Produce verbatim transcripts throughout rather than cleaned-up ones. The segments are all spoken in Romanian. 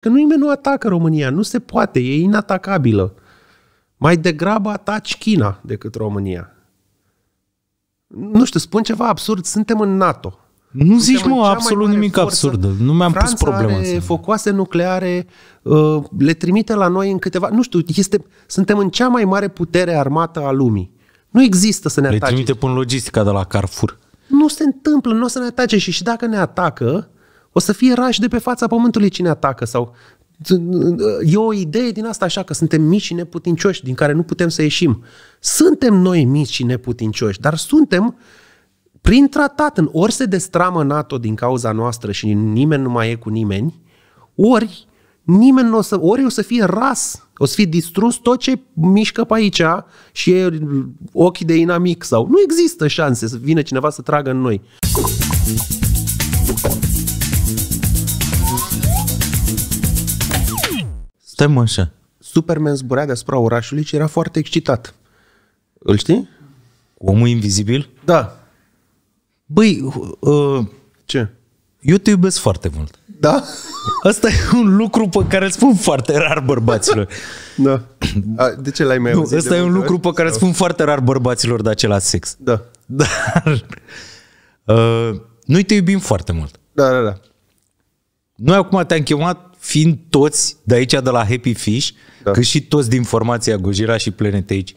Că nimeni nu atacă România, nu se poate, e inatacabilă. Mai degrabă ataci China decât România. Nu știu, spun ceva absurd, suntem în NATO. Nu zici, mă, absolut nimic absurd. Nu mi-am pus problema asta. Focoase nucleare, le trimite la noi în câteva... Nu știu, este, suntem în cea mai mare putere armată a lumii. Nu există să ne atace. Le trimite până logistica de la Carrefour. Nu se întâmplă, nu o să ne atace. Și, și dacă ne atacă, o să fie rași de pe fața pământului cine atacă. Sau... E o idee din asta așa, că suntem mici și neputincioși, din care nu putem să ieșim. Suntem noi mici și neputincioși, dar suntem... Prin tratat, în ori se destramă NATO din cauza noastră și nimeni nu mai e cu nimeni, ori nimeni nu o să, ori o să fie ras, o să fie distrus tot ce mișcă pe aici și e ochii de inamic sau nu există șanse să vină cineva să tragă în noi. Stai mă așa. Superman zburea deasupra orașului și era foarte excitat. Îl știi? Omul invizibil? Da. Băi, uh, ce? Eu te iubesc foarte mult. Da? Asta e un lucru pe care îl spun foarte rar bărbaților. Da. A, de ce l-ai mai auzit? Asta e un lucru pe care îl spun foarte rar bărbaților de același sex. Da. Dar uh, noi te iubim foarte mult. Da, da, da. Noi acum te-am chemat fiind toți de aici, de la Happy Fish, da. Cât și toți din formația Gojira și Planet Age,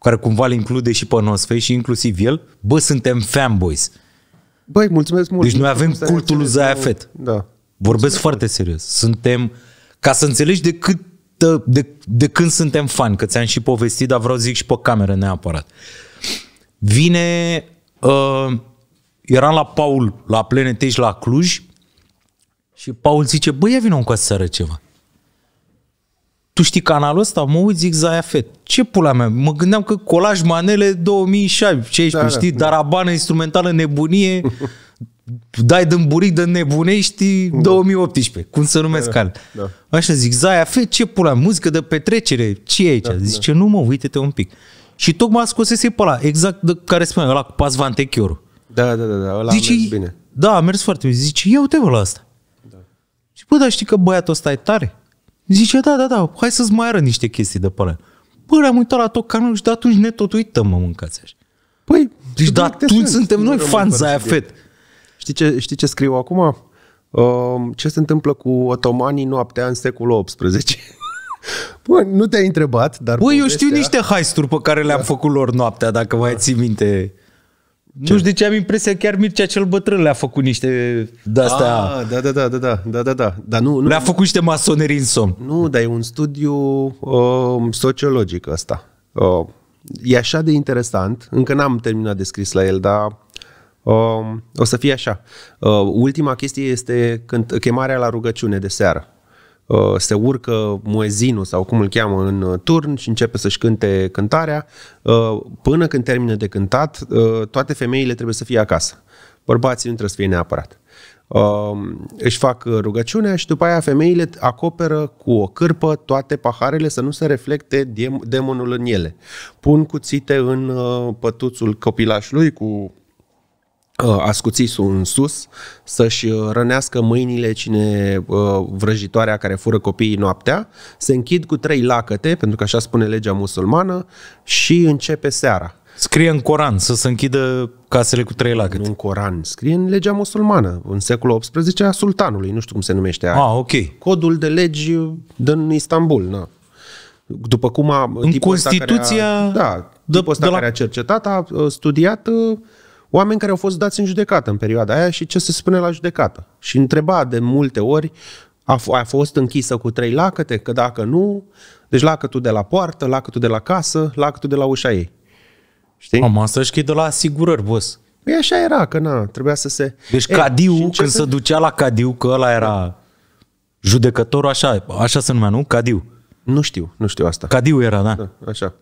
care cumva îl include și pe Nosfei și inclusiv el, bă, suntem fanboys. Băi, mulțumesc mult. Deci noi avem cultul lui Zaia Fett. Da. Vorbesc foarte serios. Suntem, ca să înțelegi de, cât, de, de când suntem fani, că ți-am și povestit, dar vreau zic și pe cameră neapărat. Vine, uh, eram la Paul, la Planetești, la Cluj și Paul zice, băi, ia vină-mi cu aseară ceva. Tu știi canalul ăsta? Mă uit, zic Zaia Fett. Ce pula mea? Mă gândeam că colaj manele două mii șaisprezece, da, știi? Da. Darabană instrumentală nebunie, dai din buric de nebunești două mii optsprezece, cum să numesc da, da. Așa zic, Zaia Fett, ce pula mea? Muzică de petrecere, ce e aici? Da, Zice, da. nu mă, uite-te un pic. Și tocmai scosese pe ăla, exact de care spunea, ăla cu Paz Vantechiorul. Da, da, da, da, ăla Zice, a mers bine. Da, a mers foarte bine. Zice, ia uite-vă la asta. Da. Și bă, dar știi că băiatul ăsta e tare? Zice, da, da, da, hai să-ți mai arăt niște chestii de pe alea. Bă, le-am uitat la tot canalul și de atunci ne tot uităm, mă, mâncați așa. Păi, deci de atunci suntem noi fani Zaia Fett. Știi ce, știi ce scriu acum? Uh, ce se întâmplă cu otomanii noaptea în secolul optsprezece? Bă, nu te-ai întrebat, dar... Bă, eu știu niște heisturi pe care le-am făcut lor noaptea, dacă mai ții minte... Ce? Nu știu de ce am impresia, chiar Mircea cel Bătrân le-a făcut niște de-astea. Ah, da, da, da, da, da, da, da, da. Dar nu, nu, le-a făcut niște masonerii în somn. Nu, dar e un studiu uh, sociologic ăsta. Uh, e așa de interesant, încă n-am terminat de scris la el, dar uh, o să fie așa. Uh, ultima chestie este când chemarea la rugăciune de seară. Se urcă muezinul sau cum îl cheamă în turn și începe să-și cânte cântarea. Până când termină de cântat, toate femeile trebuie să fie acasă. Bărbații nu trebuie să fie neapărat. Își fac rugăciunea și după aia femeile acoperă cu o cârpă toate paharele să nu se reflecte demonul în ele. Pun cuțite în pătuțul copilașului cu... ascuțisul în sus, să-și rănească mâinile cine vrăjitoarea care fură copiii noaptea, se închid cu trei lacăte, pentru că așa spune legea musulmană, și începe seara. Scrie în Coran să se închidă casele cu trei lacăte. Nu în Coran, scrie în legea musulmană, în secolul optsprezece a sultanului, nu știu cum se numește aia. Ah, ok. Codul de legi din Istanbul, na. După cum a... În Constituția... A, da, de, tipul ăsta de la... care a cercetat, a studiat... oameni care au fost dați în judecată în perioada aia și ce se spune la judecată. Și întreba de multe ori, a, a fost închisă cu trei lacăte, că dacă nu, deci lacătul de la poartă, lacătul de la casă, lacătul de la ușa ei. Știi? Am asta și că e de la asigurări, boss. Păi așa era, că na, trebuia să se... Deci e, cadiu, când se... se ducea la cadiu, că ăla era judecătorul, așa, așa se numea, nu? Cadiu. Nu știu, nu știu asta. Cadiu era, da. da așa.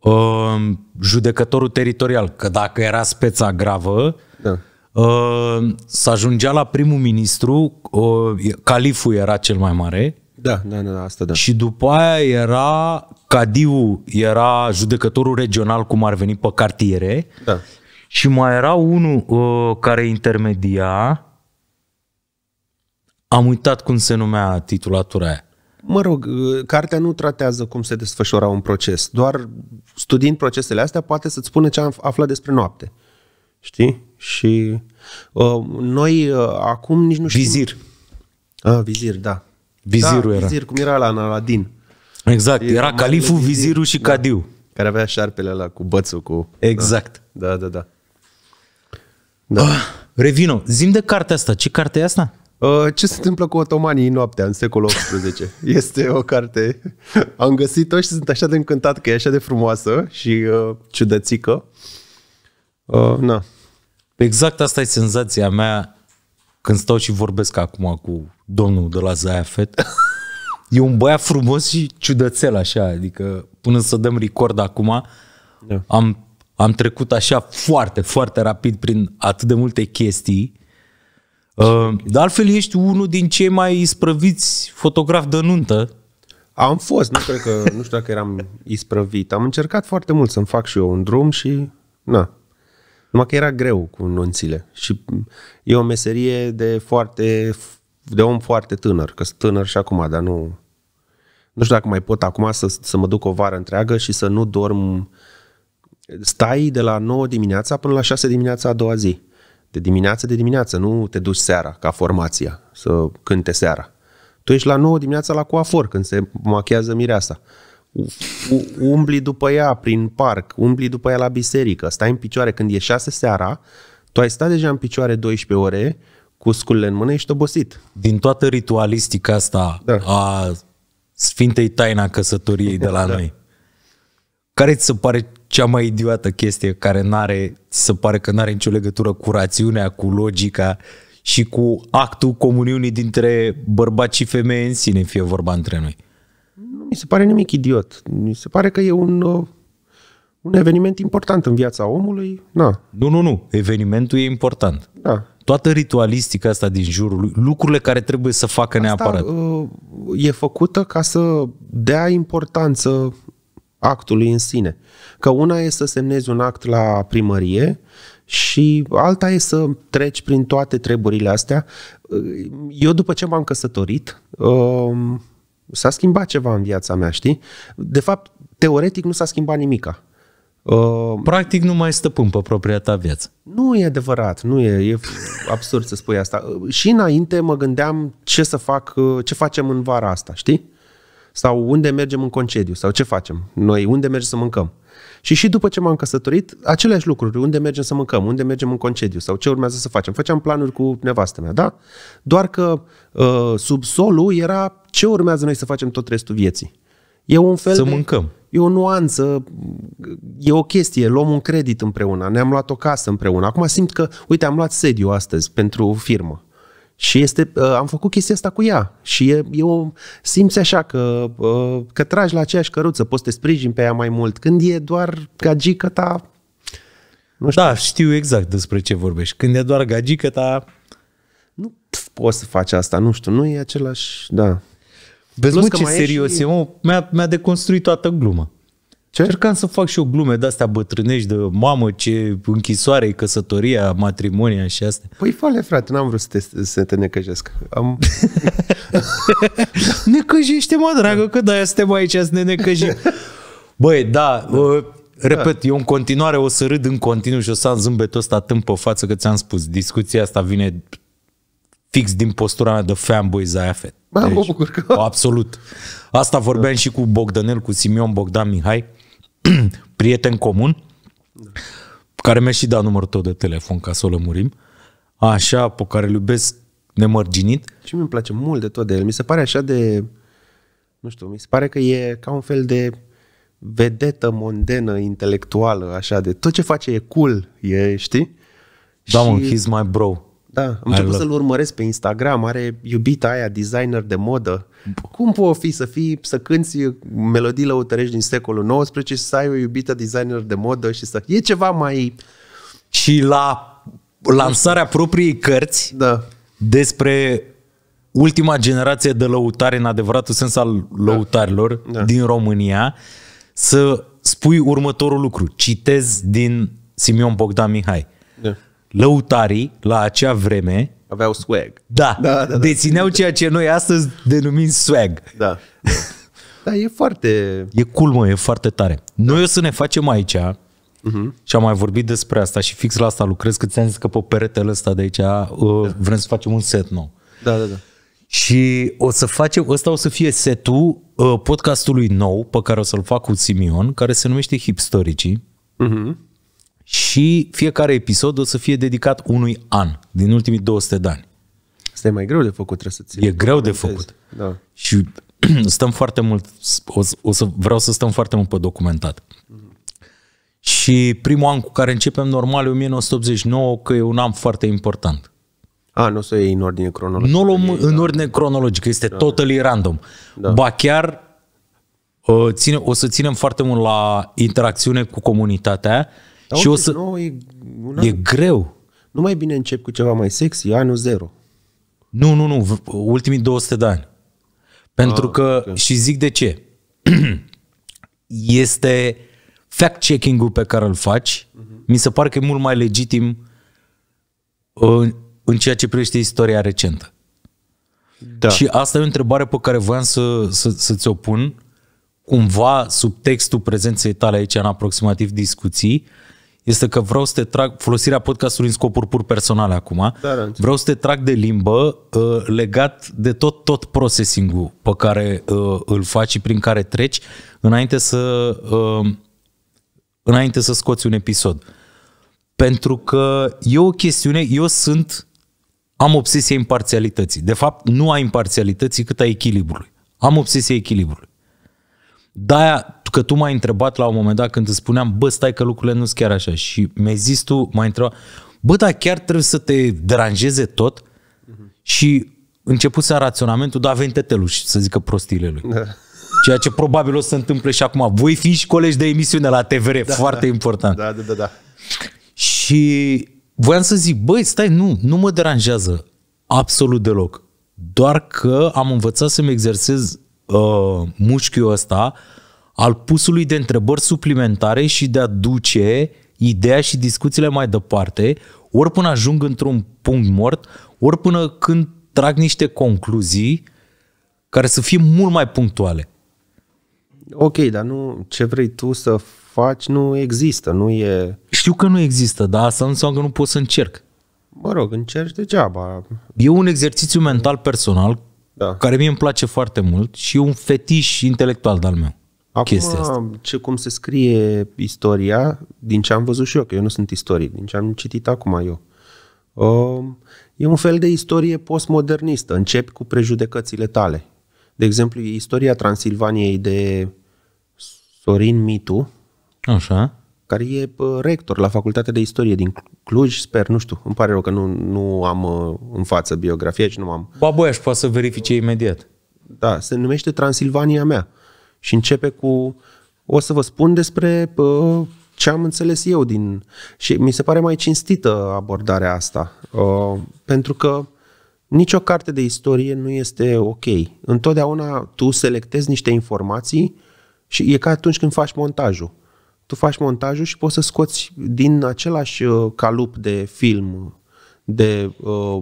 Uh, judecătorul teritorial, că dacă era speța gravă, da. uh, s-ajungea la primul ministru, uh, califul era cel mai mare. Da, da, da, asta da. Și după aia era cadiu, era judecătorul regional, cum ar veni pe cartiere. Da. Și mai era unul uh, care intermedia. Am uitat cum se numea titulatura aia. Mă rog, cartea nu tratează cum se desfășura un proces, doar studiind procesele astea poate să-ți spune ce am aflat despre noapte. Știi? Și uh, noi uh, acum nici nu știm. Vizir. Ah, Vizir, da. Vizirul da, era. Vizir, cum era la Aladin. Exact, era, era califul, vizir, vizirul și da. Cadiu. Care avea șarpele ăla cu bățul, cu... Exact. Da, da, da. da. da. Ah, Revino, zi-mi de cartea asta. Ce carte e asta? Ce se întâmplă cu otomanii noaptea în secolul optsprezece? Este o carte, am găsit-o și sunt așa de încântat că e așa de frumoasă și uh, ciudățică. Uh, na. Exact asta e senzația mea când stau și vorbesc acum cu domnul de la Zayafet. E un băiat frumos și ciudățel așa, adică până să dăm record acum, da. am, am trecut așa foarte, foarte rapid prin atât de multe chestii. Uh, de altfel ești unul din cei mai isprăviți fotografi de nuntă. Am fost, nu cred că, nu știu dacă eram isprăvit. Am încercat foarte mult să-mi fac și eu un drum și na. Numai că era greu cu nunțile. Și e o meserie de foarte de om foarte tânăr, că sunt tânăr și acum, dar nu nu știu dacă mai pot acum să, să mă duc o vară întreagă și să nu dorm. Stai de la nouă dimineața până la șase dimineața a doua zi. De dimineață, de dimineață, nu te duci seara, ca formația, să cânte seara. Tu ești la nouă dimineața la coafor, când se machează mireasa. Umbli după ea prin parc, umbli după ea la biserică, stai în picioare. Când e șase seara, tu ai stat deja în picioare douăsprezece ore, cu sculele în mână, ești obosit. Din toată ritualistica asta da. a Sfintei Taina Căsătoriei de la da. noi, care ți se pare cea mai idiotă chestie care n-are, ți se pare că n-are nicio legătură cu rațiunea, cu logica și cu actul comuniunii dintre bărbați și femei în sine, fie vorba între noi? Nu mi se pare nimic idiot. Mi se pare că e un, un eveniment important în viața omului. Na. Nu, nu, nu. Evenimentul e important. Da. Toată ritualistica asta din jurul lui, lucrurile care trebuie să facă asta, neapărat. E făcută ca să dea importanță actului în sine. Că una e să semnezi un act la primărie și alta e să treci prin toate treburile astea. Eu după ce m-am căsătorit, s-a schimbat ceva în viața mea, știi? De fapt, teoretic nu s-a schimbat nimica. Practic nu mai ai stăpân pe propria ta viață. Nu e adevărat, nu e, e absurd să spui asta. Și înainte mă gândeam ce să fac, ce facem în vara asta, știi? Sau unde mergem în concediu, sau ce facem noi, unde mergem să mâncăm. Și și după ce m-am căsătorit, aceleași lucruri, unde mergem să mâncăm, unde mergem în concediu, sau ce urmează să facem. Făceam planuri cu nevastă mea, da? Doar că uh, subsolul era ce urmează noi să facem tot restul vieții. E un fel să de, mâncăm. E o nuanță, e o chestie, luăm un credit împreună, ne-am luat o casă împreună. Acum simt că, uite, am luat sediu astăzi pentru firmă. Și este, am făcut chestia asta cu ea și eu simți așa că, că tragi la aceeași căruță, poți să te sprijini pe ea mai mult, când e doar gagică ta, nu știu. Da, știu exact despre ce vorbești. Când e doar gagică ta, nu poți să faci asta, nu știu, nu e același, da. Vezi, mă, ce serios e, mă, mi-a, mi-a deconstruit toată gluma. Ce? Cercam să fac și o glume de-astea bătrânești, de mamă, ce închisoare e căsătoria, matrimonia și astea. Păi fale, frate, n-am vrut să te, să te necăjesc. Am... Necăjește-mă, dragă, că de-aia suntem aici să ne necăjim. Băi, da, da. Uh, repet, da. eu în continuare o să râd în continuu și o să am zâmbetul ăsta tâmp pe față, că ți-am spus, discuția asta vine fix din postura mea de fanboy Zayafet. Deci, mă bucur că... Absolut. Asta vorbeam da. și cu Bogdanel, cu Simion Bogdan Mihai, prieten comun, care mi-a și dat numărul tău de telefon ca să o lămurim, așa, pe care îl iubesc nemărginit. Și mi-mi place mult de tot de el. Mi se pare așa de, nu știu, mi se pare că e ca un fel de vedetă mondenă, intelectuală, așa, de tot ce face e cool, e, știi? Da, mă, și... he's my bro. Da, am început să-l urmăresc pe Instagram, are iubita aia, designer de modă. Cum poți fi să fii, să cânți melodii lăutărești din secolul nouăsprezece și să ai o iubită designer de modă și să... E ceva mai... Și la lansarea propriei cărți da. despre ultima generație de lăutari, în adevăratul sens al lăutarilor da. Da. din România, să spui următorul lucru. Citez din Simion Bogdan Mihai. Da. Lăutarii, la acea vreme, Aveau swag. Da, da, da, da. Dețineau ceea ce noi astăzi denumim swag. Da. Da, e foarte... E cool, mă, e foarte tare. Noi da. o să ne facem aici, uh-huh. și am mai vorbit despre asta și fix la asta lucrez, că ți-am zis că pe peretele ăsta de aici uh, da. vrem să facem un set nou. Da, da, da. Și o să facem, ăsta o să fie setul uh, podcastului nou pe care o să-l fac cu Simion, care se numește Hipstoricii. Uh-huh. Și fiecare episod o să fie dedicat unui an din ultimii două sute de ani. Asta e mai greu de făcut, trebuie să ții. E greu de făcut. Da. Și stăm foarte mult, o să, o să, vreau să stăm foarte mult pe documentat. Mm-hmm. Și primul an cu care începem normal e o mie nouă sute optzeci și nouă, că e un an foarte important. A, nu o să iei în ordine cronologică. Nu luăm în ordine cronologică, este da. totally random. Da. Ba chiar ține, o să ținem foarte mult la interacțiune cu comunitatea. Dar și o să... E, e greu. Nu mai bine încep cu ceva mai sexy, anul zero. Nu, nu, nu, ultimii două sute de ani. Pentru ah, că, okay. și zic de ce, este fact-checking-ul pe care îl faci, uh-huh. mi se pare că e mult mai legitim în, în ceea ce privește istoria recentă. Da. Și asta e o întrebare pe care voiam să, să, să ți-o pun, cumva sub textul prezenței tale aici în aproximativ discuții, este că vreau să te trag, folosirea podcastului în scopuri pur personale acum, da, vreau să te trag de limbă uh, legat de tot, tot processing-ul pe care uh, îl faci și prin care treci înainte să, uh, înainte să scoți un episod. Pentru că e o chestiune, eu sunt, am obsesia imparțialității. De fapt, nu a imparțialității cât a echilibrului. Am obsesia echilibrului. De-aia, că tu m-ai întrebat la un moment dat când îți spuneam, bă, stai că lucrurile nu sunt chiar așa, și mi-ai zis tu, m-ai întrebat, bă, dar chiar trebuie să te deranjeze tot, uh-huh. și începuse raționamentul, da, veni teteluși, să zică prostiile lui. Da. Ceea ce probabil o să se întâmple și acum. Voi fi și colegi de emisiune la T V R, da, foarte da. important. Da, da, da, da. Și voiam să zic, băi, stai, nu, nu mă deranjează absolut deloc. Doar că am învățat să-mi exersez uh, mușchiul ăsta al pusului de întrebări suplimentare și de a duce ideea și discuțiile mai departe, ori până ajung într-un punct mort, ori până când trag niște concluzii care să fie mult mai punctuale. Ok, dar nu, ce vrei tu să faci nu există, nu e... Știu că nu există, dar asta nu înseamnă că nu pot să încerc. Mă rog, încerci degeaba. E un exercițiu mental personal, da. care mie îmi place foarte mult și e un fetiș intelectual de-al meu. Acum, asta. Ce, cum se scrie istoria, din ce am văzut și eu, că eu nu sunt istoric, din ce am citit acum eu, e un fel de istorie postmodernistă. Începi cu prejudecățile tale. De exemplu, istoria Transilvaniei de Sorin Mitu, așa. care e rector la Facultatea de Istorie din Cluj, sper, nu știu, îmi pare rău că nu, nu am în față biografia și nu am... Baboiaș poate să verifice imediat. Da, se numește Transilvania mea. Și începe cu, o să vă spun despre uh, ce am înțeles eu din... Și mi se pare mai cinstită abordarea asta, uh, pentru că nicio carte de istorie nu este ok. Întotdeauna tu selectezi niște informații și e ca atunci când faci montajul. Tu faci montajul și poți să scoți din același calup de film, de uh,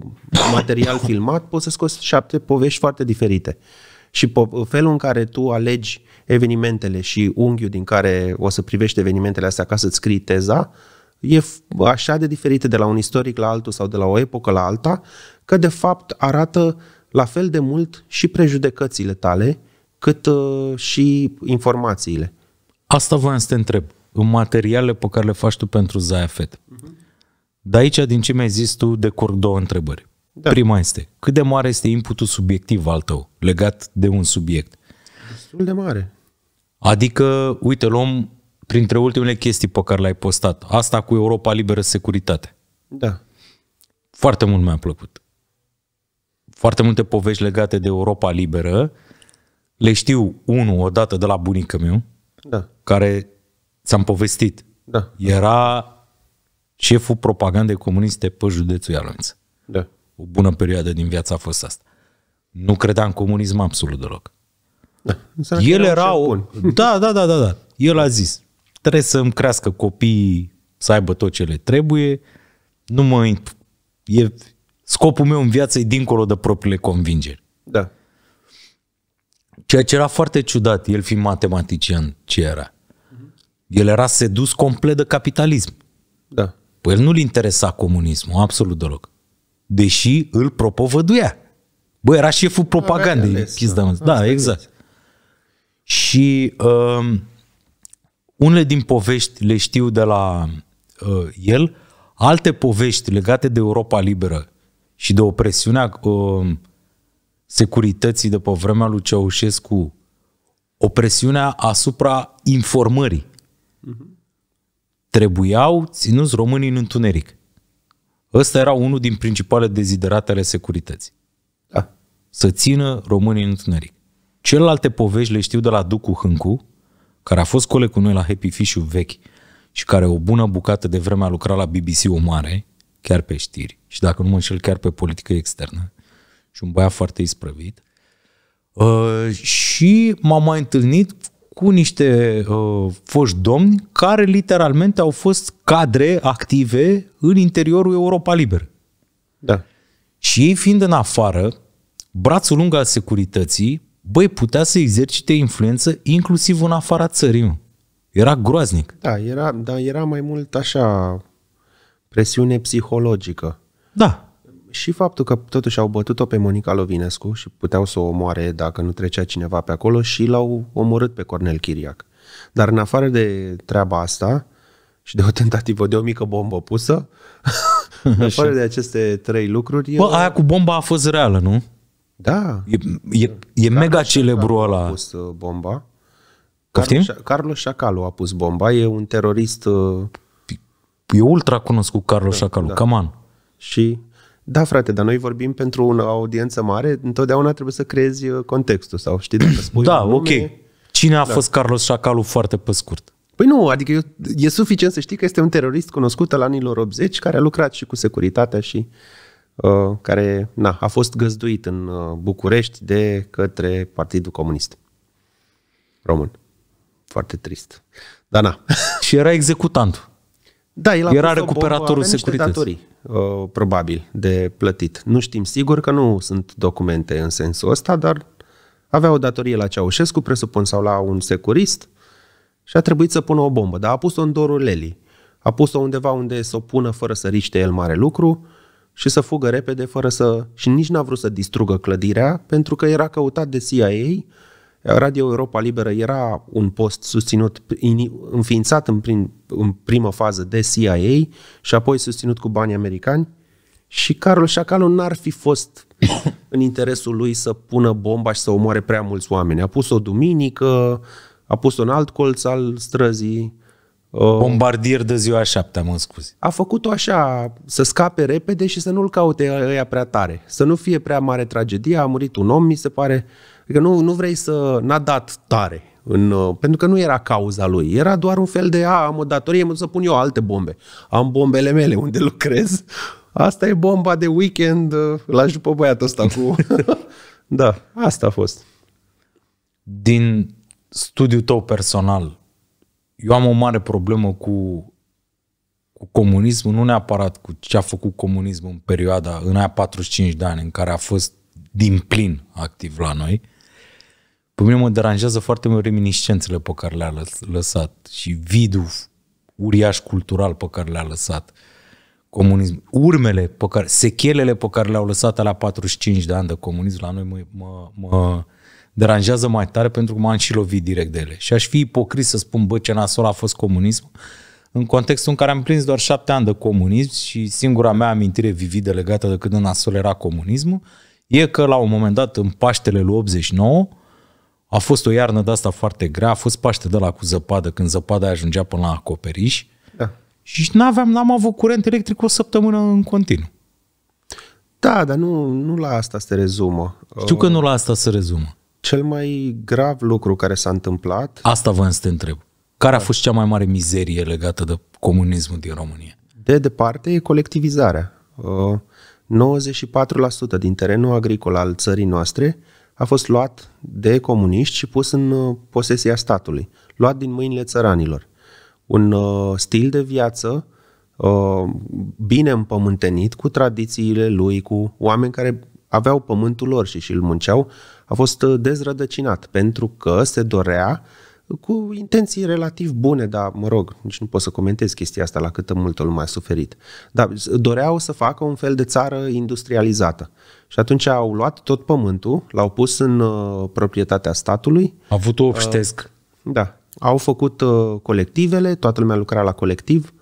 material filmat, poți să scoți șapte povești foarte diferite. Și felul în care tu alegi evenimentele și unghiul din care o să privești evenimentele astea ca să-ți scrii teza, e așa de diferită de la un istoric la altul sau de la o epocă la alta, că de fapt arată la fel de mult și prejudecățile tale, cât uh, și informațiile. Asta voiam să te întreb. În materialele pe care le faci tu pentru Zayafet, uh-huh. de aici, din ce mi-ai zis tu, decurg două întrebări. Da. Prima este, cât de mare este inputul subiectiv al tău, legat de un subiect? Destul de mare. Adică, uite, luăm printre ultimele chestii pe care le-ai postat, asta cu Europa Liberă Securitate. Da. Foarte mult mi-a plăcut. Foarte multe povești legate de Europa Liberă. Le știu, unul, odată de la bunică meu, da. care ți-am povestit. Da. Era șeful propagandei comuniste pe județul Ialomnița. Da. O bună perioadă din viața a fost asta. Nu credeam în comunism absolut deloc. Da, el era o... Da, da, da, da, da. El a zis, trebuie să-mi crească copiii, să aibă tot ce le trebuie, nu mă... E Scopul meu în viață e dincolo de propriile convingeri. Da. Ceea ce era foarte ciudat, el fiind matematician, ce era? El era sedus complet de capitalism. Da. Păi el nu-l interesa comunismul, absolut deloc. Deși îl propovăduia. Bă, era șeful propagandei. Da, da, exact. Și um, unele din povești le știu de la uh, el, alte povești legate de Europa Liberă și de opresiunea uh, securității de pe vremea lui Ceaușescu, opresiunea asupra informării. Uh-huh. Trebuiau ținuți românii în întuneric. Ăsta era unul din principalele deziderate ale securității. Da. Să țină românii în întuneric. Celelalte povești le știu de la Ducu Hâncu, care a fost coleg cu noi la Happy Fish-ul vechi și care o bună bucată de vreme a lucrat la B B C-ul mare, chiar pe știri și dacă nu mă înșel chiar pe politică externă, și un băiat foarte isprăvit. Uh, și m-am mai întâlnit cu niște uh, foști domni care literalmente au fost cadre active în interiorul Europa Liberă. Da. Și ei fiind în afară, brațul lung al securității, băi, putea să exercite influență inclusiv în afara țării, mă. Era groaznic. Da, era, da, era mai mult așa presiune psihologică. Da. Și faptul că totuși au bătut-o pe Monica Lovinescu și puteau să o omoare dacă nu trecea cineva pe acolo și l-au omorât pe Cornel Chiriac. Dar în afară de treaba asta și de o tentativă de o mică bombă pusă, în afară de aceste trei lucruri... Bă, eu... aia cu bomba a fost reală, nu? Da. E, e, e mega celebru ăla. A pus bomba. Carlos Șacalu a pus bomba. E un terorist... E ultra cunoscut Carlos Șacalu. Da. Come on. Și... Da, frate, dar noi vorbim pentru o audiență mare, întotdeauna trebuie să creezi contextul sau știi dacă spui. Da, ok. Cine a da. fost Carlos Șacalu foarte pe scurt? Păi nu, adică eu, e suficient să știi că este un terorist cunoscut al anilor optzeci care a lucrat și cu securitatea și uh, care na, a fost găzduit în București de către Partidul Comunist Român. Foarte trist. Da, na. Și era executant. Da, el era recuperatorul securității. Uh, probabil, de plătit. Nu știm sigur că nu sunt documente în sensul ăsta, dar avea o datorie la Ceaușescu, presupun, sau la un securist și a trebuit să pună o bombă. Dar a pus-o în dorul Lelii. A pus-o undeva unde să o pună fără să riște el mare lucru și să fugă repede fără să... Și nici n-a vrut să distrugă clădirea pentru că era căutat de C I A. Radio Europa Liberă era un post susținut, înființat în, prim, în primă fază de C I A și apoi susținut cu bani americani și Carol Șacalu n-ar fi fost în interesul lui să pună bomba și să omoare prea mulți oameni. A pus-o duminică, a pus-o în alt colț al străzii. Bombardier de ziua șaptea, mă scuzi. A făcut-o așa, să scape repede și să nu-l caute ăia prea tare. Să nu fie prea mare tragedie, a murit un om, mi se pare... Adică nu, nu vrei să... n-a dat tare. În, pentru că nu era cauza lui. Era doar un fel de, a, am o datorie, mă să pun eu alte bombe. Am bombele mele unde lucrez. Asta e bomba de weekend. L-aș după băiatul ăsta cu... Da, asta a fost. Din studiul tău personal, eu am o mare problemă cu, cu comunismul, nu neapărat cu ce a făcut comunismul în perioada, în aia patruzeci și cinci de ani, în care a fost din plin activ la noi. Pe mine mă deranjează foarte mult reminiscențele pe care le-a lăsat și vidul uriaș cultural pe care le-a lăsat comunism. Urmele pe care, sechelele pe care le-au lăsat la patruzeci și cinci de ani de comunism la noi mă, mă, mă deranjează mai tare pentru că m-am și lovit direct de ele. Și aș fi ipocrit să spun, bă, ce nasol a fost comunism în contextul în care am prins doar șapte ani de comunism și singura mea amintire vividă legată de cât de nasol era comunismul e că la un moment dat în Paștele lui optzeci și nouă a fost o iarnă de asta foarte grea, a fost Paște de la cu zăpadă, când zăpada ajungea până la acoperiș. Da. Și n-aveam, n-am avut curent electric o săptămână în continuu. Da, dar nu, nu la asta se rezumă. Știu că nu la asta se rezumă. Cel mai grav lucru care s-a întâmplat... Asta vreau să te întreb. Care a fost cea mai mare mizerie legată de comunismul din România? De departe e colectivizarea. Uh... nouăzeci și patru la sută din terenul agricol al țării noastre a fost luat de comuniști și pus în posesia statului, luat din mâinile țăranilor. Un uh, stil de viață uh, bine împământenit cu tradițiile lui, cu oameni care aveau pământul lor și și îl munceau, a fost dezrădăcinat pentru că se dorea cu intenții relativ bune, dar mă rog, nici nu pot să comentez chestia asta la câtă multă lume a suferit. Dar doreau să facă un fel de țară industrializată. Și atunci au luat tot pământul, l-au pus în uh, proprietatea statului. A avut o obștesc. Uh, da. Au făcut uh, colectivele, toată lumea lucra la colectiv,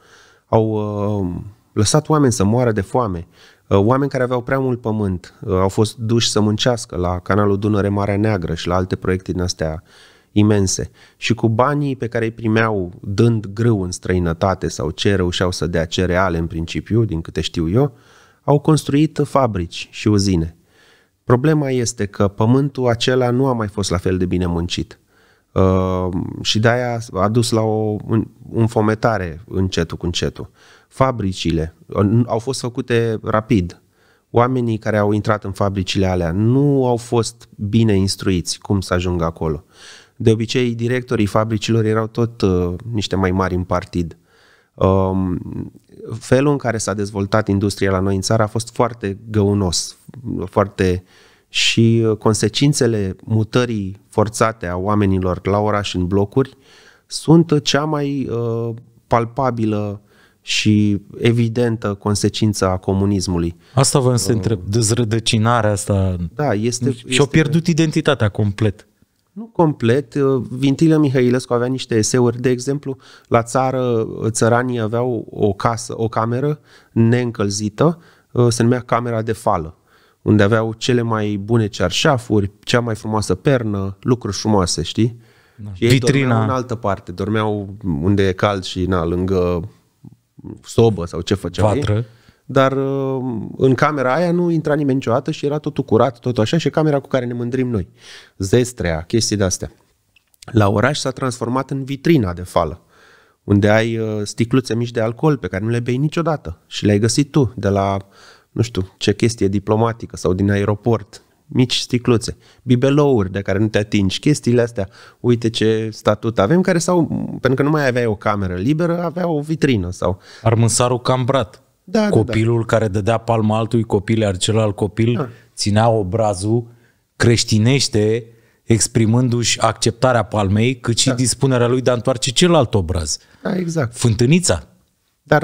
au uh, lăsat oameni să moară de foame. Oameni care aveau prea mult pământ au fost duși să muncească la canalul Dunăre-Marea Neagră și la alte proiecte din astea imense. Și cu banii pe care îi primeau dând grâu în străinătate sau ce reușeau să dea, cereale în principiu, din câte știu eu, au construit fabrici și uzine. Problema este că pământul acela nu a mai fost la fel de bine muncit. Uh, și de-aia a dus la o înfometare încetul cu încetul. Fabricile au fost făcute rapid. Oamenii care au intrat în fabricile alea nu au fost bine instruiți cum să ajungă acolo. De obicei, directorii fabricilor erau tot uh, niște mai mari în partid. Uh, felul în care s-a dezvoltat industria la noi în țară a fost foarte găunos, foarte... și consecințele mutării forțate a oamenilor la oraș în blocuri sunt cea mai uh, palpabilă și evidentă consecință a comunismului. Asta vă însă uh, întreb, dezrădăcinarea asta da, este, și este, au pierdut identitatea complet. Nu complet, Vintilă Mihailescu avea niște eseuri, de exemplu, la țară țăranii aveau o casă, o cameră neîncălzită, uh, se numea Camera de Fală, unde aveau cele mai bune cearșafuri, cea mai frumoasă pernă, lucruri frumoase, știi? Da. Și ei Vitrina. dormeau în altă parte, dormeau unde e cald și na, lângă sobă sau ce făceau Vatră. ei. Dar în camera aia nu intra nimeni niciodată și era totul curat, totul așa, și camera cu care ne mândrim noi. Zestrea, chestii de-astea. La oraș s-a transformat în vitrina de fală, unde ai sticluțe mici de alcool pe care nu le bei niciodată și le-ai găsit tu de la... nu știu, ce chestie diplomatică sau din aeroport, mici sticluțe, bibelouri de care nu te atingi, chestiile astea, uite ce statut avem, care sau, pentru că nu mai aveai o cameră liberă, avea o vitrină sau... Armânsarul Cambrat, da, copilul da, da. care dădea palma altui copil, iar celălalt copil da. ținea obrazul creștinește, exprimându-și acceptarea palmei, cât și da. dispunerea lui de a întoarce celălalt obraz. Da, exact. Fântânița. Dar,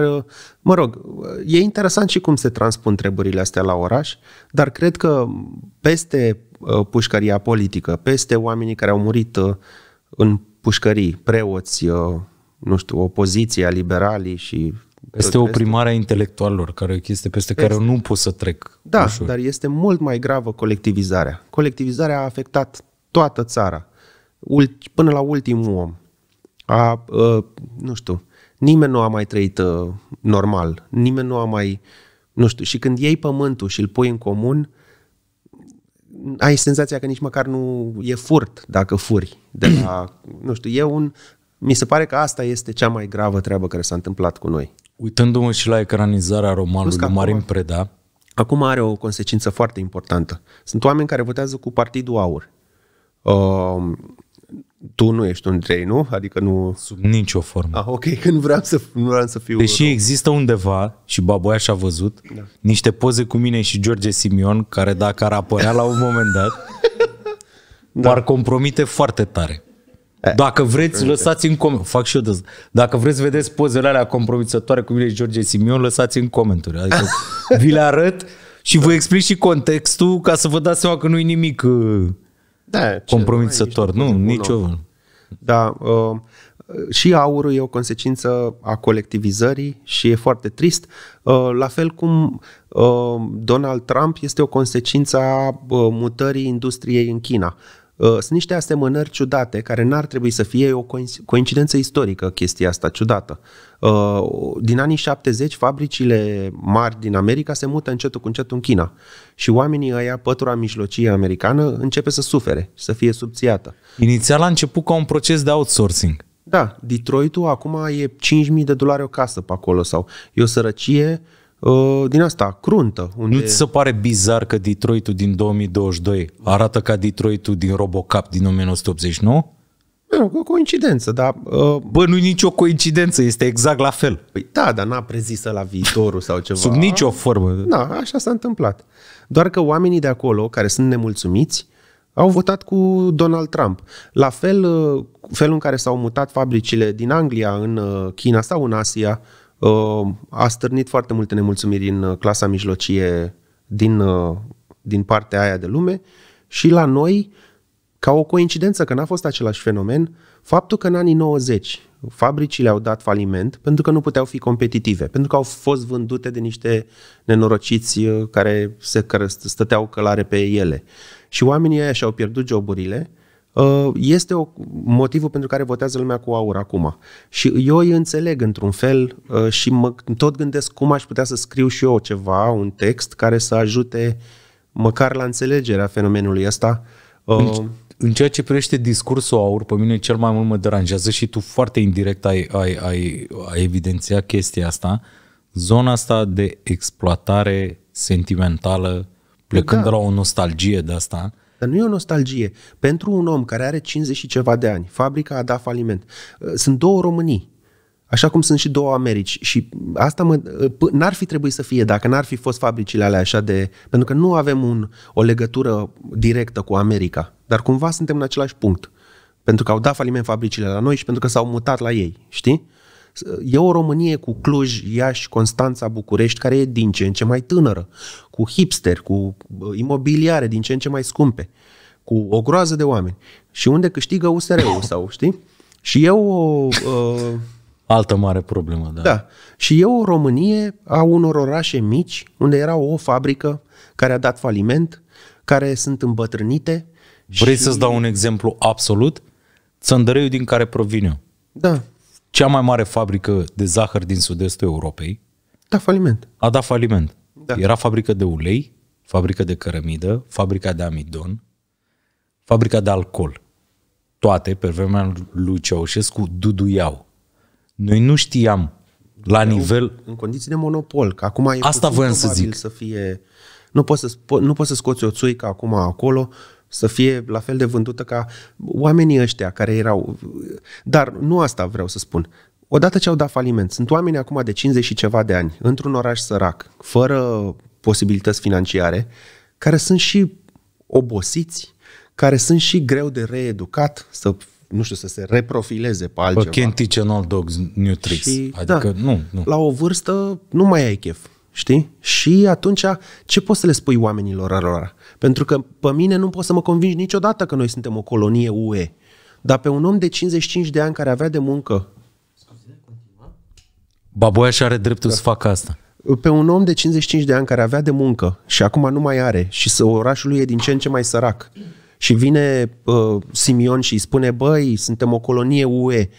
mă rog, e interesant și cum se transpun treburile astea la oraș, dar cred că peste pușcăria politică, peste oamenii care au murit în pușcării, preoți, nu știu, opoziția, liberalii și... Este o primare a intelectualilor, care e o chestie peste este. care nu pot să trec. Da, ușor. Dar este mult mai gravă colectivizarea. Colectivizarea a afectat toată țara, până la ultimul om. A, nu știu... Nimeni nu a mai trăit uh, normal, nimeni nu a mai, nu știu, și când iei pământul și îl pui în comun, ai senzația că nici măcar nu e furt dacă furi de la, nu știu, e un, mi se pare că asta este cea mai gravă treabă care s-a întâmplat cu noi. Uitându-mă și la ecranizarea romanului lui Marin Preda. Acum are o consecință foarte importantă. Sunt oameni care votează cu Partidul Aur. Uh, Tu nu ești un trei, nu? Adică nu... Sub nicio formă. Ah, ok, că nu vreau să, nu vreau să fiu... Deși rău. Există undeva, și Baboiaș a văzut, da. niște poze cu mine și George Simion, care dacă ar apărea la un moment dat, da. m-ar compromite foarte tare. E, dacă vreți, lăsați în comentariu. Fac și eu de... Dacă vreți, vedeți pozele alea compromițătoare cu mine și George Simion, lăsați în comentarii. Adică vi le arăt și da. vă explic și contextul ca să vă dați seama că nu-i nimic... Uh... Da, compromisător, nu, nicio. Da, uh, și aurul e o consecință a colectivizării și e foarte trist, uh, la fel cum uh, Donald Trump este o consecință a uh, mutării industriei în China. Uh, sunt niște asemănări ciudate care n-ar trebui să fie, o coincidență istorică chestia asta ciudată. Uh, din anii șaptezeci, fabricile mari din America se mută încetul cu încetul în China și oamenii ăia, pătura mijlocie americană, începe să sufere, să fie subțiată. Inițial a început ca un proces de outsourcing. Da, Detroitul acum e cinci mii de dolari o casă pe acolo sau e o sărăcie uh, din asta, cruntă. Unde... Nu ți se pare bizar că Detroitul din două mii douăzeci și doi arată ca Detroitul din Robocop din o mie nouă sute optzeci și nouă? Nu, no, o coincidență, dar... Uh... Bă, nu-i nicio coincidență, este exact la fel. Păi da, dar n-a prezis la viitorul sau ceva. Sub nicio formă. Da, așa s-a întâmplat. Doar că oamenii de acolo, care sunt nemulțumiți, au votat cu Donald Trump. La fel, felul în care s-au mutat fabricile din Anglia în China sau în Asia a stârnit foarte multe nemulțumiri în clasa mijlocie din, din partea aia de lume și la noi, ca o coincidență, că n-a fost același fenomen, faptul că în anii nouăzeci fabricile au dat faliment pentru că nu puteau fi competitive, pentru că au fost vândute de niște nenorociți care se care stăteau călare pe ele. Și oamenii ăia și-au pierdut joburile. Este o, motivul pentru care votează lumea cu aur acum. Și eu îi înțeleg într-un fel și mă tot gândesc cum aș putea să scriu și eu ceva, un text care să ajute măcar la înțelegerea fenomenului ăsta. În ceea ce privește discursul aur, pe mine cel mai mult mă deranjează și tu foarte indirect ai, ai, ai, ai evidențiat chestia asta, zona asta de exploatare sentimentală, plecând da. de la o nostalgie de asta. Dar nu e o nostalgie. Pentru un om care are cincizeci și ceva de ani, fabrica a dat faliment. Sunt două Românii, așa cum sunt și două Americi. Și asta n-ar fi trebuit să fie dacă n-ar fi fost fabricile alea așa de... Pentru că nu avem un, o legătură directă cu America, dar cumva suntem în același punct. Pentru că au dat faliment fabricile la noi și pentru că s-au mutat la ei, știi? E o Românie cu Cluj, Iași, Constanța, București, care e din ce în ce mai tânără, cu hipster, cu imobiliare din ce în ce mai scumpe, cu o groază de oameni. Și unde câștigă U S R-ul sau, știi? Și eu... Uh, Altă mare problemă, da. Da. Și eu o Românie a unor orașe mici, unde era o fabrică care a dat faliment, care sunt îmbătrânite. Vrei și... să-ți dau un exemplu absolut? Țăndăreiul din care provin eu. Da. Cea mai mare fabrică de zahăr din sud-estul Europei da, faliment. a dat faliment. Da. Era fabrică de ulei, fabrică de cărămidă, fabrica de amidon, fabrica de alcool. Toate, pe vremea lui Ceaușescu, duduiau. Noi nu știam la Eu, nivel... În condiții de monopol, că acum e Asta voiam să zic. Să fie... Nu poți să, nu poți să scoți o țuică acum acolo... să fie la fel de vândută ca oamenii ăștia care erau... Dar nu asta vreau să spun. Odată ce au dat faliment, sunt oameni acum de cincizeci și ceva de ani, într-un oraș sărac, fără posibilități financiare, care sunt și obosiți, care sunt și greu de reeducat, să, nu știu, să se reprofileze pe altceva. Can't teach an old dog new tricks. Și, adică, da, nu, nu. La o vârstă nu mai ai chef. Știi? Și atunci ce poți să le spui oamenilor alora? Pentru că pe mine nu poți să mă convingi niciodată că noi suntem o colonie U E. Dar pe un om de cincizeci și cinci de ani care avea de muncă... Baboia și are dreptul da. să facă asta. Pe un om de cincizeci și cinci de ani care avea de muncă și acum nu mai are și să, orașul lui e din ce în ce mai sărac și vine uh, Simion și îi spune băi, suntem o colonie U E.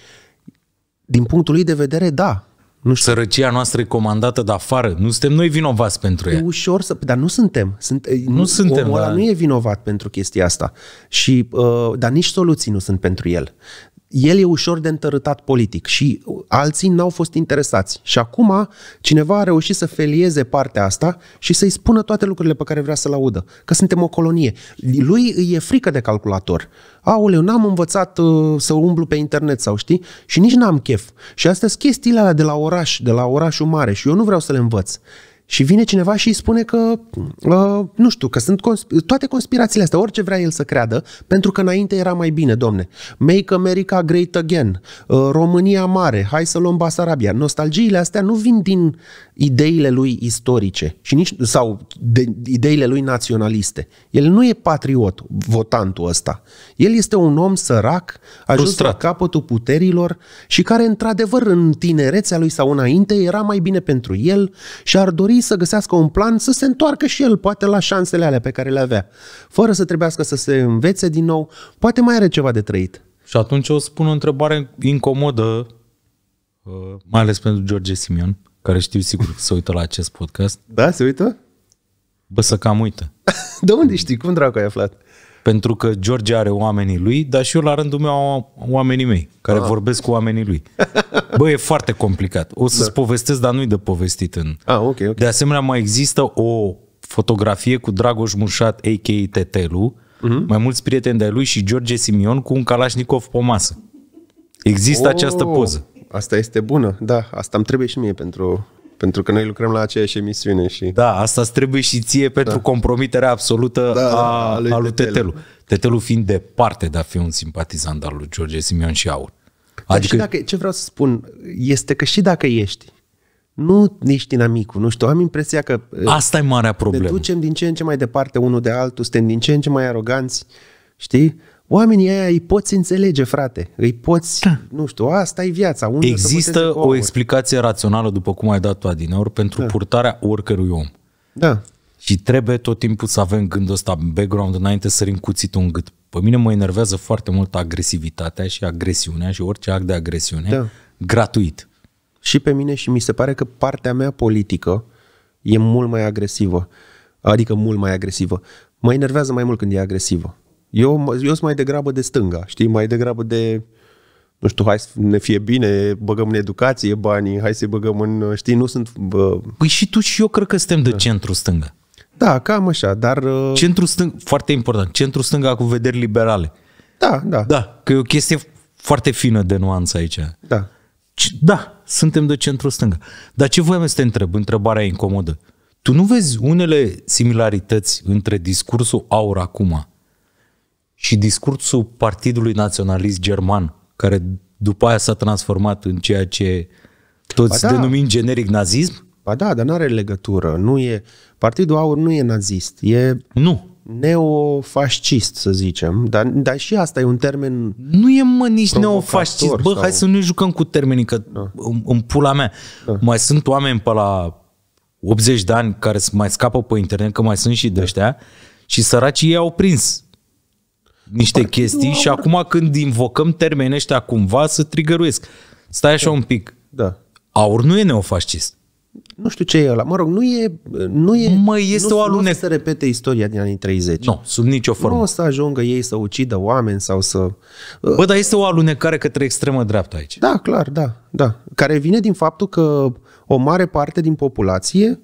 Din punctul lui de vedere, da. Nu știu. Sărăcia noastră e comandată de afară. Nu suntem noi vinovați pentru ea. E ușor să... Dar nu suntem. Sunt, nu, nu suntem. Omul ăla nu e vinovat pentru chestia asta. Și, uh, dar nici soluții nu sunt pentru el. El e ușor de întărâtat politic și alții n-au fost interesați. Și acum cineva a reușit să felieze partea asta și să-i spună toate lucrurile pe care vrea să-l audă. Că suntem o colonie. Lui îi e frică de calculator. Aoleu, n-am învățat uh, să umblu pe internet sau știi? Și nici n-am chef. Și astea sunt chestiile alea de la oraș, de la orașul mare și eu nu vreau să le învăț. Și vine cineva și îi spune că, uh, nu știu, că sunt consp- toate conspirațiile astea, orice vrea el să creadă, pentru că înainte era mai bine, domne. Make America Great Again, uh, România Mare, hai să luăm Basarabia. Nostalgiile astea nu vin din ideile lui istorice și nici, sau de, ideile lui naționaliste. El nu e patriot, votantul ăsta. El este un om sărac, ajuns la capătul puterilor și care, într-adevăr, în tinerețea lui sau înainte, era mai bine pentru el și ar dori să găsească un plan să se întoarcă și el poate la șansele alea pe care le avea fără să trebuiască să se învețe din nou, poate mai are ceva de trăit. Și atunci o spun o întrebare incomodă mai ales pentru George Simion, care știu sigur că se uită la acest podcast. Da, se uită? Bă, să cam uită. De unde știi? Cum dracu ai aflat? Pentru că George are oamenii lui, dar și eu la rândul meu am oamenii mei, care ah. vorbesc cu oamenii lui. Bă, e foarte complicat. O să-ți da. povestesc, dar nu-i de povestit. În... Ah, okay, okay. De asemenea, mai există o fotografie cu Dragoș Mușat, a k a. Tetelu, uh-huh. mai mulți prieteni de-ai lui și George Simion cu un Kalashnikov pe masă. Există oh, această poză. Asta este bună, da, asta îmi trebuie și mie pentru... Pentru că noi lucrăm la aceeași emisiune și... Da, asta îți trebuie și ție pentru da. Compromiterea absolută da, a, a lui, a lui Tetelu. Tetelu. Tetelu fiind departe de a fi un simpatizant al lui George Simion și Aur. Dar adică... și dacă, ce vreau să spun este că și dacă ești, nu ești inamicul, nu știu, am impresia că... Asta e marea problemă. Ne ducem din ce în ce mai departe unul de altul, suntem din ce în ce mai aroganți, știi? Oamenii aia îi poți înțelege, frate. Îi poți, da. Nu știu, asta e viața. Unde există o explicație rațională, după cum ai dat tu adineori, pentru da. Purtarea oricărui om. Da. Și trebuie tot timpul să avem gândul ăsta în background înainte să sărim cuțitul în gât. Pe mine mă enervează foarte mult agresivitatea și agresiunea și orice act de agresiune da. Gratuit. Și pe mine și mi se pare că partea mea politică e mult mai agresivă. Adică mult mai agresivă. Mă enervează mai mult când e agresivă. Eu, eu sunt mai degrabă de stânga, știi? Mai degrabă de, nu știu, hai să ne fie bine, băgăm în educație banii, hai să-i băgăm în, știi, nu sunt... Bă... Păi și tu și eu cred că suntem de da. Centru stânga. Da, cam așa, dar... Centru stânga, foarte important, centru stânga cu vederi liberale. Da, da. Da, că e o chestie foarte fină de nuanță aici. Da. Da, suntem de centru stânga. Dar ce voiam să te întreb, întrebarea e incomodă. Tu nu vezi unele similarități între discursul Aur acum și discursul Partidului Naționalist German, care după aia s-a transformat în ceea ce toți ba da. Denumim generic nazism? Ba da, dar n-are legătură. Nu e, Partidul Aur nu e nazist, e nu. Neofascist, să zicem. Dar, dar și asta e un termen... Nu e, mă, nici neofascist. Bă, sau... hai să nu jucăm cu termenii, că da. în, în pula mea. Da. Mai sunt oameni pe la optzeci de ani care mai scapă pe internet, că mai sunt și de ăștia, da. Și săracii ei au prins niște Partidul chestii Aur. Și acum când invocăm termenii ăștia cumva să trigăruiesc. Stai așa da. Un pic. Da. Aur nu e neofascist. Nu știu ce e ăla. Mă rog, nu e... Nu e mă, este nu, o alune... Nu se repete istoria din anii treizeci. Nu, sub nicio formă. Nu o să ajungă ei să ucidă oameni sau să... Bă, dar este o alunecare către extremă dreaptă aici. Da, clar, da. da. Care vine din faptul că o mare parte din populație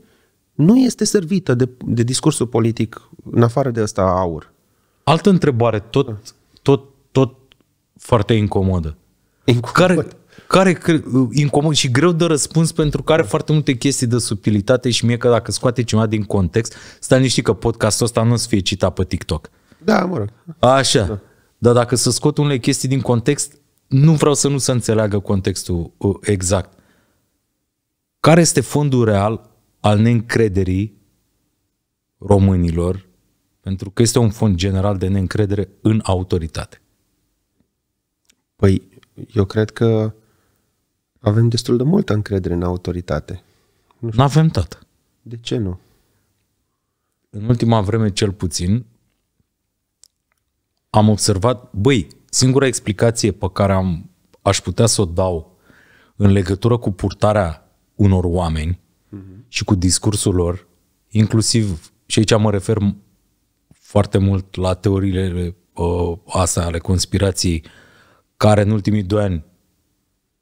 nu este servită de, de discursul politic în afară de ăsta Aur. Altă întrebare, tot, tot, tot foarte incomodă. Care, care, incomod și greu de răspuns, pentru că are foarte multe chestii de subtilitate și mie că dacă scoate ceva din context, stai liniștit că podcastul ăsta nu o să fie citat pe TikTok. Da, mă rog. Așa. Da. Dar dacă să scot unele chestii din context, nu vreau să nu se înțeleagă contextul exact. Care este fondul real al neîncrederii românilor? Pentru că este un fond general de neîncredere în autoritate. Păi, eu cred că avem destul de multă încredere în autoritate. Nu știu. N-avem, tată. De ce nu? În ultima vreme, cel puțin, am observat, băi, singura explicație pe care am, aș putea să o dau în legătură cu purtarea unor oameni mm-hmm. și cu discursul lor, inclusiv, și aici mă refer foarte mult la teoriile uh, astea ale conspirației, care în ultimii doi ani,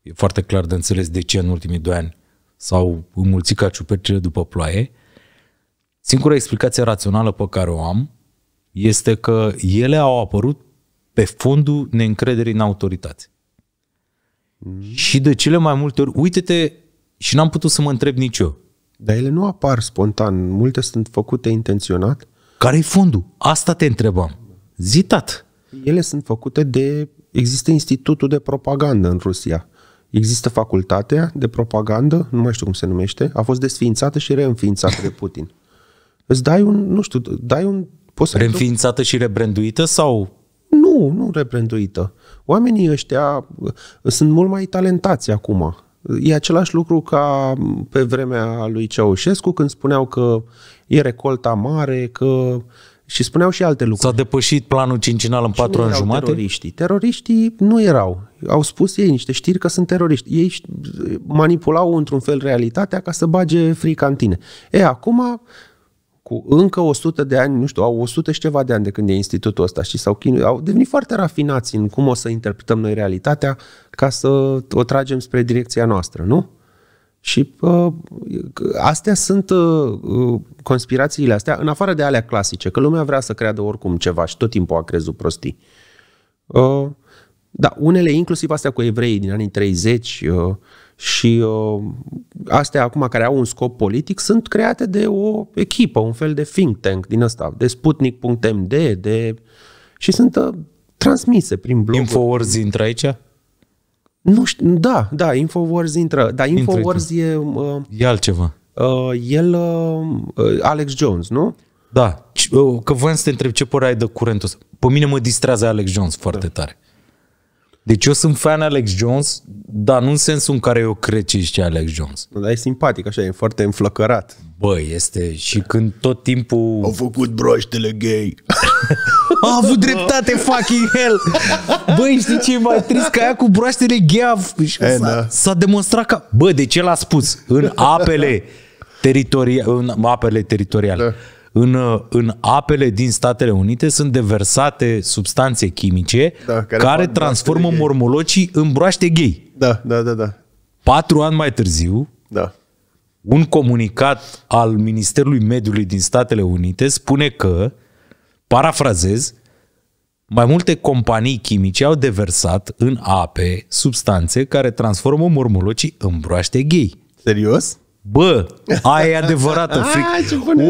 e foarte clar de înțeles de ce în ultimii doi ani s-au înmulțit ca ciupercile după ploaie, singura explicație rațională pe care o am este că ele au apărut pe fondul neîncrederii în autoritate. Mm. Și de cele mai multe ori, uite-te, și n-am putut să mă întreb nici eu. Dar ele nu apar spontan, multe sunt făcute intenționat. Care-i fondul? Asta te întrebam. Zi, tat. Ele sunt făcute de... Există Institutul de Propagandă în Rusia. Există facultatea de propagandă, nu mai știu cum se numește, a fost desființată și reînființată de Putin. Îți dai un, nu știu, dai un... Poți reînființată tu? Și rebranduită sau... Nu, nu rebranduită. Oamenii ăștia sunt mult mai talentați acum. E același lucru ca pe vremea lui Ceaușescu, când spuneau că e recolta mare, că... și spuneau și alte lucruri. S-a depășit planul cincinal în patru ani jumate? Teroriștii. teroriștii nu erau. Au spus ei niște știri că sunt teroriști. Ei manipulau într-un fel realitatea ca să bage frica în tine. E, acum, cu încă o sută de ani, nu știu, au o sută și ceva de ani de când e institutul ăsta și s-au chinuit, au devenit foarte rafinați în cum o să interpretăm noi realitatea ca să o tragem spre direcția noastră, nu? Și uh, astea sunt uh, conspirațiile astea, în afară de alea clasice, că lumea vrea să creadă oricum ceva și tot timpul a crezut prostii. Uh, da, unele, inclusiv astea cu evreii din anii treizeci uh, și uh, astea acum care au un scop politic, sunt create de o echipă, un fel de think tank din ăsta, de Sputnik punct m d, de... și sunt uh, transmise prin blog. InfoWars intră aici? Nu știu, da, da, InfoWars intră, dar InfoWars e... Uh, e altceva. Uh, el, uh, Alex Jones, nu? Da, că voiam să te întreb ce părere ai de curentul ăsta. Pe mine mă distrează Alex Jones foarte da. tare. Deci eu sunt fan Alex Jones, dar nu în sensul în care eu cred ce ești Alex Jones. Dar e simpatic, așa, e foarte înflăcărat. Băi, este și când tot timpul... Au făcut broștele gay. A avut dreptate, fucking hell. Băi, știi ce e mai trist? Că aia cu broaștele gay s-a demonstrat că... Bă, de ce l-a spus? În apele, teritoria... în apele teritoriale. Da. În, în apele din Statele Unite sunt deversate substanțe chimice da, care, care transformă mormolocii în broaște gay. Da, da, da, da. Patru ani mai târziu, da. un comunicat al Ministerului Mediului din Statele Unite spune că, parafrazez, mai multe companii chimice au deversat în ape substanțe care transformă mormolocii în broaște gay. Serios? Bă, aia e adevărată, fric.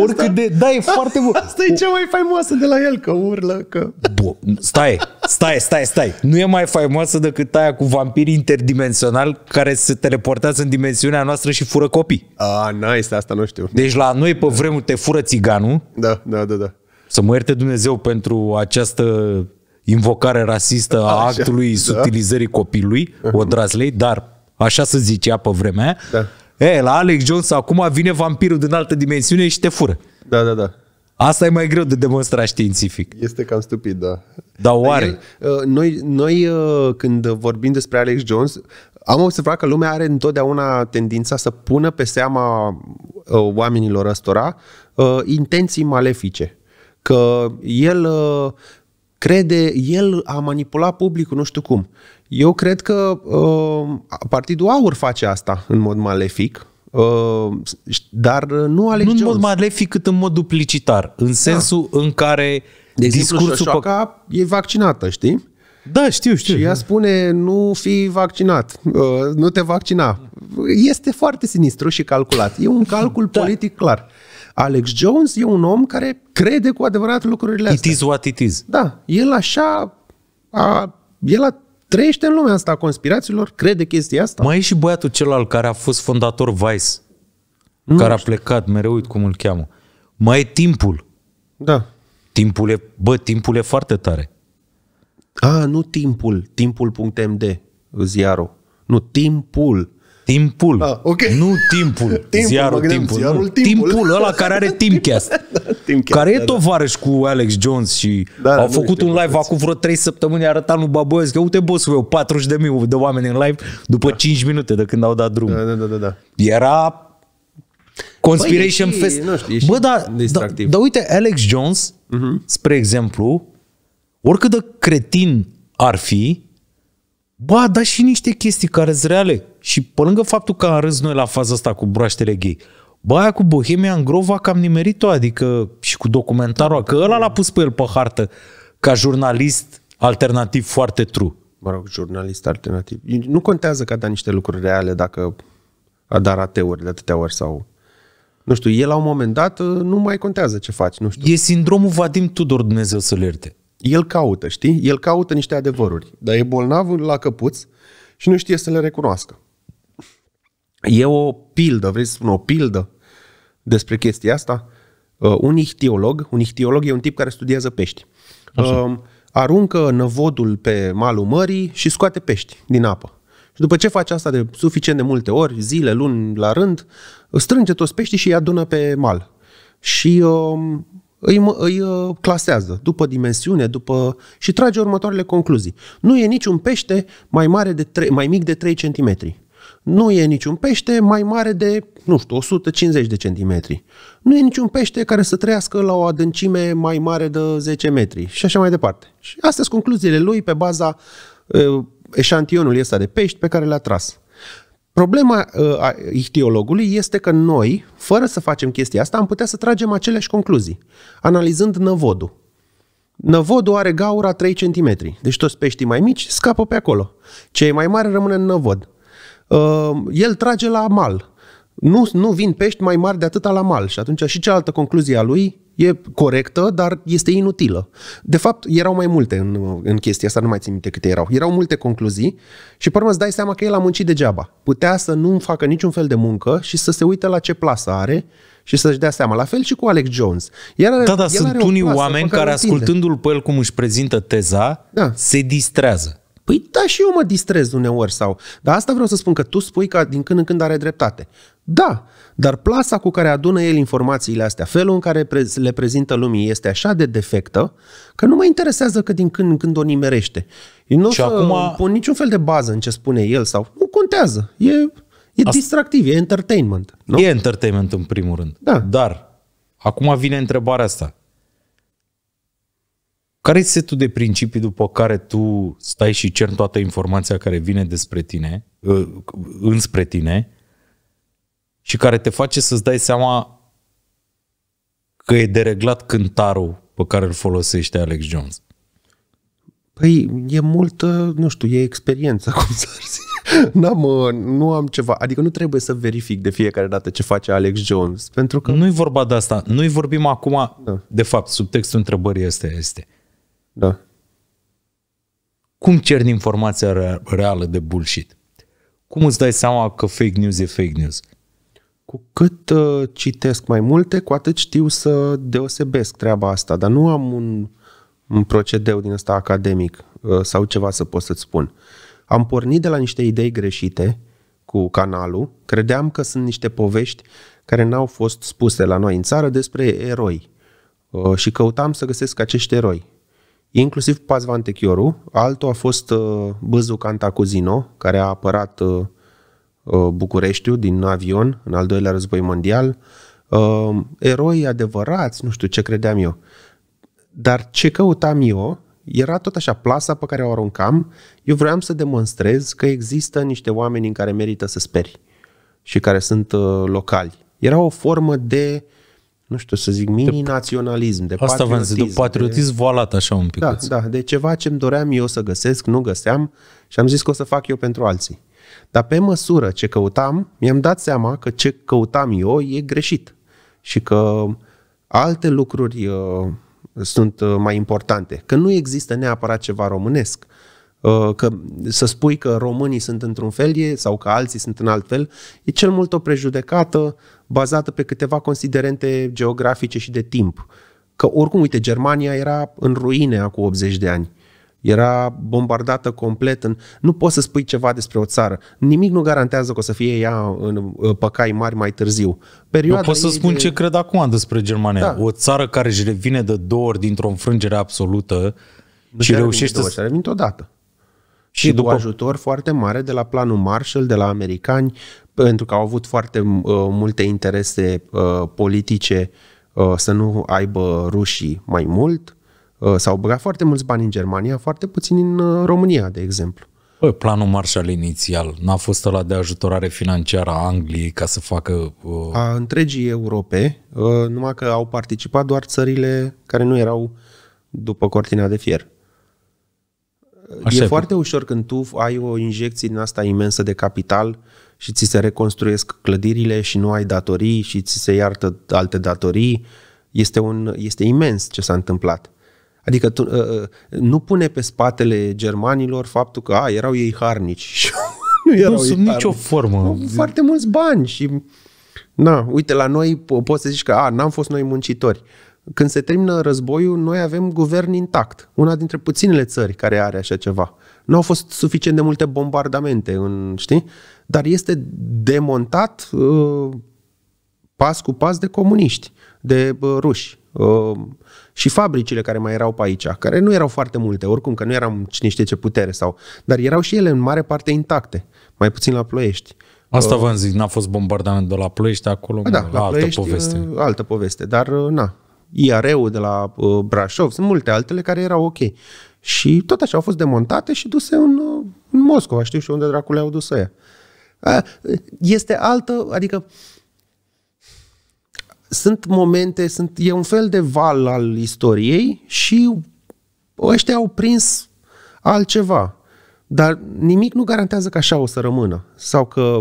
Oricât de... Da, e foarte bun. Asta e cea mai faimoasă de la el, că urlă, că... Bă, stai, stai, stai, stai. Nu e mai faimoasă decât aia cu vampirii interdimensionali care se teleportează în dimensiunea noastră și fură copii. Ah, nice, asta nu știu. Deci la noi pe vremuri te fură țiganul. Da, da, da, da. Să mă ierte Dumnezeu pentru această invocare rasistă a așa, actului sutilizării da. copilului, Odrasley, dar așa se zicea pe vremea aia. Da. E, la Alex Jones acum vine vampirul din altă dimensiune și te fură. Da, da, da. Asta e mai greu de demonstrat științific. Este cam stupid, da. Dar oare? El, noi, noi când vorbim despre Alex Jones, am observat că lumea are întotdeauna tendința să pună pe seama oamenilor ăstora intenții malefice. Că el crede, el a manipulat publicul, nu știu cum. Eu cred că uh, Partidul Aur face asta în mod malefic, uh, dar nu Alex Jones. Nu în mod malefic, cât în mod duplicitar, în sensul da. în care de discursul... Șoșoaca pe... e vaccinată, știi? Da, știu, știu. Și ea spune, nu fi vaccinat, uh, nu te vaccina. Este foarte sinistru și calculat. E un calcul da. politic clar. Alex Jones e un om care crede cu adevărat lucrurile astea. It is what it is. Da, el așa... A, el a trăiește în lumea asta a conspirațiilor, crede chestia asta. Mai e și băiatul celălalt care a fost fondator Vice, nu care știu. a plecat, mereu uit cum îl cheamă. Mai e Timpul. Da. Timpul e, bă, Timpul e foarte tare. A, nu Timpul, Timpul punct m d, ziarul. Nu, Timpul. Timpul. Ah, okay. Nu Timpul. Timpul ziarul, timpul, ziarul nu. timpul. Timpul ăla care are Timcast. Timcast care da, e tovarăș da. cu Alex Jones și da, au făcut un live puteți. acum vreo trei săptămâni, arăta lui Baboiesc că uite bossul eu, patruzeci de mii de oameni în live după da. cinci minute de când au dat drumul. Da, da, da, da, da. Era Conspiration Băi, Fest. Nu știu, Bă, da, da, da, uite, Alex Jones, uh-huh. spre exemplu, oricât de cretin ar fi, ba, dar și niște chestii care sunt reale. Și pe lângă faptul că am râs noi la faza asta cu broaștele gay, bă, aia cu Bohemian Grove că am nimerit-o, adică și cu documentarul, că ăla l-a pus pe el pe hartă ca jurnalist alternativ foarte true. Mă rog, jurnalist alternativ. Nu contează că a dat niște lucruri reale dacă a dat rateuri de atâtea ori sau... Nu știu, el la un moment dat nu mai contează ce faci, nu știu. E sindromul Vadim Tudor, Dumnezeu să-l ierte. El caută, știi? El caută niște adevăruri, dar e bolnav la căpuț și nu știe să le recunoască. E o pildă, vrei să spun o pildă despre chestia asta? Uh, un ihtiolog, un ihtiolog e un tip care studiază pești. Uh, aruncă năvodul pe malul mării și scoate pești din apă. Și după ce face asta de suficient de multe ori, zile, luni la rând, strânge toți peștii și îi adună pe mal. Și uh, îi, îi uh, clasează după dimensiune, după... și trage următoarele concluzii. Nu e niciun pește mai mare de trei, mai mic de trei centimetri. Nu e niciun pește mai mare de, nu știu, o sută cincizeci de centimetri. Nu e niciun pește care să trăiască la o adâncime mai mare de zece metri și așa mai departe. Și astea sunt concluziile lui pe baza uh, eșantionului ăsta de pești pe care le-a tras. Problema uh, a ihtiologului este că noi, fără să facem chestia asta, am putea să tragem aceleași concluzii, analizând năvodul. Năvodul are gaura trei centimetri, deci toți peștii mai mici scapă pe acolo. Cei mai mari rămân în năvod. Uh, el trage la mal. Nu, nu vin pești mai mari de atâta la mal și atunci și cealaltă concluzie a lui e corectă, dar este inutilă. De fapt, erau mai multe în, în chestia asta, nu mai țin minte câte erau. Erau multe concluzii și pe urmă îți dai seama că el a muncit degeaba. Putea să nu facă niciun fel de muncă și să se uite la ce plasă are și să-și dea seama. La fel și cu Alex Jones. El are, da, dar el sunt are unii oameni care, care ascultându-l pe el cum își prezintă teza, da, se distrează. Păi da, și eu mă distrez uneori sau... Dar asta vreau să spun, că tu spui că din când în când are dreptate. Da, dar plasa cu care adună el informațiile astea, felul în care le prezintă lumii, este așa de defectă că nu mă interesează că din când în când o nimerește. Eu nu o să acum... pun niciun fel de bază în ce spune el sau... Nu contează. E, e asta... distractiv, e entertainment. Nu? E entertainment în primul rând. Da. Dar acum vine întrebarea asta. Care este setul de principii după care tu stai și cerni toată informația care vine despre tine, înspre tine, și care te face să-ți dai seama că e dereglat cântarul pe care îl folosește Alex Jones? Păi e multă, nu știu, e experiență, cum să zic. N-am, nu am ceva, adică nu trebuie să verific de fiecare dată ce face Alex Jones, pentru că... Nu-i vorba de asta, noi vorbim acum, da, de fapt, subtextul întrebării este, este. Da. Cum cerni informația reală de bullshit? Cum îți dai seama că fake news e fake news? Cu cât uh, citesc mai multe, cu atât știu să deosebesc treaba asta, dar nu am un, un procedeu din ăsta academic uh, sau ceva să pot să-ți spun. Am pornit de la niște idei greșite cu canalul, credeam că sunt niște povești care n-au fost spuse la noi în țară despre eroi uh, și căutam să găsesc acești eroi. Inclusiv Paz Vantechioru, altul a fost uh, Bâzu Cantacuzino, care a apărat uh, uh, Bucureștiul din avion în al doilea război mondial. Uh, eroi adevărați, nu știu ce credeam eu. Dar ce căutam eu era tot așa, plasa pe care o aruncam, eu vreau să demonstrez că există niște oameni în care merită să speri și care sunt uh, locali. Era o formă de, nu știu să zic, mini-naționalism, de asta patriotism. Asta de patriotism voalat așa un pic. Da, da, de ceva ce-mi doream eu să găsesc, nu găseam și am zis că o să fac eu pentru alții. Dar pe măsură ce căutam, mi-am dat seama că ce căutam eu e greșit și că alte lucruri... Uh, sunt mai importante. Că nu există neapărat ceva românesc. Că să spui că românii sunt într-un fel sau că alții sunt în alt fel, e cel mult o prejudecată bazată pe câteva considerente geografice și de timp. Că oricum, uite, Germania era în ruine acum optzeci de ani. Era bombardată complet. În... Nu poți să spui ceva despre o țară. Nimic nu garantează că o să fie ea în păcai mari mai târziu. Perioada nu pot să spun de... ce cred acum despre Germania. Da. O țară care își revine de două ori dintr-o înfrângere absolută nu și reușește să... Revinit odată. Și, și după... cu ajutor foarte mare de la planul Marshall, de la americani, pentru că au avut foarte uh, multe interese uh, politice uh, să nu aibă rușii mai mult. S-au băgat foarte mulți bani în Germania, foarte puțin în România, de exemplu. Păi, planul Marshall inițial n-a fost ăla de ajutorare financiară a Angliei ca să facă... Uh... A întregii Europe, uh, numai că au participat doar țările care nu erau după cortina de fier. Așa e foarte ușor când tu ai o injecție din asta imensă de capital și ți se reconstruiesc clădirile și nu ai datorii și ți se iartă alte datorii. Este, un, este imens ce s-a întâmplat. Adică tu, uh, nu pune pe spatele germanilor faptul că a, erau ei harnici și nu erau nu, ei sub nicio formă. Au foarte mulți bani și na, uite, la noi poți să zici că a, n-am fost noi muncitori. Când se termină războiul, noi avem guvern intact. Una dintre puținele țări care are așa ceva. Nu au fost suficient de multe bombardamente, în, știi? Dar este demontat uh, pas cu pas de comuniști, de uh, ruși. Uh, și fabricile care mai erau pe aici, care nu erau foarte multe, oricum că nu eram cine știe ce putere sau, dar erau și ele în mare parte intacte, mai puțin la Ploiești. Asta uh, v-am zis, n-a fost bombardament de la Ploiești acolo, da, la altă Ploiești, poveste. Altă poveste, dar na, I R-ul de la uh, Brașov, sunt multe altele care erau ok. Și tot așa au fost demontate și duse în, în Moscova, știu și unde dracule au dus ăia. Este altă, adică sunt momente, sunt, e un fel de val al istoriei și ăștia au prins altceva. Dar nimic nu garantează că așa o să rămână. Sau că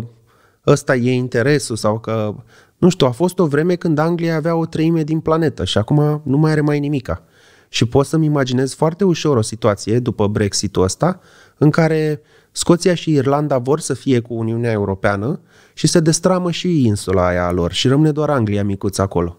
ăsta e interesul, sau că, nu știu, a fost o vreme când Anglia avea o treime din planetă și acum nu mai are mai nimica. Și pot să-mi imaginez foarte ușor o situație după Brexit-ul ăsta în care Scoția și Irlanda vor să fie cu Uniunea Europeană și se destramă și insula aia a lor și rămâne doar Anglia micuță acolo.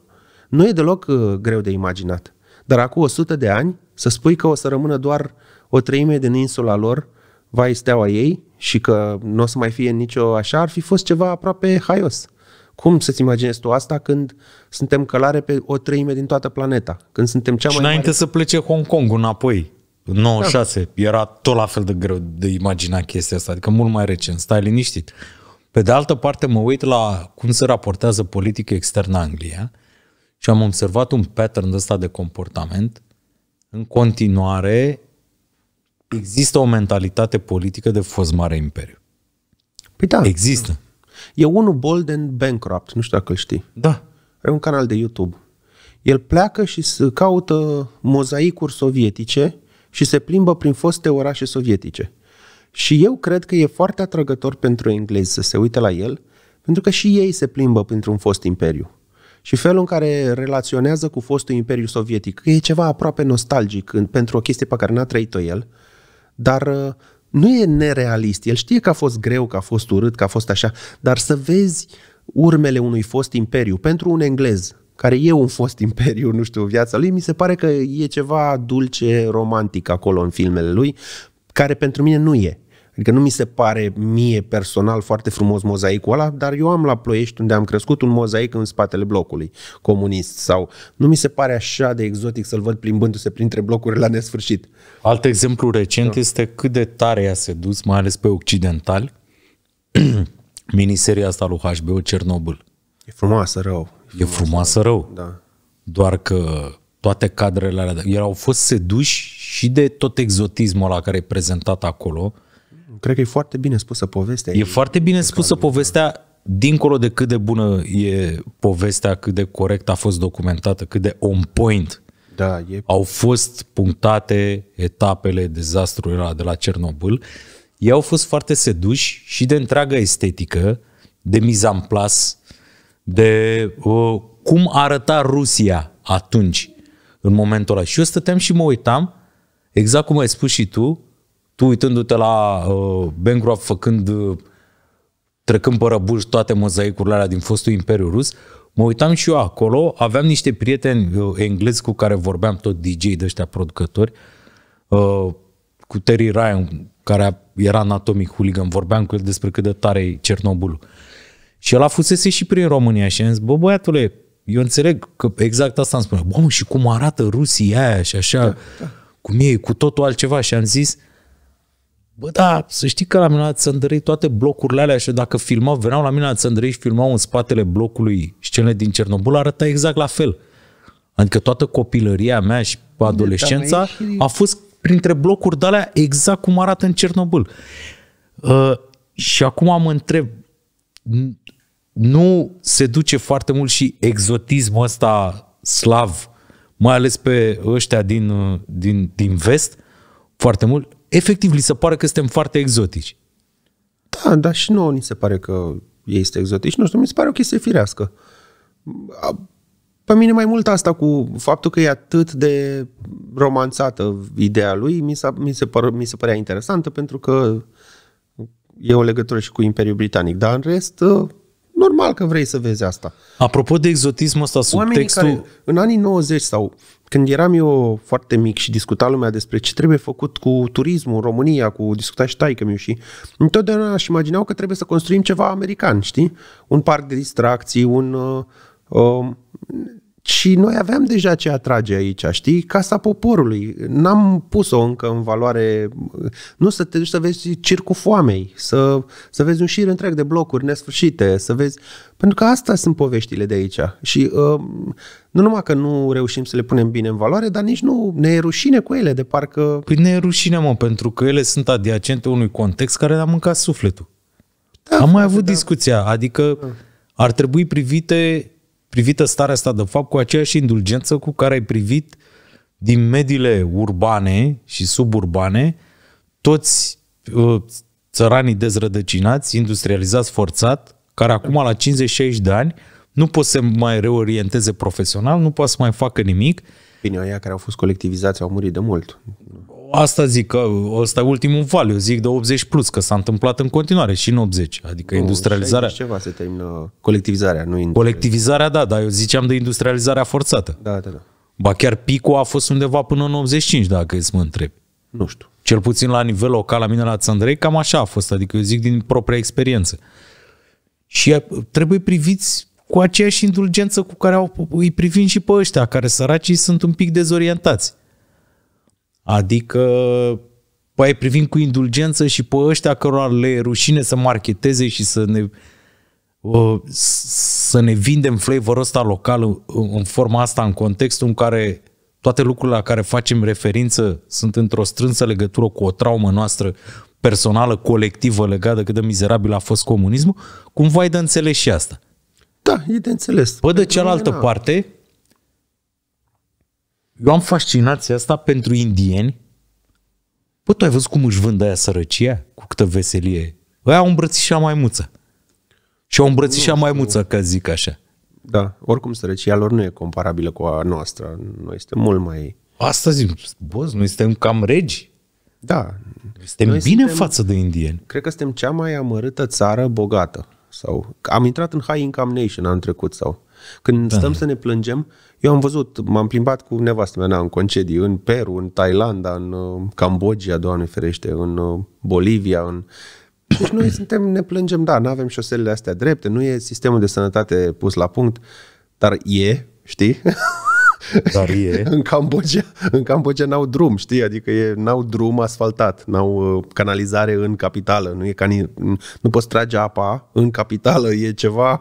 Nu e deloc uh, greu de imaginat. Dar acum o sută de ani să spui că o să rămână doar o treime din insula lor, vai steaua ei, și că nu o să mai fie nicio așa, ar fi fost ceva aproape haios. Cum să-ți imaginezi tu asta când suntem călare pe o treime din toată planeta? Când suntem cea mai și înainte mare... să plece Hong Kong înapoi, în nouăzeci și șase, da, era tot la fel de greu de imagina chestia asta, adică mult mai recent, stai liniștit. Pe de altă parte mă uit la cum se raportează politica externă Anglia și am observat un pattern ăsta de comportament. În continuare există o mentalitate politică de fost mare imperiu. Păi da. Există. E unul bold and bankrupt, nu știu dacă îl știi. Da. Are un canal de YouTube. El pleacă și caută mozaicuri sovietice și se plimbă prin foste orașe sovietice. Și eu cred că e foarte atrăgător pentru englezi să se uite la el, pentru că și ei se plimbă printr-un fost imperiu. Și felul în care relaționează cu fostul imperiu sovietic, că e ceva aproape nostalgic pentru o chestie pe care n-a trăit-o el, dar nu e nerealist. El știe că a fost greu, că a fost urât, că a fost așa, dar să vezi urmele unui fost imperiu, pentru un englez, care e un fost imperiu, nu știu, viața lui, mi se pare că e ceva dulce, romantic acolo în filmele lui, care pentru mine nu e. Adică nu mi se pare mie personal foarte frumos mozaicul ăla, dar eu am la Ploiești, unde am crescut, un mozaic în spatele blocului comunist, sau nu mi se pare așa de exotic să-l văd plimbându-se printre blocuri la nesfârșit. Alt exemplu recent da. este cât de tare a sedus, mai ales pe occidentali, miniseria asta lui H B O, Cernobâl. E frumoasă rău. E frumoasă rău. Da. Doar că toate cadrele alea, ele au fost seduși și de tot exotismul ăla care e prezentat acolo. Cred că e foarte bine spusă povestea. E, e foarte bine spusă povestea, dincolo de cât de bună e povestea, cât de corect a fost documentată, cât de on point. Da, e... Au fost punctate etapele dezastrului ăla de la Cernobâl. Ei au fost foarte seduși și de întreaga estetică, de mise en place, de uh, cum arăta Rusia atunci, în momentul ăla. Și eu stăteam și mă uitam, exact cum ai spus și tu, tu uitându-te la uh, Bancroft făcând, uh, trecând pe răbuși toate mozaicurile alea din fostul Imperiu Rus, mă uitam și eu acolo, aveam niște prieteni uh, englezi cu care vorbeam, tot D J de ăștia producători, uh, cu Terry Ryan, care era Anatomic Hooligan, vorbeam cu el despre cât de tare e Cernobâlul. Și el a fusese și prin România și am zis, bă, băiatule, eu înțeleg că exact asta îmi spune, bă, mă, și cum arată Rusia aia și așa, da, da. cum e, cu totul altceva. Și am zis, bă, da, să știi că la mine la Țăndărei toate blocurile alea și dacă filmau, veneau la mine la Țăndărei și filmau în spatele blocului scenele din Cernobâl, arăta exact la fel. Adică toată copilăria mea și adolescența a fost printre blocuri de alea exact cum arată în Cernobâl. Uh, și acum mă întreb, nu se duce foarte mult și exotismul ăsta slav, mai ales pe ăștia din, din, din vest, foarte mult? Efectiv, li se pare că suntem foarte exotici. Da, dar și nouă ni se pare că ei sunt exotici. Nu știu, mi se pare o chestie firească. Pe mine mai mult asta cu faptul că e atât de romanțată ideea lui, mi, mi, se, păr mi se părea interesantă pentru că e o legătură și cu Imperiul Britanic. Dar în rest, normal că vrei să vezi asta. Apropo de exotismul ăsta, subtextul... Oamenii care, în anii nouăzeci sau... Când eram eu foarte mic și discuta lumea despre ce trebuie făcut cu turismul în România, cu discuta și taică-miu și întotdeauna își imaginau că trebuie să construim ceva american, știi? Un parc de distracții, un... Uh, uh, și noi aveam deja ce atrage aici, știi? Casa Poporului. N-am pus-o încă în valoare... Nu, să te duci să vezi Circul Foamei, să, să vezi un șir întreg de blocuri nesfârșite, să vezi... Pentru că astea sunt poveștile de aici. Și uh, nu numai că nu reușim să le punem bine în valoare, dar nici nu ne e rușine cu ele, de parcă... Păi ne e rușine, mă, pentru că ele sunt adiacente unui context care ne-a mâncat sufletul. Am mai avut discuția, adică ar trebui privite, privită starea asta de fapt cu aceeași indulgență cu care ai privit din mediile urbane și suburbane toți uh, țăranii dezrădăcinați, industrializați forțat, care acum la cincizeci șaizeci de ani nu pot să mai reorienteze profesional, nu pot să mai facă nimic. Bine, aia care au fost colectivizați au murit de mult. Asta zic, că ăsta e ultimul val, eu zic de optzeci plus, că s-a întâmplat în continuare și în optzeci, adică nu, industrializarea... Ceva se termină, colectivizarea, nu... Colectivizarea, da, dar eu ziceam de industrializarea forțată. Da, da, da. Ba chiar picul a fost undeva până în optzeci și cinci, dacă îți mă întreb. Nu știu. Cel puțin la nivel local, la mine la Țandrei, cam așa a fost, adică eu zic din propria experiență. Și trebuie priviți cu aceeași indulgență cu care au, îi privim și pe ăștia, care săracii sunt un pic dezorientați. Adică păi privim cu indulgență și pe ăștia cărora le e rușine să marketeze și să ne, să ne vindem flavorul ăsta local în forma asta, în contextul în care toate lucrurile la care facem referință sunt într-o strânsă legătură cu o traumă noastră personală, colectivă, legată cât de mizerabil a fost comunismul, cumva e de înțeles și asta. Da, e de înțeles. Păi de cealaltă parte, eu am fascinația asta pentru indieni. Păi tu ai văzut cum își vând aia sărăcia? Cu câtă veselie. Aia au îmbrățișat maimuță. Și au îmbrățișat maimuță, ca zic așa. Da, oricum sărăcia lor nu e comparabilă cu a noastră. Noi suntem mult mai... Asta zic, bă, noi suntem cam regi. Da. Suntem noi bine suntem, față de indieni. Cred că suntem cea mai amărâtă țară bogată. Sau am intrat în High Income Nation anul trecut sau... Când stăm să ne plângem, eu am văzut, m-am plimbat cu nevastă mea în concedii, în Peru, în Thailanda, în Cambodgia, Doamne ferește, în Bolivia. În... Deci noi suntem, ne plângem, da, nu avem șoselele astea drepte, nu e sistemul de sănătate pus la punct, dar e, știi? Dar e. În Cambodgia, în Cambodgia n-au drum, știi? Adică n-au drum asfaltat, n-au canalizare în capitală, nu e cani, nu poți trage apa în capitală, e ceva.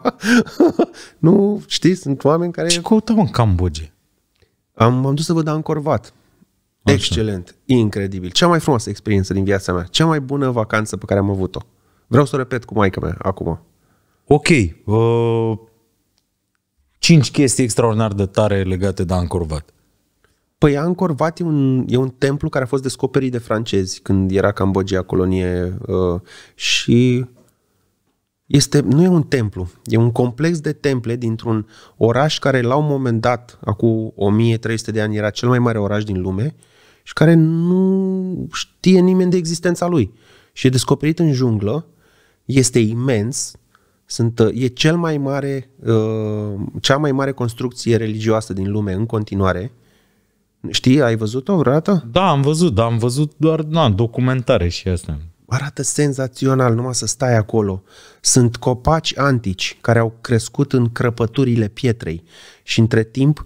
Nu, știi, sunt oameni care... Ce căutăm în Cambodgia? Am, am dus să văd Angkor Wat. Excelent, incredibil. Cea mai frumoasă experiență din viața mea, cea mai bună vacanță pe care am avut-o. Vreau să o repet cu maica mea acum. Ok, uh... Cinci chestii extraordinar de tare legate de Angkor Wat. Păi Angkor Wat e un, e un templu care a fost descoperit de francezi când era Cambodgia colonie uh, și este, nu e un templu, e un complex de temple dintr-un oraș care la un moment dat, acum o mie trei sute de ani, era cel mai mare oraș din lume și care nu știe nimeni de existența lui. Și e descoperit în junglă, este imens. Sunt, e cel mai mare, cea mai mare construcție religioasă din lume în continuare. Știi, ai văzut-o vreodată? Da, am văzut, dar am văzut doar na, documentare și asta. Arată senzațional, numai să stai acolo. Sunt copaci antici care au crescut în crăpăturile pietrei și între timp,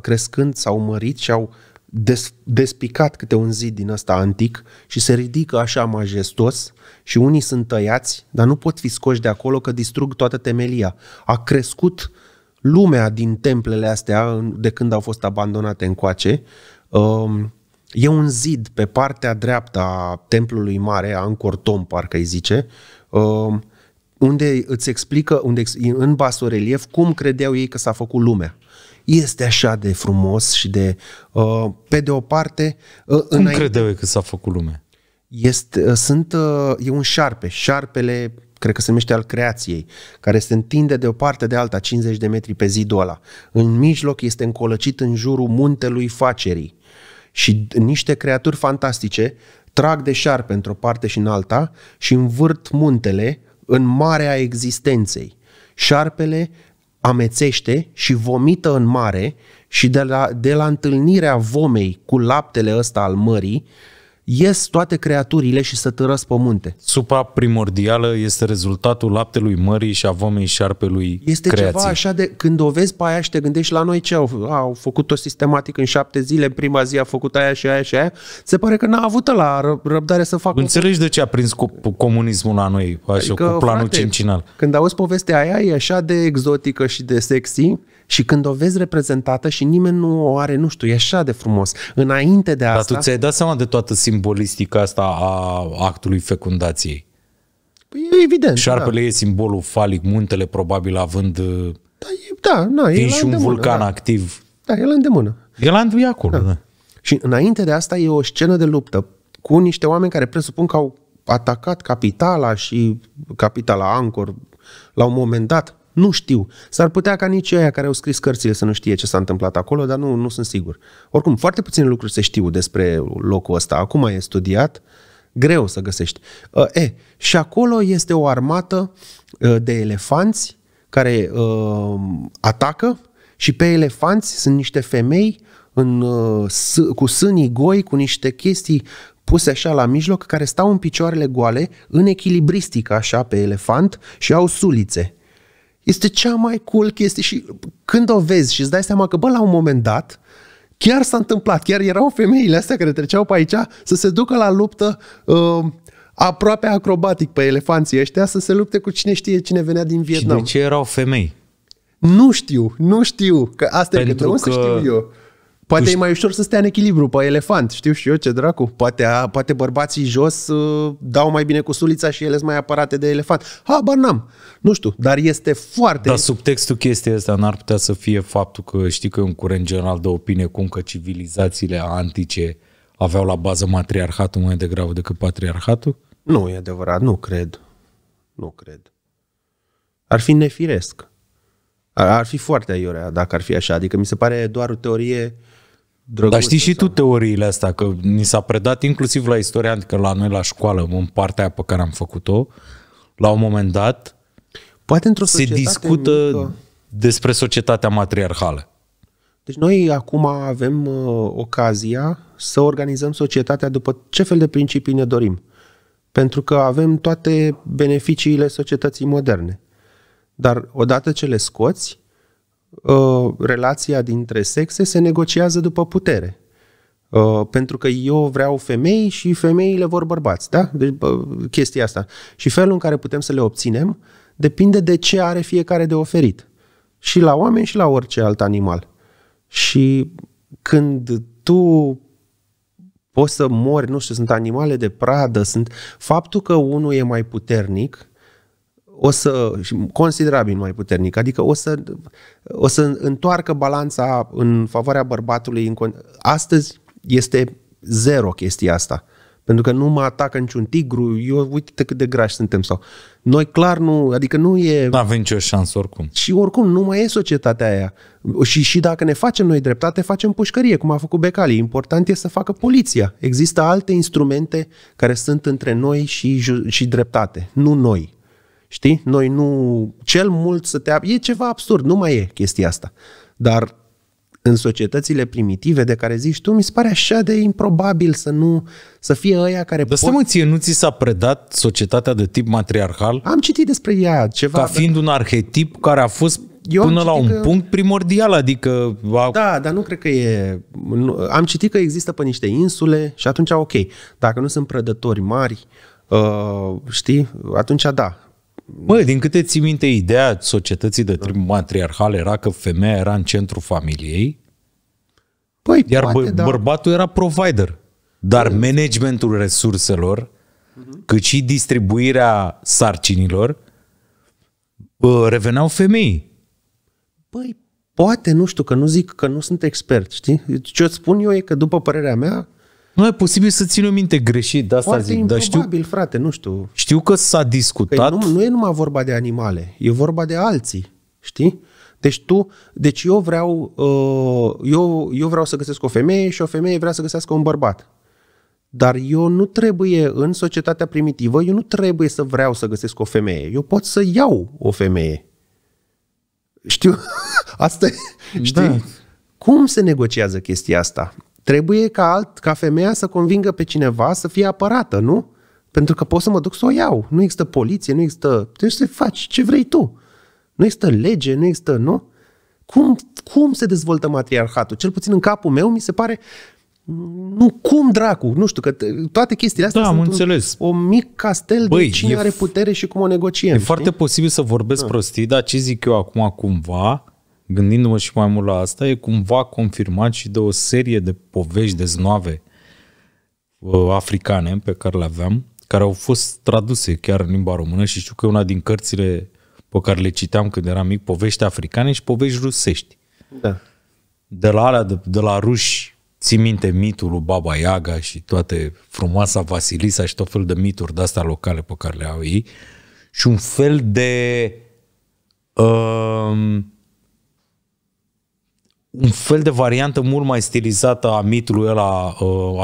crescând, s-au mărit și au des, despicat câte un zid din ăsta antic și se ridică așa majestos. Și unii sunt tăiați, dar nu pot fi scoși de acolo că distrug toată temelia. A crescut lumea din templele astea de când au fost abandonate încoace. E un zid pe partea dreaptă a templului mare, Angkor Thom, parcă îi zice, unde îți explică unde, în basorelief cum credeau ei că s-a făcut lumea. Este așa de frumos și de... Pe de o parte... Cum înainte... credeau ei că s-a făcut lumea? Este, sunt, e un șarpe, șarpele, cred că se numește al creației, care se întinde de o parte de alta, cincizeci de metri pe zidul ăla. În mijloc este încolăcit în jurul muntelui facerii și niște creaturi fantastice trag de șarpe într-o parte și în alta și învârt muntele în marea existenței. Șarpele amețește și vomită în mare și de la, de la întâlnirea vomei cu laptele ăsta al mării, ies toate creaturile și se târăsc pe munte. Supa primordială este rezultatul laptelui mării și a vomei șarpelui este creației. Ceva așa de, când o vezi pe aia și te gândești la noi ce au, au făcut-o sistematic în șapte zile, în prima zi a făcut aia și aia și aia, se pare că n-a avut la răbdare să facă. Înțelegi de ce a prins cu comunismul la noi, așa, adică, cu planul frate, cincinal. Când auzi povestea aia, e așa de exotică și de sexy. Și când o vezi reprezentată și nimeni nu o are, nu știu, e așa de frumos. Înainte de asta... Dar tu ți-ai dat seama de toată simbolistica asta a actului fecundației? Păi Evident. Șarpele da. E simbolul falic, muntele probabil având da, e, da, na, e și un vulcan da. Activ. Da, e la îndemână. E la îndemână acolo. Da. Da. Și înainte de asta e o scenă de luptă cu niște oameni care presupun că au atacat capitala și capitala Angkor la un moment dat. Nu știu. S-ar putea ca nici aia care au scris cărțile să nu știe ce s-a întâmplat acolo, dar nu, nu sunt sigur. Oricum, foarte puține lucruri se știu despre locul ăsta. Acum e studiat, greu să găsești. Uh, e, și acolo este o armată uh, de elefanți care uh, atacă și pe elefanți sunt niște femei în, uh, cu sânii goi, cu niște chestii puse așa la mijloc, care stau în picioarele goale, în echilibristică așa pe elefant și au sulițe. Este cea mai cool chestie și când o vezi și îți dai seama că, bă, la un moment dat, chiar s-a întâmplat, chiar erau femeile astea care treceau pe aici să se ducă la luptă uh, aproape acrobatic pe elefanții ăștia, să se lupte cu cine știe cine venea din Vietnam. Și de ce erau femei? Nu știu, nu știu, că asta e că nu se știu eu. Poate e mai ușor să stea în echilibru pe elefant, știu și eu ce dracu. Poate, a, poate bărbații jos uh, dau mai bine cu sulița și ele sunt mai aparate de elefant. Habar n-am, nu știu, dar este foarte... Dar subtextul chestia asta n-ar putea să fie faptul că știi că e un curent general de opinie cum că civilizațiile antice aveau la bază matriarhatul mai degrabă decât patriarhatul? Nu, e adevărat, nu cred. Nu cred. Ar fi nefiresc. Ar, ar fi foarte aiurea dacă ar fi așa, adică mi se pare doar o teorie... Drăguță, dar știi și tu teoriile astea, că ni s-a predat inclusiv la istoria antică, la noi la școală, în partea aia pe care am făcut-o, la un moment dat poate într-o se discută mică. Despre societatea matriarhală. Deci noi acum avem uh, ocazia să organizăm societatea după ce fel de principii ne dorim. Pentru că avem toate beneficiile societății moderne. Dar odată ce le scoți, relația dintre sexe se negociază după putere. Pentru că eu vreau femei și femeile vor bărbați, da? Deci chestia asta. Și felul în care putem să le obținem depinde de ce are fiecare de oferit. Și la oameni și la orice alt animal. Și când tu poți să mori, nu știu, sunt animale de pradă, sunt faptul că unul e mai puternic o să, considerabil mai puternic, adică o să, o să întoarcă balanța în favoarea bărbatului. Astăzi este zero chestia asta, pentru că nu mă atacă niciun tigru, eu uite cât de grași suntem sau. Noi clar nu, adică nu e... Nu avem nicio șansă oricum. Și oricum nu mai e societatea aia. Și, și dacă ne facem noi dreptate, facem pușcărie, cum a făcut Becali. Important e să facă poliția. Există alte instrumente care sunt între noi și, și dreptate, nu noi. Știi? Noi nu... Cel mult să te... E ceva absurd, nu mai e chestia asta. Dar în societățile primitive de care zici tu, mi se pare așa de improbabil să nu... Să fie ăia care... Dar pot... mă ție, nu ți s-a predat societatea de tip matriarhal? Am citit despre ea ceva... Ca fiind un arhetip care a fost eu până la un că... punct primordial, adică... Da, dar nu cred că e... Am citit că există pe niște insule și atunci ok. Dacă nu sunt prădători mari, știi? Atunci da. Băi, din câte ții minte, ideea societății de tip matriarhal era că femeia era în centrul familiei, păi, iar poate, bă, da. Bărbatul era provider. Dar păi. Managementul resurselor, uh-huh. cât și distribuirea sarcinilor, bă, reveneau femeii. Păi, poate, nu știu, că nu zic că nu sunt expert, știi? Ce spun eu e că, după părerea mea, nu e posibil să țin o minte greșit, de asta foarte zic. Dar știu, frate, nu știu. Știu că s-a discutat. Că nu, nu e numai vorba de animale, e vorba de alții, știi? Deci tu, deci eu vreau, eu, eu vreau să găsesc o femeie și o femeie vrea să găsească un bărbat. Dar eu nu trebuie, în societatea primitivă, eu nu trebuie să vreau să găsesc o femeie. Eu pot să iau o femeie. Știu? Asta e, știi? Da. Cum se negociază chestia asta? Trebuie ca, alt, ca femeia să convingă pe cineva să fie apărată, nu? Pentru că pot să mă duc să o iau. Nu există poliție, nu există... Trebuie să faci ce vrei tu. Nu există lege, nu există... Nu? Cum, cum se dezvoltă matriarhatul? Cel puțin în capul meu mi se pare... Nu, cum dracu? Nu știu, că toate chestiile astea da, sunt am înțeles. Un, o mic castel băi, de cine are putere și cum o negociem. E știi? Foarte posibil să vorbesc da. Prostii, dar ce zic eu acum cumva... Gândindu-mă și mai mult la asta, e cumva confirmat și de o serie de povești de znoave uh, africane pe care le aveam, care au fost traduse chiar în limba română și știu că una din cărțile pe care le citeam când eram mic, povești africane și povești rusești. Da. De la alea, de, de la ruși, ții minte mitul lui Baba Yaga și toate frumoasa Vasilisa și tot felul de mituri de-astea locale pe care le au ei și un fel de um, un fel de variantă mult mai stilizată a mitului ăla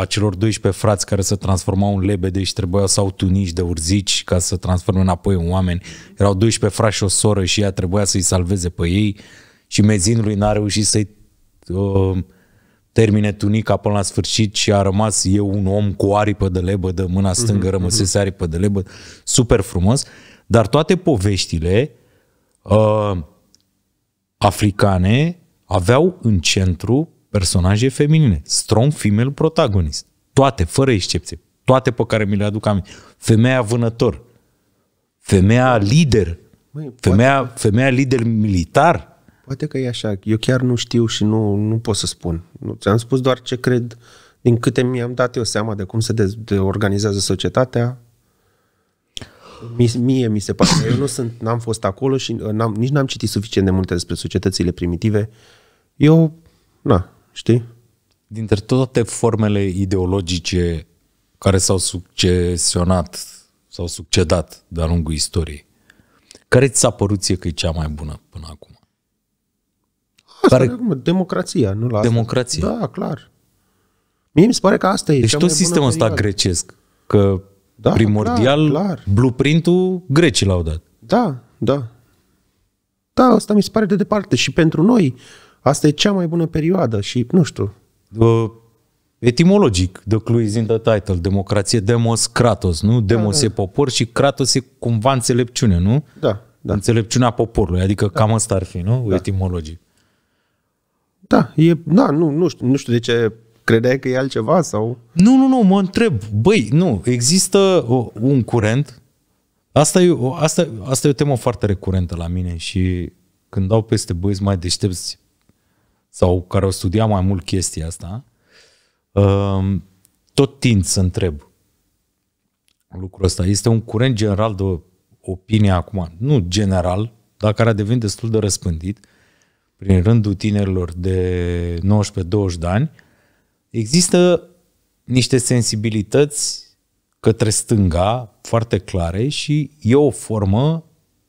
a celor doisprezece frați care se transformau în lebede și trebuia să au tunici de urzici ca să se transforme înapoi în oameni. Erau doisprezece frați și o soră și ea trebuia să-i salveze pe ei și mezinului n-a reușit să-i uh, termine tunica până la sfârșit și a rămas eu un om cu aripă de lebădă, mâna stângă mm-hmm, rămăsese mm-hmm. aripă de lebădă. Super frumos, dar toate poveștile uh, africane aveau în centru personaje feminine, strong female protagonist. Toate, fără excepție. Toate pe care mi le aduc aminte. Femeia vânător, femeia lider, Măi, femeia, femeia lider militar. Poate că e așa. Eu chiar nu știu și nu, nu pot să spun. Ți-am spus doar ce cred, din câte mi-am dat eu seama de cum se de, de organizează societatea. Mie, mie mi se pare. Eu nu sunt, n-am fost acolo și n-am, nici n-am citit suficient de multe despre societățile primitive. Eu, na, știi? Dintre toate formele ideologice care s-au succesionat, s-au succedat de-a lungul istoriei, care ți s-a părut ție că e cea mai bună până acum? Asta care... Democrația, nu la democrație. Da, clar. Mie mi se pare că asta e deci cea mai bună. Deci tot sistemul ăsta grecesc, că da, primordial, clar, clar. Blueprint-ul grecii l-au dat. Da, da. Da, asta mi se pare de departe. Și pentru noi, asta e cea mai bună perioadă și, nu știu... Uh, etimologic, the clue is in the title, democrație, demos, kratos, nu? Demos da, da. e popor și kratos e cumva înțelepciune, nu? Da, da. Înțelepciunea poporului, adică da. cam asta ar fi, nu? Da. Etimologic. Da, e, da nu, nu, știu, nu știu de ce... Credeai că e altceva sau... Nu, nu, nu, mă întreb. Băi, nu, există o, un curent. Asta e, o, asta, asta e o temă foarte recurentă la mine și când dau peste băieți mai deștepți sau care au studiat mai mult chestia asta, tot tind să întreb lucrul ăsta. Este un curent general de opinie acum, nu general, dar care a devenit destul de răspândit prin rândul tinerilor de nouăsprezece douăzeci de ani. Există niște sensibilități către stânga foarte clare și e o formă,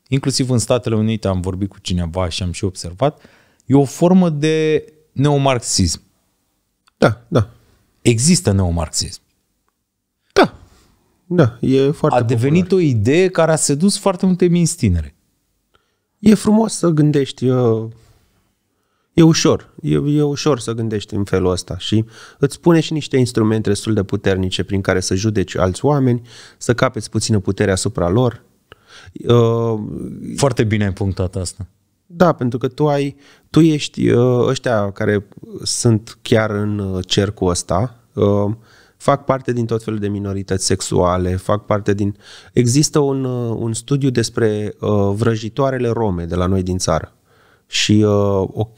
inclusiv în Statele Unite am vorbit cu cineva și am și observat, e o formă de neomarxism. Da, da. Există neomarxism. Da, da, e foarte A devenit popular. O idee care a sedus foarte multe minți tinere. E frumos să gândești... Eu... E ușor, e, e ușor să gândești în felul ăsta și îți pune și niște instrumente destul de puternice prin care să judeci alți oameni, să capeți puțină putere asupra lor. Foarte bine ai punctat asta. Da, pentru că tu ai, tu ești ăștia care sunt chiar în cercul ăsta, fac parte din tot felul de minorități sexuale, fac parte din... Există un, un studiu despre vrăjitoarele rome de la noi din țară. Și uh, o,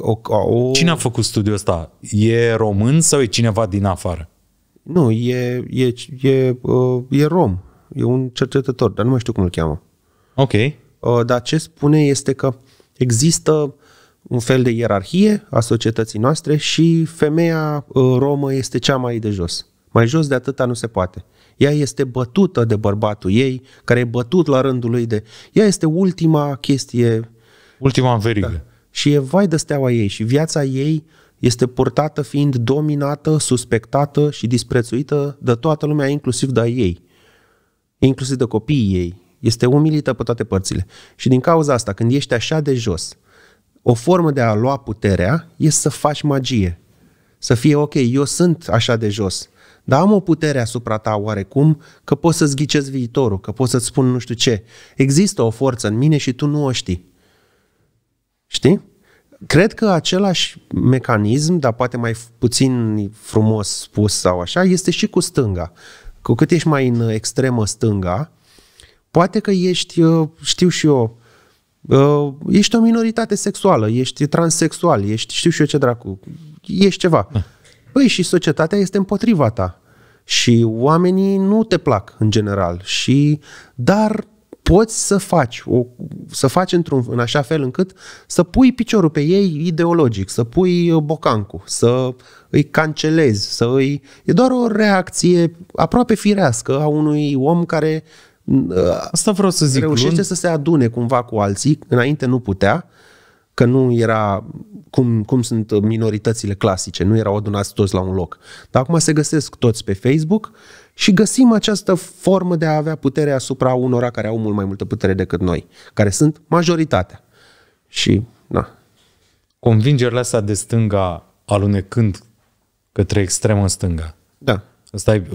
o, o... Cine a făcut studiul ăsta? E român sau e cineva din afară? Nu, e, e, e, uh, e rom. E un cercetător, dar nu mai știu cum îl cheamă. Ok. Uh, dar ce spune este că există un fel de ierarhie a societății noastre și femeia uh, romă este cea mai de jos. Mai jos de atâta nu se poate. Ea este bătută de bărbatul ei, care e bătut la rândul lui de... Ea este ultima chestie... Ultima în verigă. Da. Și e vai de steaua ei și viața ei este purtată fiind dominată, suspectată și disprețuită de toată lumea, inclusiv de ei, inclusiv de copiii ei. Este umilită pe toate părțile. Și din cauza asta, când ești așa de jos, o formă de a lua puterea este să faci magie. Să fie, ok, eu sunt așa de jos, dar am o putere asupra ta oarecum că pot să-ți ghicezi viitorul, că pot să-ți spun nu știu ce. Există o forță în mine și tu nu o știi. Știi? Cred că același mecanism, dar poate mai puțin frumos spus sau așa, este și cu stânga. Cu cât ești mai în extremă stânga, poate că ești, știu și eu, ești o minoritate sexuală, ești transexual, ești știu și eu ce dracu, ești ceva. Păi și societatea este împotriva ta. și oamenii nu te plac în general, și dar poți să faci, o, să faci într-un, în așa fel încât să pui piciorul pe ei ideologic, să pui bocancul, să îi cancelezi, să îi... E doar o reacție aproape firească a unui om care Asta vreau să zic, reușește luni. să se adune cumva cu alții, înainte nu putea, că nu era cum, cum sunt minoritățile clasice, nu erau adunați toți la un loc. Dar acum se găsesc toți pe Facebook și găsim această formă de a avea putere asupra unora care au mult mai multă putere decât noi, care sunt majoritatea. Și, na. Convingerile astea de stânga alunecând către extremă în stânga. Da. Asta e,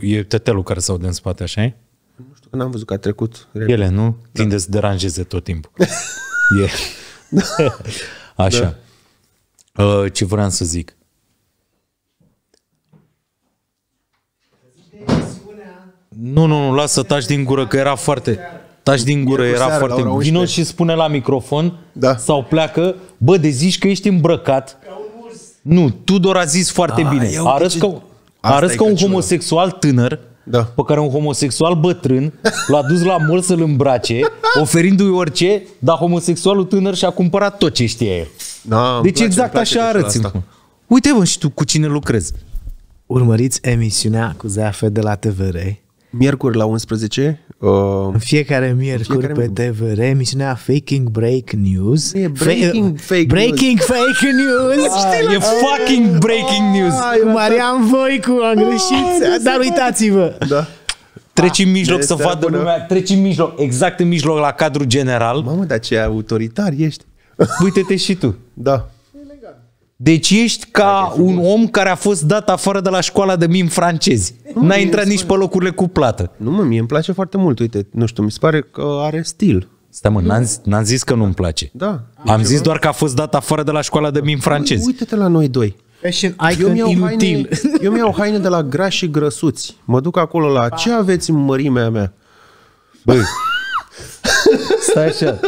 e tetelul care se aude în spate, așa -i? Nu știu, că n-am văzut că a trecut. Ele, nu? Da. Tinde să deranjeze tot timpul. E... Așa. Da. Ce vreau să zic? Nu, nu, nu, lasă, taci din gură, că era foarte... Taci din gură, era foarte... Vino și spune la microfon, da, sau pleacă. Bă, de zici că ești îmbrăcat. Nu, Tudor a zis foarte a, bine. Arăți ca, arăți ca un homosexual tânăr, da, pe care un homosexual bătrân l-a dus la mol să-l îmbrace, oferindu-i orice, dar homosexualul tânăr și-a cumpărat tot ce știa el. Da, deci place, exact așa arăți. Uite, mă, și tu cu cine lucrezi. Urmăriți emisiunea cu Zafer de la T V R. Miercuri la unsprezece. Uh, în fiecare miercuri fiecare pe T V R, emisiunea Faking Break News. E breaking Fa fake breaking news. Fake news. Ah, e fucking breaking news. Ah, Marian Voicu, am greșit. Ah, dar uitați-vă. Da. Treci în mijloc, ah, să vadă lumea. Treci în mijloc, exact în mijloc la cadru general. Mamă, dar ce autoritar ești. Uite-te și tu. Da. Deci ești ca un om care a fost dat afară de la școala de mim francezi. N-ai intrat nici pe locurile cu plată. Nu, mă, mie îmi place foarte mult. Uite, nu știu, mi se pare că are stil. Stai, mă, n-am zis că nu-mi place. Da. Am zis doar că a fost dat afară de la școala de mim francezi. Uite-te la noi doi. Eu mi-au haine de la grași și grăsuți. Mă duc acolo la... Ce aveți în mărimea mea? Băi, stai așa.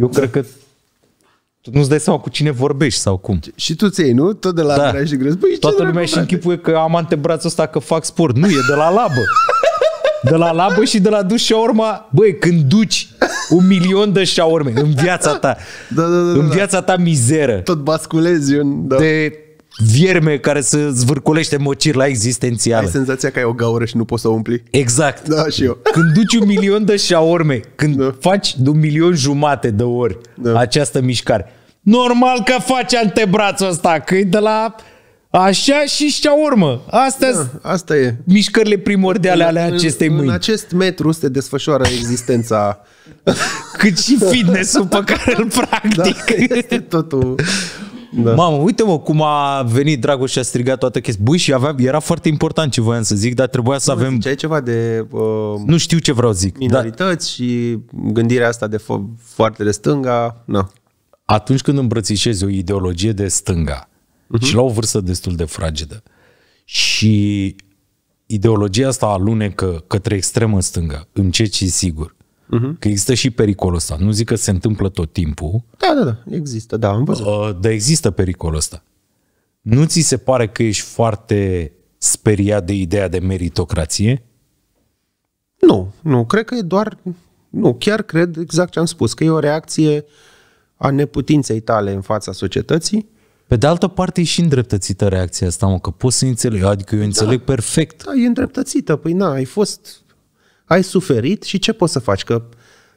Eu cred că... nu-ți dai seama cu cine vorbești sau cum. Și tu ți-ai, nu? Tot de la da. grași și grăsuți. Băi, toată lumea și închipuie că am antebrațul ăsta că fac sport. Nu, e de la labă. De la labă și de la duș și urma. Băi, când duci un milion de șaorme în viața ta, da, da, da, în viața ta mizeră, tot basculezi un, da. de vierme care se zvârcolește mocir la existențială. Ai senzația că ai o gaură și nu poți să o umpli. Exact. Da, și eu. Când duci un milion de șaorme, când da. faci de un milion jumate de ori da. această mișcare, normal că faci antebrațul ăsta, că e de la așa și șaormă. Astea da, asta e mișcările primordiale ale acestei în, mâini. În acest metru se desfășoară existența. Cât și fitness-ul pe care îl practic. Da, este totul... Da. Mamă, uite-mă cum a venit Dragoș și a strigat toată chestia. Băi, și aveam, era foarte important ce voiam să zic, dar trebuia să nu avem... Ziceai ceva de... Uh, nu știu ce vreau să zic. Minorități da. și gândirea asta de fo foarte de stânga. Na. Atunci când îmbrățișezi o ideologie de stânga uh-huh. și la o vârstă destul de fragedă și ideologia asta alunecă către extremă stânga, încet și sigur. Uh-huh. Că există și pericolul ăsta. Nu zic că se întâmplă tot timpul. Da, da, da. Există, da, am văzut. Uh, dar există pericolul ăsta. Nu ți se pare că ești foarte speriat de ideea de meritocrație? Nu, nu. Cred că e doar... Nu, chiar cred exact ce am spus. Că e o reacție a neputinței tale în fața societății. Pe de altă parte e și îndreptățită reacția asta, mă, că poți să înțelegi. Adică eu înțeleg da. perfect. Da, e îndreptățită. Păi na, ai fost... Ai suferit și ce poți să faci? Că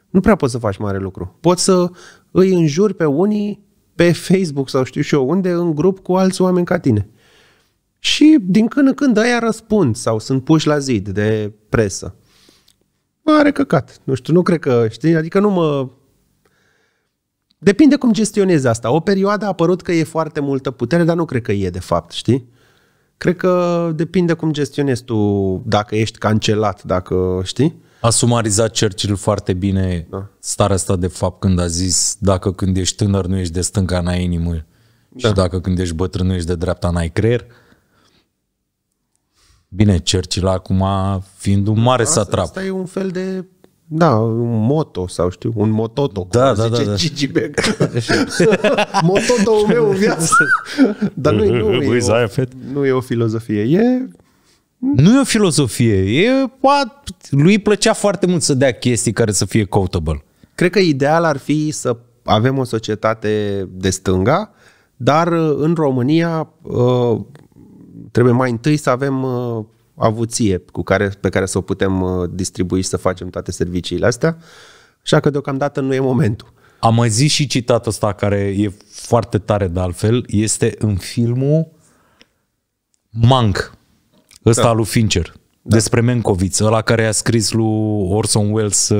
nu prea poți să faci mare lucru. Poți să îi înjuri pe unii pe Facebook sau știu și eu unde, în grup cu alți oameni ca tine. Și din când în când aia răspund sau sunt puși la zid de presă. Mare căcat. Nu știu, nu cred că, știi, adică nu mă... Depinde cum gestionezi asta. O perioadă a apărut că e foarte multă putere, dar nu cred că e de fapt, știi? Cred că depinde cum gestionezi tu, dacă ești cancelat, dacă știi. A sumarizat Churchill foarte bine da. starea asta de fapt când a zis: dacă când ești tânăr nu ești de stânga, n-ai inimă. Da. Și dacă când ești bătrân nu ești de dreapta, n-ai creier. Bine, Churchill acum fiind un mare asta, satrap. Asta e un fel de... Da, un moto sau știu, un mototo. Da, da, zice da, da. Gigi Beg. Mototo-ul meu în viață. Dar nu, nu, e o, nu e o filozofie. E Nu e o filozofie. E, a, lui plăcea foarte mult să dea chestii care să fie quotable. Cred că ideal ar fi să avem o societate de stânga, dar în România trebuie mai întâi să avem avuție cu care, pe care să o putem distribui și să facem toate serviciile astea. Așa că deocamdată nu e momentul. Am mai zis și citatul ăsta care e foarte tare de altfel. Este în filmul Mank. Ăsta da. Lui Fincher. Da. Despre Menkovic. Ăla care a scris lui Orson Welles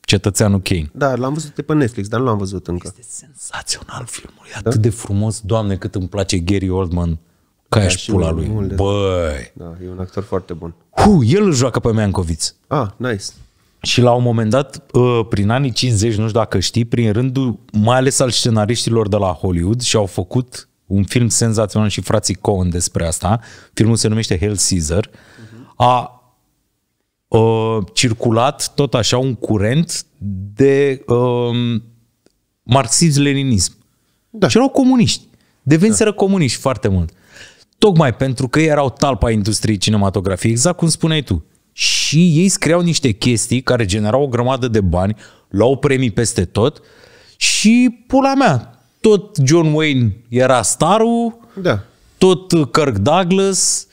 Cetățeanul Kane. Da, l-am văzut pe Netflix, dar nu l-am văzut încă. Este senzațional filmul. E atât da? de frumos. Doamne, cât îmi place Gary Oldman. Ca da, și pula lui. Mult. Băi. Da, e un actor foarte bun. Hu, el îl joacă pe Menkovic. Ah, nice. Și la un moment dat, prin anii cincizeci, nu știu dacă știi, prin rândul mai ales al scenariștilor de la Hollywood, și-au făcut un film senzațional și frații Coen despre asta. Filmul se numește Hail Caesar. Uh-huh. A, a circulat tot așa un curent de marxism-leninism. Da. Și erau comuniști. Devenseră da. comuniști foarte mult. Tocmai pentru că ei erau talpa industriei cinematografiei, exact cum spuneai tu. Și ei scriau niște chestii care generau o grămadă de bani, luau premii peste tot și pula mea, tot John Wayne era starul, da. tot Kirk Douglas,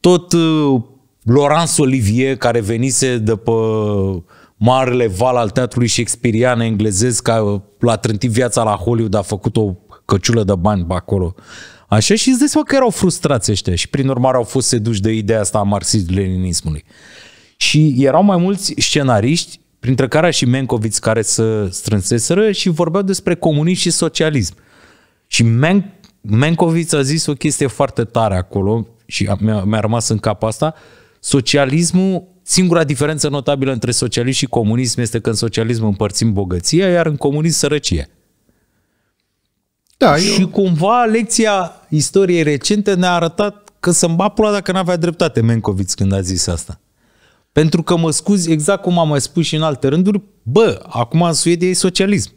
tot uh, Laurence Olivier, care venise de pe marele val al teatrului shakespearian englezesc, ca l-a trântit viața la Hollywood, a făcut o căciulă de bani pe acolo. Așa, și îți dai seama că erau frustrați ăștia și prin urmare au fost seduși de ideea asta a marxism-leninismului. Și erau mai mulți scenariști, printre care și Menkovic, care se strânseseră și vorbeau despre comunism și socialism. Și Men Menkovic a zis o chestie foarte tare acolo și mi-a mi-a rămas în cap asta. Socialismul, singura diferență notabilă între socialism și comunism este că în socialism împărțim bogăția, iar în comunism sărăcie. Da, și eu... cumva lecția istoriei recente ne-a arătat că să-mi bat pula dacă n-avea dreptate Menkovic când a zis asta. Pentru că mă scuzi, exact cum am mai spus și în alte rânduri, bă, acum în Suedia e socialism.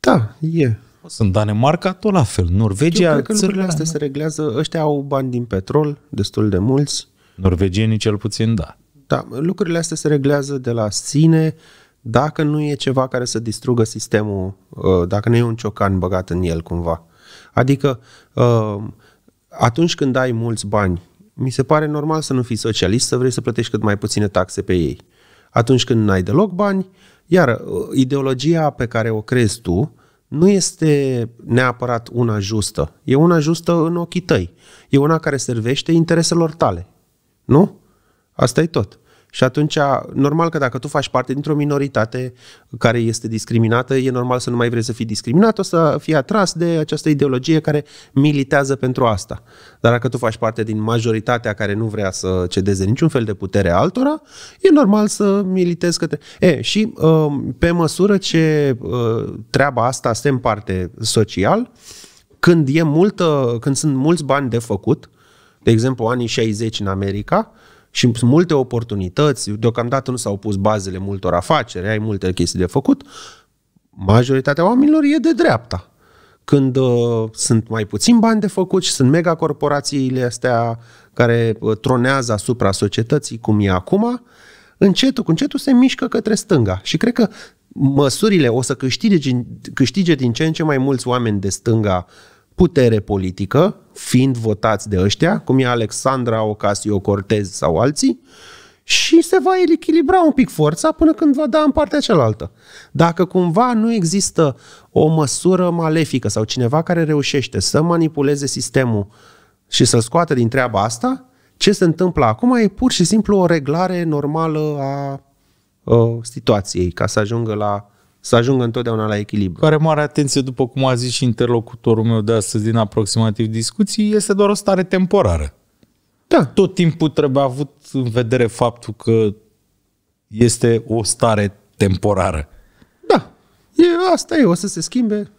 Da, e. În Danemarca tot la fel. Norvegia... Eu cred că lucrurile astea se reglează, ăștia au bani din petrol, destul de mulți. Norvegienii cel puțin, da. Da, lucrurile astea se reglează de la sine... Dacă nu e ceva care să distrugă sistemul, dacă nu e un ciocan băgat în el cumva. Adică atunci când ai mulți bani, mi se pare normal să nu fii socialist, să vrei să plătești cât mai puține taxe pe ei. Atunci când n-ai deloc bani, iar ideologia pe care o crezi tu nu este neapărat una justă. E una justă în ochii tăi. E una care servește intereselor tale. Nu? Asta e tot. Și atunci, normal că dacă tu faci parte dintr-o minoritate care este discriminată, e normal să nu mai vrei să fii discriminat, o să fii atras de această ideologie care militează pentru asta. Dar dacă tu faci parte din majoritatea care nu vrea să cedeze niciun fel de putere altora, e normal să militezi către... E, și pe măsură ce treaba asta se împarte social, când, e multă, când sunt mulți bani de făcut, de exemplu anii șaizeci în America, și sunt multe oportunități, deocamdată nu s-au pus bazele multor afaceri, ai multe chestii de făcut, majoritatea oamenilor e de dreapta. Când uh, sunt mai puțin bani de făcut și sunt megacorporațiile astea care uh, tronează asupra societății, cum e acum, încetul cu încetul se mișcă către stânga. Și cred că măsurile o să câștige, câștige din ce în ce mai mulți oameni de stânga putere politică, fiind votați de ăștia, cum e Alexandra Ocasio-Cortez sau alții, și se va echilibra un pic forța până când va da în partea cealaltă. Dacă cumva nu există o măsură malefică sau cineva care reușește să manipuleze sistemul și să-l scoată din treaba asta, ce se întâmplă acum e pur și simplu o reglare normală a, a situației, ca să ajungă la să ajungă întotdeauna la echilibru. Care mare atenție, după cum a zis și interlocutorul meu de astăzi din aproximativ discuții, este doar o stare temporară. Da. Tot timpul trebuie avut în vedere faptul că este o stare temporară. Da. E, asta e, o să se schimbe.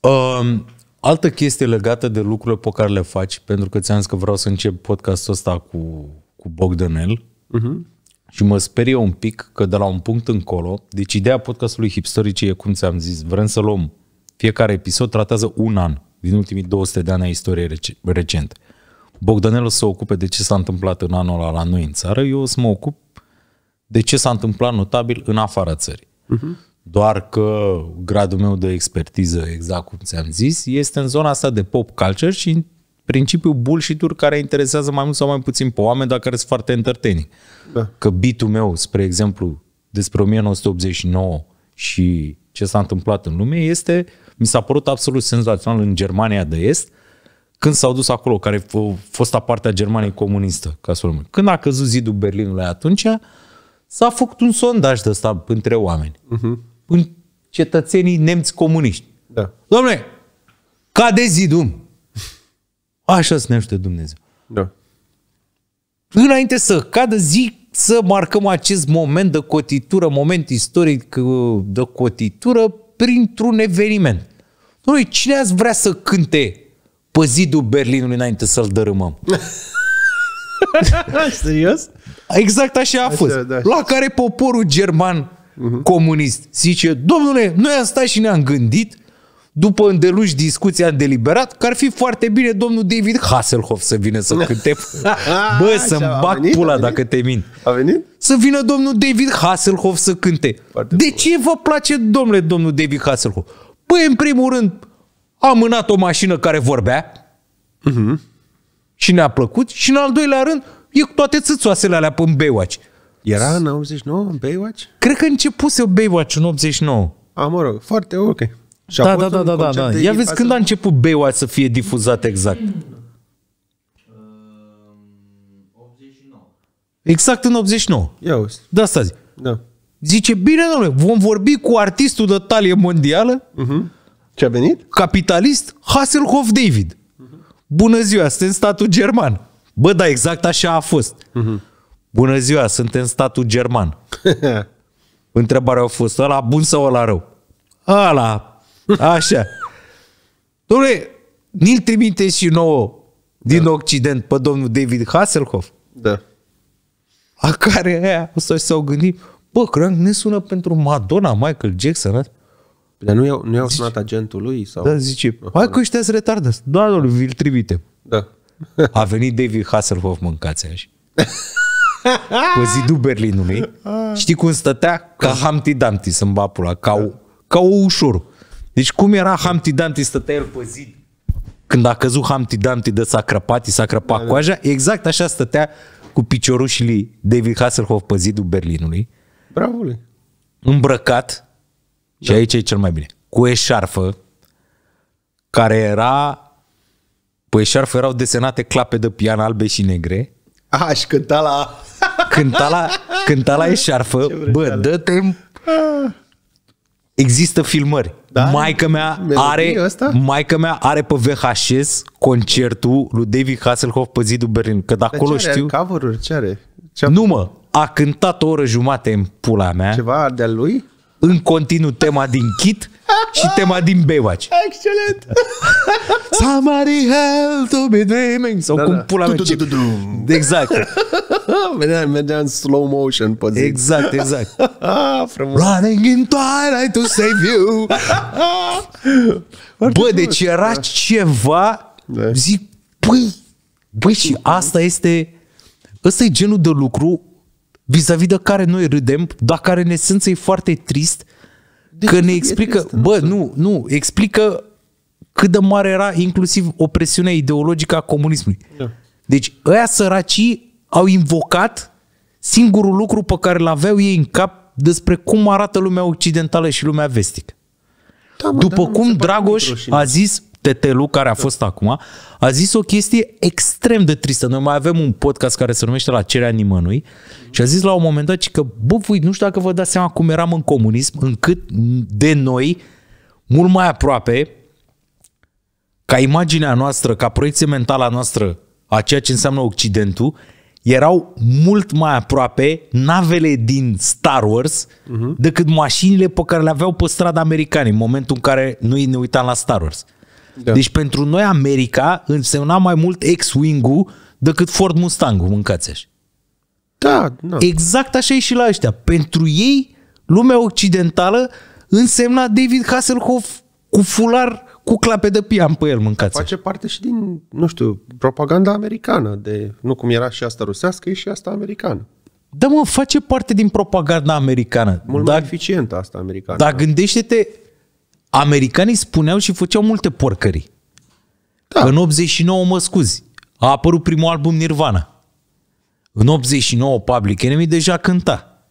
Um, altă chestie legată de lucrurile pe care le faci, pentru că ți-am zis că vreau să încep podcastul ăsta cu, cu Bogdanel. Uh-huh. Și mă sperie un pic că de la un punct încolo, deci ideea podcastului Hipstorice e, cum ți-am zis, vrem să luăm fiecare episod, tratează un an din ultimii două sute de ani a istoriei recente. Bogdanel o să se ocupe de ce s-a întâmplat în anul ăla la noi în țară, eu o să mă ocup de ce s-a întâmplat notabil în afara țării. Uh-huh. Doar că gradul meu de expertiză, exact cum ți-am zis, este în zona asta de pop culture și în principiu bullshit-uri care interesează mai mult sau mai puțin pe oameni, dar care sunt foarte entertaining. Da. Că beat-ul meu, spre exemplu, despre o mie nouă sute optzeci și nouă și ce s-a întâmplat în lume, este, mi s-a părut absolut senzațional în Germania de Est, când s-au dus acolo, care a fost parte a Germaniei comunistă, ca să urmă. Când a căzut zidul Berlinului atunci, s-a făcut un sondaj de ăsta între oameni. Uh-huh. În cetățenii nemți comuniști. Da. Dom'le, cade zidul. Așa să ne ajute Dumnezeu. Da. Înainte să cadă zi, să marcăm acest moment de cotitură, moment istoric de cotitură, printr-un eveniment. Dom'le, cine ați vrea să cânte pe zidul Berlinului înainte să-l dărâmăm? Serios? Exact așa a fost. Așa, da. La care poporul german Uh-huh. comunist zice, domnule, noi am stat și ne-am gândit, după îndelungi discuții am deliberat că ar fi foarte bine domnul David Hasselhoff să vină să cânte. Bă, să-mi bag venit, pula dacă te mint. A venit? Să vină domnul David Hasselhoff să cânte. Foarte de bun. Ce vă place, domnule, domnul David Hasselhoff? Păi, în primul rând, a mânat o mașină care vorbea uh-huh. și ne-a plăcut și, în al doilea rând, e cu toate țâțoasele alea până în Baywatch. Era în optzeci și nouă, în Baywatch? Cred că începuse Baywatch în optzeci și nouă. A, mă rog, foarte ok. Și da, da, da, da, da, da. Ia vezi când a început Baywatch să fie difuzat exact. optzeci și nouă. Exact în optzeci și nouă. Ia uzi. Da, asta zic. Da. Zice, bine, domnule, vom vorbi cu artistul de talie mondială. Uh-huh. Ce a venit? Capitalist Hasselhoff David. Uh-huh. Bună ziua, suntem statul german. Bă, da, exact așa a fost. Uh-huh. Bună ziua, suntem statul german. Întrebarea a fost, ăla bun sau ăla rău? Ăla, așa. Dom'le, ni-l trimite și nouă din da. Occident pe domnul David Hasselhoff? Da. A care aia s-au gândit, bă, cred că ne sună pentru Madonna, Michael Jackson. Dar nu i-au nu sunat agentul lui? Sau? Da, zice, hai că ăștia-s retardați. Da, domnule, vi-l trimite. Da. A venit David Hasselhoff, mâncați așa. Pe zidul Berlinului, știi cum stătea? Ca Humpty Dumpty, să-mi bat pula, ca o, ca o ușor. Deci cum era Humpty Dumpty, stătea el pe zid. Când a căzut Humpty Dumpty de s-a crăpat, i s-a crăpat da, coaja, exact așa stătea cu piciorușile David Hasselhoff pe zidul Berlinului. Bravule. Îmbrăcat, da. Și aici e cel mai bine, cu eșarfă, care era, pe eșarfă erau desenate clape de pian albe și negre. A, și cânta la... Cânta la, cânta la eșarfă. Bă, dă-te... Există filmări. Da? Maica mea are... Maica mea are pe V H S concertul lui David Hasselhoff pe zidul Berlin. Că de acolo ce are, știu... Cover-uri? Ce are? Ce nu mă, a cântat o oră jumate în pula mea. Ceva de-a lui? În continuu tema din Kit și tema din Baywatch. Excelent! Somebody help to be dreaming. Sau da, cum pula da. Mea. Exact. Mergea în slow motion. Pozitiv. Exact, exact. Ah, running in twilight to save you. Bă, deci era da. Ceva. Da. Zic, băi, băi, și asta este, ăsta e genul de lucru vis-a-vis de care noi râdem, dar care în esență e foarte trist. De că ne explică, trist, bă, nu, nu, explică cât de mare era inclusiv opresiunea ideologică a comunismului. Da. Deci ăia săracii au invocat singurul lucru pe care l-aveau ei în cap despre cum arată lumea occidentală și lumea vestică. Da, mă, după cum Dragoș a zis, Tetelu, care a fost da. Acum, a zis o chestie extrem de tristă. Noi mai avem un podcast care se numește La cererea nimănui și a zis la un moment dat că, bă, voi nu știu dacă vă dați seama cum eram în comunism, încât de noi, mult mai aproape, ca imaginea noastră, ca proiecție mentală a noastră, a ceea ce înseamnă Occidentul, erau mult mai aproape navele din Star Wars uh-huh. decât mașinile pe care le aveau pe stradă americani, în momentul în care noi ne uitam la Star Wars. Da. Deci pentru noi America însemna mai mult X-Wing-ul decât Ford Mustang-ul, mâncați așa. Da, da. Exact așa e și la ăștia. Pentru ei, lumea occidentală însemna David Hasselhoff cu fular, cu clape de pian pe el mâncați. Face parte și din, nu știu, propaganda americană, de, nu cum era și asta rusească, e și asta americană. Da, mă, face parte din propaganda americană. Mult mai eficientă asta americană. Dar gândește-te, americanii spuneau și făceau multe porcării. Da. În optzeci și nouă, mă scuzi, a apărut primul album Nirvana. În optzeci și nouă Public Enemy deja cânta.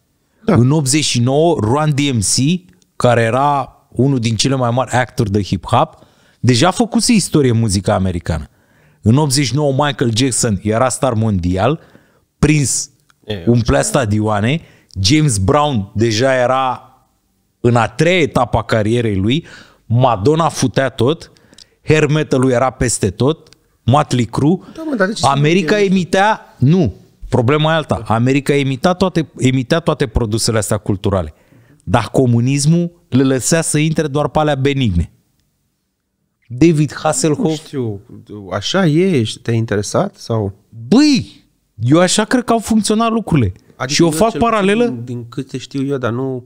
Da. În optzeci și nouă Run D M C, care era unul din cele mai mari actori de hip-hop, deja făcuse istorie muzica americană. În optzeci și nouă Michael Jackson era star mondial, prins, e, umplea stadioane, James Brown deja era în a treia etapă a carierei lui, Madonna futea tot, hair metal-ul era peste tot, Mötley Crüe, da, mă, America emitea, nu, problema e alta, America emitea toate, emitea toate produsele astea culturale, dar comunismul le lăsea să intre doar pe alea benigne. David Hasselhoff... Nu știu, așa e? Te-ai interesat? Sau? Băi, eu așa cred că au funcționat lucrurile. Adică și eu fac paralelă... Din, din câte știu eu, dar nu...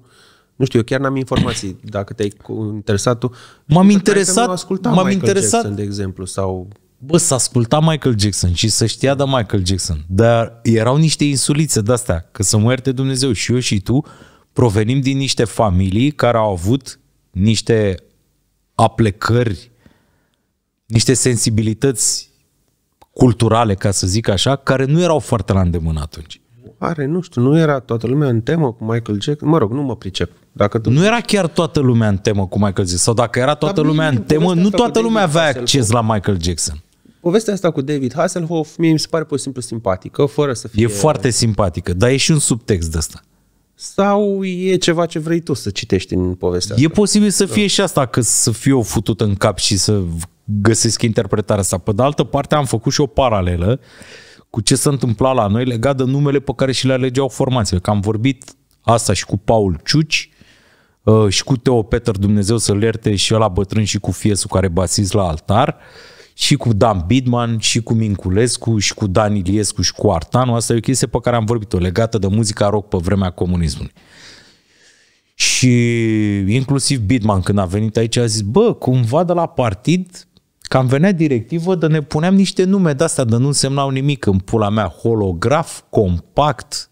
Nu știu, eu chiar n-am informații. Dacă te-ai interesat tu... M-am interesat... M-am interesat... Jackson, de exemplu, sau... Bă, s-a ascultat Michael Jackson și să știa de Michael Jackson. Dar erau niște insulițe de-astea, că să mă ierte Dumnezeu, și eu și tu... Provenim din niște familii care au avut niște aplecări, niște sensibilități culturale, ca să zic așa, care nu erau foarte la îndemână atunci. Are, nu știu, nu era toată lumea în temă cu Michael Jackson? Mă rog, nu mă pricep. Dacă tu... Nu era chiar toată lumea în temă cu Michael Jackson. Sau dacă era toată Dar lumea bine, în temă, nu toată lumea avea Hasselhoff. acces la Michael Jackson. Povestea asta cu David Hasselhoff, mie mi se pare pur și simplu simpatică, fără să fie... E foarte simpatică, dar e și un subtext de asta. Sau e ceva ce vrei tu să citești în povestea asta? E posibil să fie și asta, că să fiu futută în cap și să găsesc interpretarea asta. Pe de altă parte am făcut și o paralelă cu ce s-a întâmplat la noi legat de numele pe care și le alegeau formațiile. Că am vorbit asta și cu Paul Ciuci și cu Teo Peter, Dumnezeu să-l ierte, și ăla bătrân, și cu Fiesu care basist la Altar, și cu Dan Bidman, și cu Minculescu, și cu Dan Iliescu, și cu Artanu. Asta e o chestie pe care am vorbit-o, legată de muzica rock pe vremea comunismului. Și inclusiv Bidman, când a venit aici, a zis, bă, cumva de la partid, cam venea directivă de ne puneam niște nume de-astea, de nu însemnau nimic, în pula mea, holograf, compact.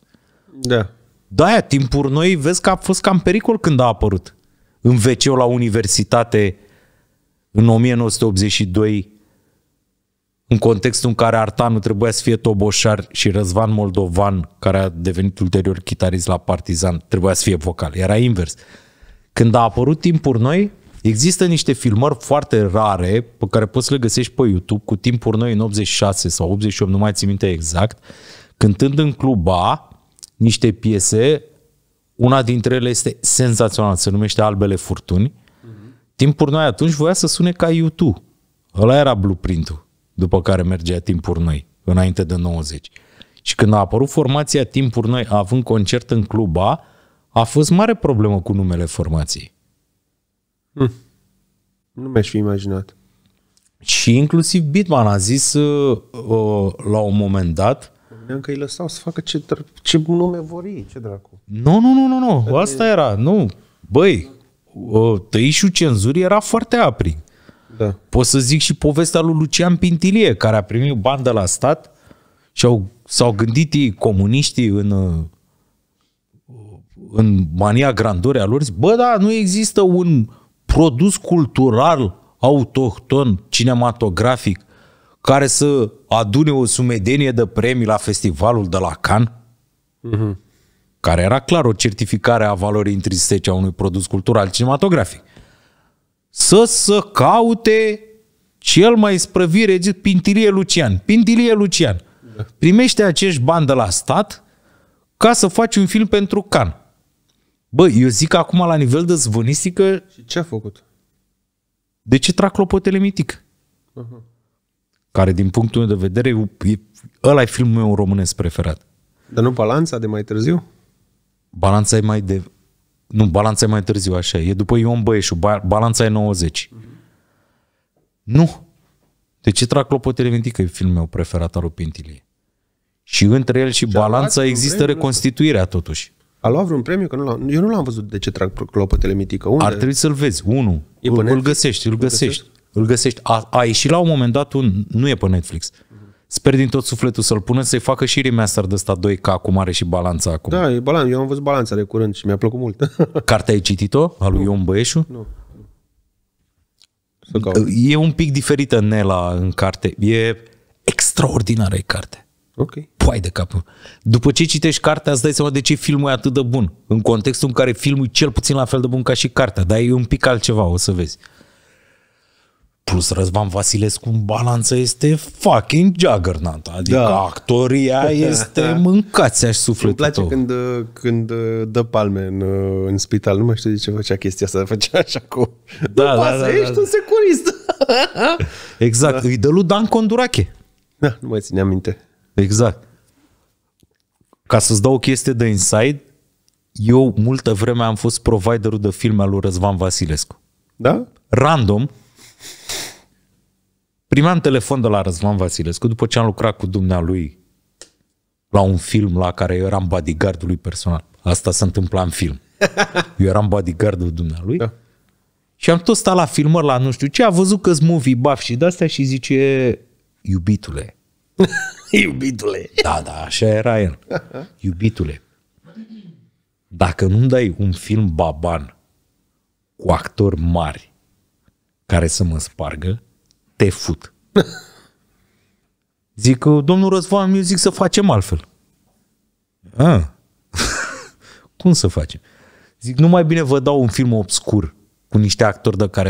Da. De-aia, timpuri noi, vezi că a fost cam pericol când a apărut. În W C-ul la universitate, în o mie nouă sute optzeci și doi, în contextul în care Artanu trebuia să fie toboșar și Răzvan Moldovan, care a devenit ulterior chitarist la Partizan, trebuia să fie vocal. Era invers. Când a apărut Timpuri Noi, există niște filmări foarte rare pe care poți să le găsești pe YouTube, cu Timpuri Noi în optzeci și șase sau optzeci și opt, nu mai țin minte exact, cântând în Club A niște piese, una dintre ele este senzațională, se numește Albele Furtuni. Timpuri Noi atunci voia să sune ca U doi. Ăla era blueprint-ul după care mergea Timpuri Noi, înainte de nouăzeci. Și când a apărut formația Timpuri Noi, având concert în Club A, a fost mare problemă cu numele formației. Hmm. Nu mi-aș fi imaginat. Și inclusiv Bidman a zis uh, uh, la un moment dat că îi lăsau să facă ce, ce nume vor ei, ce dracu. Nu, nu, nu, nu, nu. Asta era, nu. Băi, uh, tăișul cenzurii era foarte aprig. Da. Pot să zic și povestea lui Lucian Pintilie, care a primit bani de la stat și s-au gândit ei, comuniștii, în, în mania grandorea lor, zic, bă, da, nu există un produs cultural autohton, cinematografic, care să adune o sumedenie de premii la festivalul de la Cannes, uh-huh. care era clar o certificare a valorii intrinsece a unui produs cultural cinematografic. Să să caute cel mai sprăvit regizor, Pintilie Lucian. Pintilie Lucian. Primește acești bani de la stat ca să faci un film pentru Cannes. Bă, eu zic acum la nivel de zvonistică... Și ce a făcut? De ce trag clopotele mitic? Uh-huh. Care, din punctul meu de vedere, e, ăla e filmul meu românesc preferat. Dar nu Balanța de mai târziu? Balanța e mai de... Nu, Balanța e mai târziu, așa. E după Ion Băieșu. Balanța e nouăzeci. Uh-huh. Nu. De ce trag clopotele mintică? E filmul meu preferat al lui Pintilie. Și între el și, și Balanța există reconstituirea, totuși. A luat vreun premiu? Că nu eu nu l-am văzut. De ce trag clopotele mitică? Unde? Ar trebui să-l vezi. Unu. Îl găsești, îl găsești. Îl găsești. A, a ieșit la un moment dat, un, nu e pe Netflix. Sper din tot sufletul să-l pună, să-i facă și remaster de ăsta doi K, cum are și Balanța acum. Da, e Balanța. Eu am văzut Balanța de curând și mi-a plăcut mult. Cartea ai citit-o? A lui nu. Ion Băieșu? Nu. E un pic diferită Nela în carte. E extraordinară e carte. Ok. Poai de capul. După ce citești cartea, îți dai seama de ce filmul e atât de bun. În contextul în care filmul e cel puțin la fel de bun ca și cartea, dar e un pic altceva, o să vezi. Plus Răzvan Vasilescu în Balanță este fucking juggernaut. Adică da. Actoria este mâncația și sufletul tău. Îmi place când, când dă palme în, în spital. Nu mai știu de ce făcea chestia asta. Făcea așa cu... Da, da, pasă, da, da, ești da. Un securist. Exact. Da. Îi dă lui Dan Condurache. Da, nu mai țineam minte. Exact. Ca să-ți dau o chestie de inside, eu multă vreme am fost providerul de filme al lui Răzvan Vasilescu. Da? Random. Primeam telefon de la Răzvan Vasilescu după ce am lucrat cu dumnealui la un film la care eu eram bodyguardul lui personal. Asta se întâmpla în film. Eu eram bodyguardul dumnealui da. Și am tot stat la filmări, la nu știu ce, a văzut că-s movie buff și de-astea și zice, iubitule. Iubitule. Da, da, așa era el. Iubitule, dacă nu-mi dai un film baban cu actori mari care să mă spargă, te fut. Zic, domnul Răzvan, eu zic să facem altfel. Ah. Cum să facem? Zic, nu mai bine vă dau un film obscur cu niște actori de care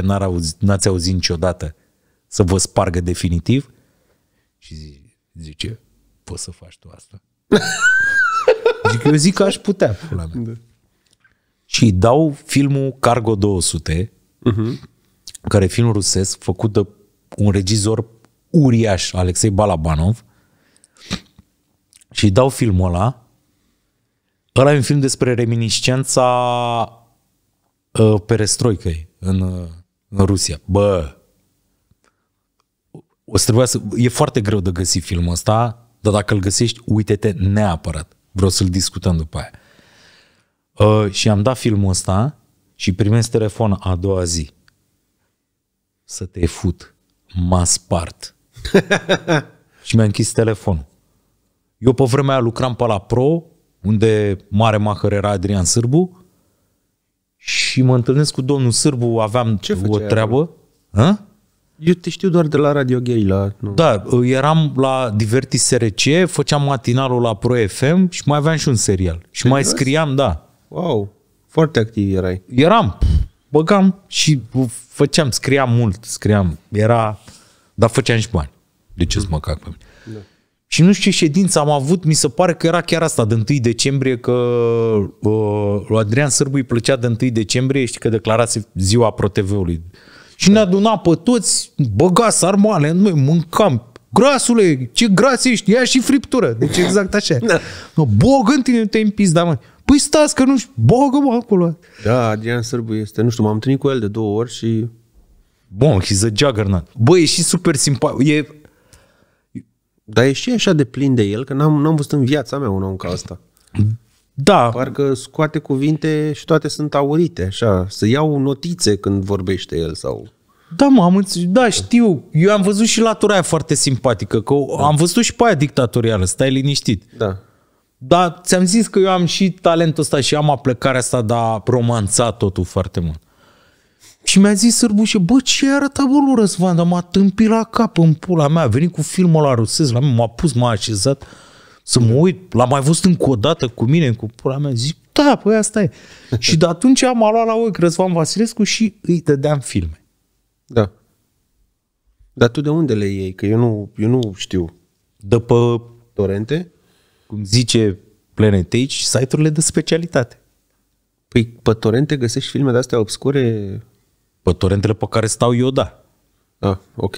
n-ați auzit niciodată să vă spargă definitiv. Și zice, zice poți să faci tu asta? Zic, eu zic că aș putea, pula mea. Da. Și dau filmul Cargo două sute, uh-huh. care e film rusesc, făcut de un regizor uriaș, Alexei Balabanov, și dau filmul ăla. Ăla e un film despre reminiscența uh, perestroicăi în, uh, în Rusia. Bă! O să trebuia să... E foarte greu de găsit filmul ăsta, dar dacă îl găsești, uite-te neapărat. Vreau să-l discutăm după aia. Uh, și am dat filmul ăsta și primesc telefon a doua zi. Să te fut, m-a spart. Și mi-a închis telefonul. Eu pe vremea aia lucram pe la Pro, unde mare macher era Adrian Sârbu, și mă întâlnesc cu domnul Sârbu, aveam ce o treabă. Eu te știu doar de la Radio Gherila. Nu. Da, eram la Divertis S R C, făceam matinalul la Pro F M și mai aveam și un serial. Și mai scriam, da. Wow, foarte activ erai. Eram. Băgam și făceam, scriam mult, scriam, era, dar făceam și bani. De ce să mă cac pe mine? Da. Și nu știu ce ședință am avut, mi se pare că era chiar asta, de întâi decembrie, că uh, lui Adrian Sârbu îi plăcea de întâi decembrie, știi că declarase ziua Pro T V-ului. Și da. Ne aduna pe toți, băga sarmale, noi mâncam, grasule, ce gras ești, ia și friptură. Deci exact așa. Da. Bogă în tine, nu te-ai împins, da, mă. Păi stați că nu știu, bogă-mă acolo. Da, Adrian Sârbu este, nu știu, m-am întâlnit cu el de două ori și... Bun, he's a juggernaut. Bă, e și super simpatic. E... Dar e și așa de plin de el, că n-am văzut în viața mea un om ca asta. Da. Parcă scoate cuvinte și toate sunt aurite, așa, să iau notițe când vorbește el sau... Da, mă, am înțeles, da, știu. Eu am văzut și latura aia foarte simpatică, că da. Am văzut și pe aia dictatorială, stai liniștit. Da. Dar ți-am zis că eu am și talentul ăsta și am aplecarea asta de a romanța totul foarte mult. Și mi-a zis Sârbușe, bă, ce arăta bă lui Răzvan, dar m-a tâmpit la cap în pula mea, a venit cu filmul ăla rusesc la mine, m-a pus, m-a așezat să mă uit, l-a mai văzut încă o dată cu mine, cu pula mea, zic, da, păi asta e. Și de atunci m-a luat la ochi Răzvan Vasilescu și îi dădeam filme. Da. Dar tu de unde le iei? Că eu nu, eu nu știu. De pe torente? Cum zice Planet Age, site-urile de specialitate. Păi pe torente găsești filme de-astea obscure? Pe torentele pe care stau eu, da. Ah, ok.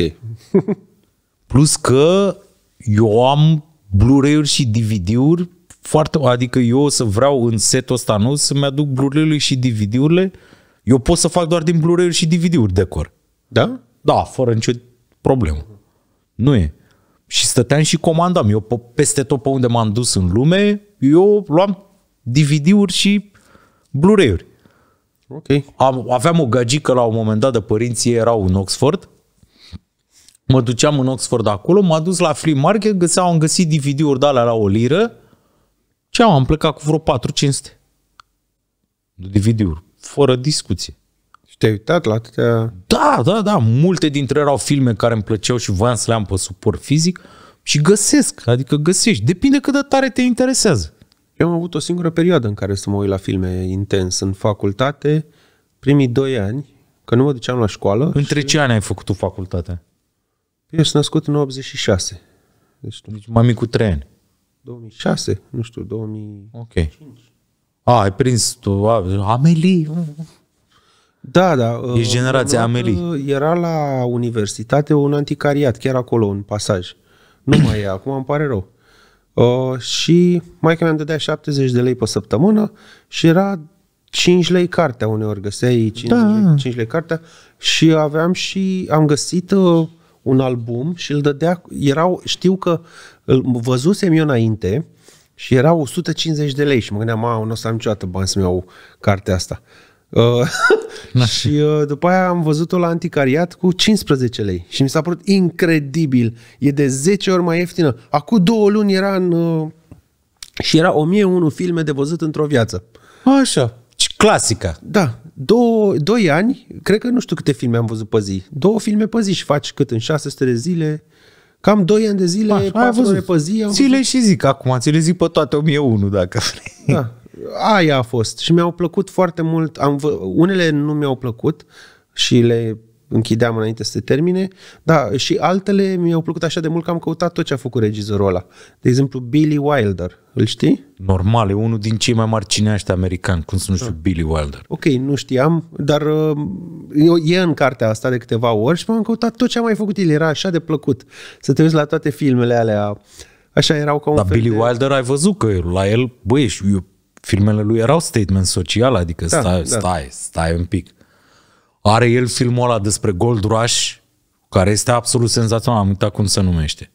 Plus că eu am Blu-ray-uri și D V D-uri foarte... Adică eu o să vreau în setul ăsta nou să-mi aduc Blu-ray-urile și D V D-urile. Eu pot să fac doar din Blu-ray-uri și D V D-uri decor. Da? Da, fără nicio problemă. Nu e. Și stăteam și comandam. Eu peste tot pe unde m-am dus în lume, eu luam D V D-uri și Blu-ray-uri. Okay. Aveam o gagică la un moment dat de părinții erau în Oxford Mă duceam în Oxford acolo, m-a dus la flea market, găseam, am găsit D V D-uri de alea la o liră. Ce am, am plecat cu vreo patru cinci sute de D V D-uri, fără discuție. Și te-ai uitat la atâtea... Da, da, da, multe dintre erau filme care îmi plăceau și voiam să le am pe suport fizic și găsesc, adică găsești, depinde cât de tare te interesează. Eu am avut o singură perioadă în care să mă uit la filme intens în facultate, primii doi ani, că nu mă duceam la școală. Între și... ce ani ai făcut tu facultatea? Eu sunt născut în optzeci și șase. Deci, deci mai mic cu trei ani. două mii șase, nu știu, două mii cinci. Ok. A, ai prins tu, Amelie. Da, da. Ești generația Amelie. Era la universitate un anticariat, chiar acolo, un pasaj. Nu mai e, acum îmi pare rău. Uh, și maica mea îmi dădea șaptezeci de lei pe săptămână și era cinci lei cartea, uneori găseai cinci, da. lei, cinci lei cartea și aveam și am găsit uh, un album și îl dădea, erau, știu că îl văzusem eu înainte și erau o sută cincizeci de lei și mă gândeam, mă, nu o să am niciodată bani să-mi iau cartea asta. Uh, și uh, după aia am văzut-o la anticariat cu cincisprezece lei și mi s-a părut incredibil, e de zece ori mai ieftină. Acum două luni era în uh, și era o mie unu filme de văzut într-o viață. Așa, clasica. Da, două, doi ani, cred că nu știu câte filme am văzut pe zi, două filme pe zi și faci cât în șase sute de zile, cam doi ani de zile, așa, patru ore pe zi. Ți le și zic acum, ți le zic pe toate o mie unu dacă vrei. Da. Aia a fost și mi-au plăcut foarte mult. Am unele nu mi-au plăcut și le închideam înainte să se termine, da, și altele mi-au plăcut așa de mult că am căutat tot ce a făcut regizorul ăla. De exemplu, Billy Wilder, îl știi? Normal, e unul din cei mai mari cineaști americani, cum să nu știu, ah. Billy Wilder. Ok, nu știam, dar uh, e în cartea asta de câteva ori și m-am căutat tot ce a mai făcut el, era așa de plăcut să te uiți la toate filmele alea, așa erau ca un Dar fel Billy de... Wilder ai văzut că la el, băi, și eu filmele lui erau statement social, adică da, stai, da. stai, stai un pic. Are el filmul ăla despre Gold Rush, care este absolut senzațional, am uitat cum se numește.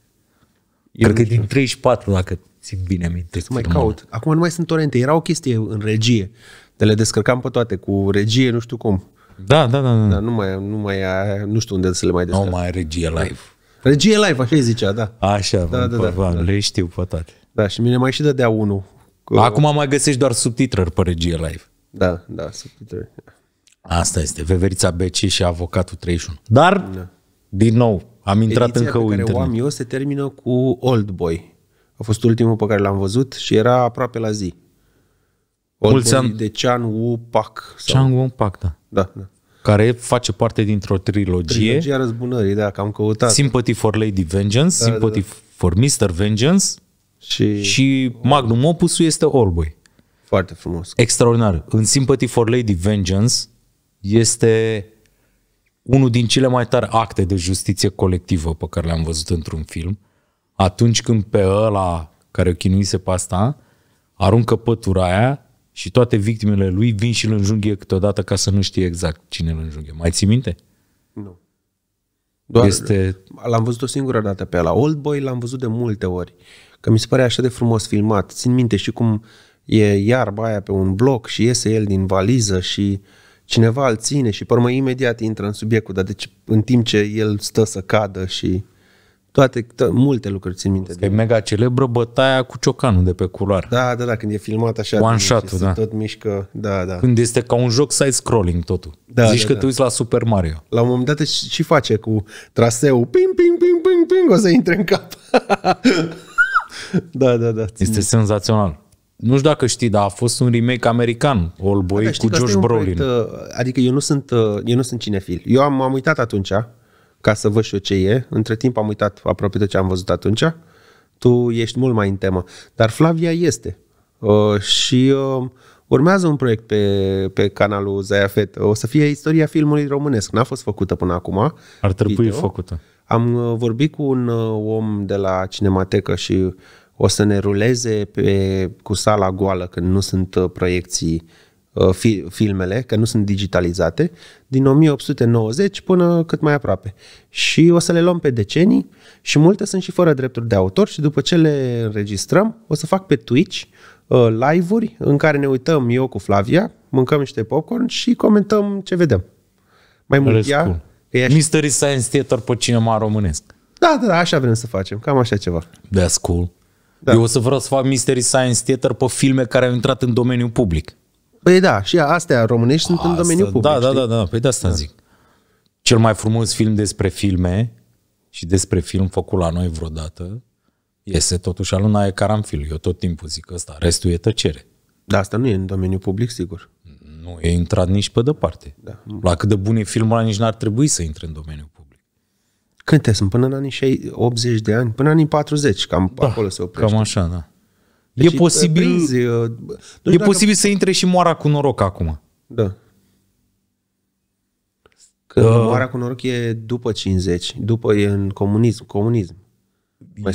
Eu Cred că din treizeci și patru, dacă țin bine aminte. Să mai caut. Acum nu mai sunt torente, era o chestie în regie, de le descărcam pe toate, cu regie, nu știu cum. Da, da, da. da. da nu, mai, nu, mai, nu știu unde să le mai descărc. Nu mai regie live. Regie live, așa zicea, da. Așa, da, da, da, da. Le știu pe toate. Da, și mine mai și dădea unul. Acum mai găsești doar subtitrări pe regie live. Da, da, subtitrări. Asta este, Veverița B C și Avocatul treizeci și unu. Dar, da. din nou, am intrat Ediția încă pe care internet. o am eu se termină cu Old Boy. A fost ultimul pe care l-am văzut și era aproape la zi. Old Boy an... de Chan Wu Pak. Sau... Chan Wu Pak, da. da. Da. Care face parte dintr-o trilogie. Trilogia răzbunării, da, că am căutat. Sympathy for Lady Vengeance, da, Sympathy da, da. for mister Vengeance. Și, și magnum opusul este Old Boy. Foarte frumos. Extraordinar. În Sympathy for Lady Vengeance este unul din cele mai tari acte de justiție colectivă pe care le-am văzut într-un film. Atunci când pe ăla care o chinuise pe asta aruncă pătura aia și toate victimele lui vin și îl înjunghie câteodată ca să nu știe exact cine îl înjunghie. Mai ții minte? Nu. Doar este... L-am văzut o singură dată pe ăla. Old Boy l-am văzut de multe ori. Că mi se pare așa de frumos filmat. Țin minte și cum e iarba aia pe un bloc și iese el din valiză și cineva îl ține și părmă imediat intră în subiectul, dar deci în timp ce el stă să cadă și toate, multe lucruri țin minte. E mega celebră bătaia cu ciocanul de pe culoar. Da, da, da, când e filmat așa. One shot-ul, da. Tot mișcă, da, da. Când este ca un joc side-scrolling totul. Da, Zici da, că da. te uiți la Super Mario. La un moment dat și face cu traseul ping, ping, ping, ping, ping, o să intre în cap. Da, da, da. Este senzațional. Nu știu dacă știi, dar a fost un remake american, Old Boy, da, cu Josh Brolin. Proiect, adică eu nu sunt, eu nu sunt cinefil. Eu am, am uitat atunci, ca să văd și eu ce e. Între timp am uitat aproape tot ce am văzut atunci. Tu ești mult mai în temă. Dar Flavia este. Uh, și uh, urmează un proiect pe, pe canalul Zaiafet. O să fie istoria filmului românesc. N-a fost făcută până acum. Ar trebui făcută. Am vorbit cu un om de la Cinematecă și o să ne ruleze pe, cu sala goală când nu sunt proiecții fi, filmele, că nu sunt digitalizate, din o mie opt sute nouăzeci până cât mai aproape. Și o să le luăm pe decenii și multe sunt și fără drepturi de autor și după ce le înregistrăm o să fac pe Twitch live-uri în care ne uităm eu cu Flavia, mâncăm niște popcorn și comentăm ce vedem. Mai mult ea... Mystery Science Theater pe cinema românesc. Da, da, da, așa vrem să facem, cam așa ceva. That's cool. Da. Eu o să vreau să fac Mystery Science Theater pe filme care au intrat în domeniul public. Păi da, și astea românești sunt asta, în domeniul public. Da, știi? Da, da, da, păi de asta da. Zic. Cel mai frumos film despre filme și despre film făcut la noi vreodată este totuși al lui Nae Caranfil. Eu tot timpul zic asta, restul e tăcere. Da, asta nu e în domeniul public, sigur. Nu e intrat nici pe departe. Da. La cât de bun e filmul ăla, nici n-ar trebui să intre în domeniul public. Când te sunt? Până în anii optzeci de ani, până în anii patruzeci, cam da, acolo se oprește. Cam așa, da. Deci e posibil, prinzi, e dacă... posibil să intre și Moara cu noroc acum. Da. Că... Moara cu noroc e după cincizeci, după e în comunism. comunism.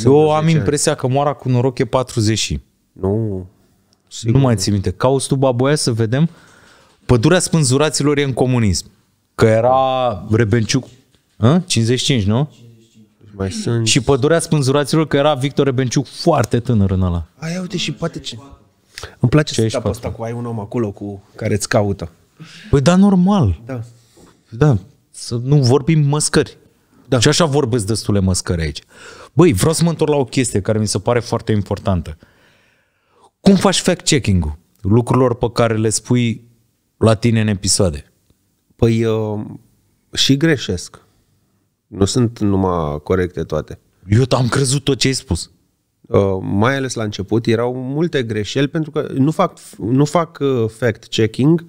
Eu am impresia ani. că Moara cu noroc e patruzeci. Nu. Sigur. Nu mai ții minte. Cauți tu, Baboia, să vedem. Pădurea spânzuraților e în comunism. Că era Rebenciuc... A? cincizeci și cinci, nu? Mai sunt... Și Pădurea spânzuraților, că era Victor Rebenciuc foarte tânăr în ăla. Aia, uite, și poate... Ce... Îmi place ce să asta cu ai un om acolo cu care-ți caută. Păi da, normal. Da. Da. Să nu vorbim măscări. Da. Și așa vorbesc destule măscări aici. Băi, vreau să mă întorc la o chestie care mi se pare foarte importantă. Cum faci fact-checking-ul lucrurilor pe care le spui la tine în episoade? Păi uh, și greșesc. Nu sunt numai corecte toate. Eu am crezut tot ce ai spus. Uh, mai ales la început erau multe greșeli pentru că nu fac, nu fac uh, fact-checking,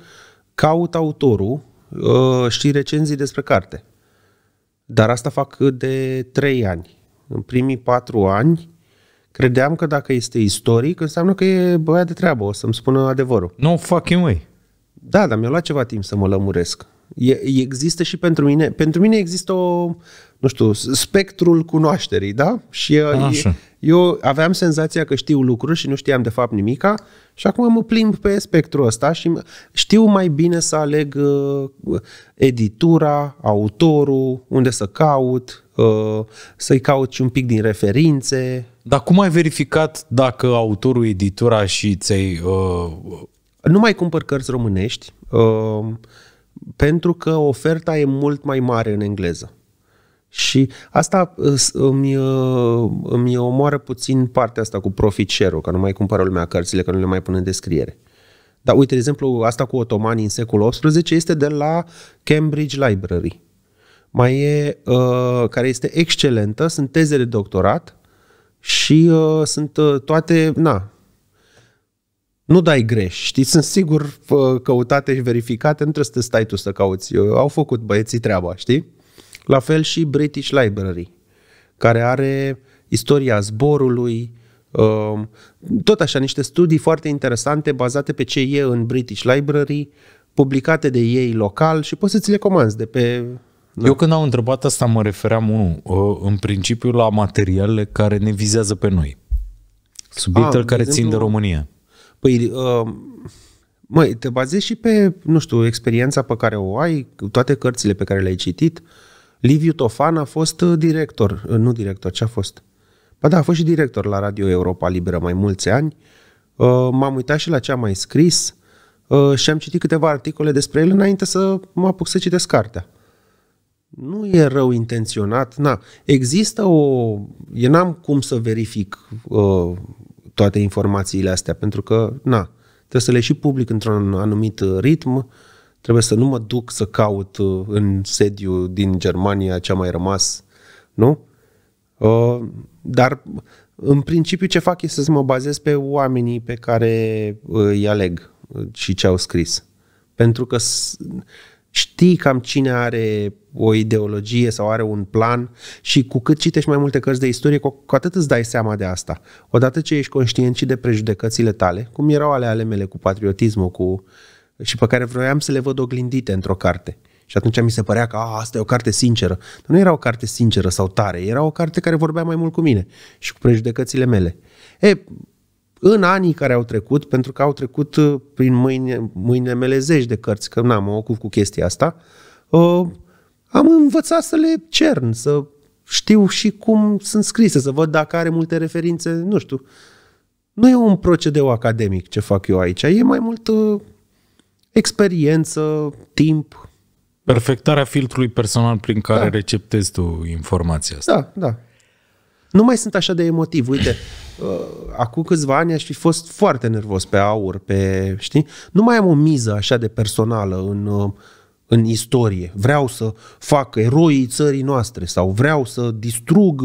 caut autorul uh, și recenzii despre carte. Dar asta fac de trei ani. În primii patru ani credeam că dacă este istoric înseamnă că e băia de treabă, o să-mi spună adevărul. No fucking way. Da, dar mi-a luat ceva timp să mă lămuresc. E, există și pentru mine, pentru mine există o, nu știu, spectrul cunoașterii, da? Și e, eu aveam senzația că știu lucruri și nu știam de fapt nimica și acum mă plimb pe spectrul ăsta și știu mai bine să aleg uh, editura, autorul, unde să caut, uh, să-i caut și un pic din referințe. Dar cum ai verificat dacă autorul, editura și ți-ai... Uh... Nu mai cumpăr cărți românești, uh, pentru că oferta e mult mai mare în engleză. Și asta îmi, îmi omoară puțin partea asta cu profit share-ul, că nu mai cumpără lumea cărțile, că nu le mai pune în descriere. Dar uite, de exemplu, asta cu otomanii în secolul optsprezece este de la Cambridge Library. Mai e, uh, care este excelentă, sunt teze de doctorat și uh, sunt uh, toate, na... Nu dai greș, știi, sunt sigur căutate și verificate, nu trebuie să te stai tu să cauți. Au făcut băieții treaba, știi? La fel și British Library, care are istoria zborului, tot așa, niște studii foarte interesante bazate pe ce e în British Library, publicate de ei local și poți să ți le comanzi de pe... Eu când am întrebat asta mă refeream, unul, în principiu la materialele care ne vizează pe noi. Subiectele care țin de România. Păi, uh, măi, te bazezi și pe, nu știu, experiența pe care o ai, toate cărțile pe care le-ai citit. Liviu Tofan a fost director, nu director, ce a fost? Ba da, a fost și director la Radio Europa Liberă mai mulți ani. Uh, M-am uitat și la ce am mai scris uh, și am citit câteva articole despre el înainte să mă apuc să citesc cartea. Nu e rău intenționat, na. Există o... Eu n-am cum să verific... Uh, toate informațiile astea, pentru că, na, trebuie să le și public într-un anumit ritm, trebuie să nu mă duc să caut în sediu din Germania ce a mai rămas, nu? Dar, în principiu, ce fac este să mă bazez pe oamenii pe care îi aleg și ce au scris. Pentru că știi cam cine are o ideologie sau are un plan și cu cât citești mai multe cărți de istorie, cu atât îți dai seama de asta. Odată ce ești conștient și de prejudecățile tale, cum erau ale, ale mele cu patriotismul, cu... și pe care vroiam să le văd oglindite într-o carte. Și atunci mi se părea că a, asta e o carte sinceră. Dar nu era o carte sinceră sau tare, era o carte care vorbea mai mult cu mine și cu prejudecățile mele. E, în anii care au trecut, pentru că au trecut prin mâine, mâine mele zeci de cărți, că n-am, mă ocup cu chestia asta, uh, am învățat să le cern, să știu și cum sunt scrise, să văd dacă are multe referințe, nu știu. Nu e un procedeu academic ce fac eu aici, e mai mult uh, experiență, timp, Perfectarea filtrului personal prin care da. receptezi tu informația asta. Da, da. Nu mai sunt așa de emotiv. Uite, acum câțiva ani aș fi fost foarte nervos pe aur, pe, știi? Nu mai am o miză așa de personală în, în istorie. Vreau să fac eroii țării noastre sau vreau să distrug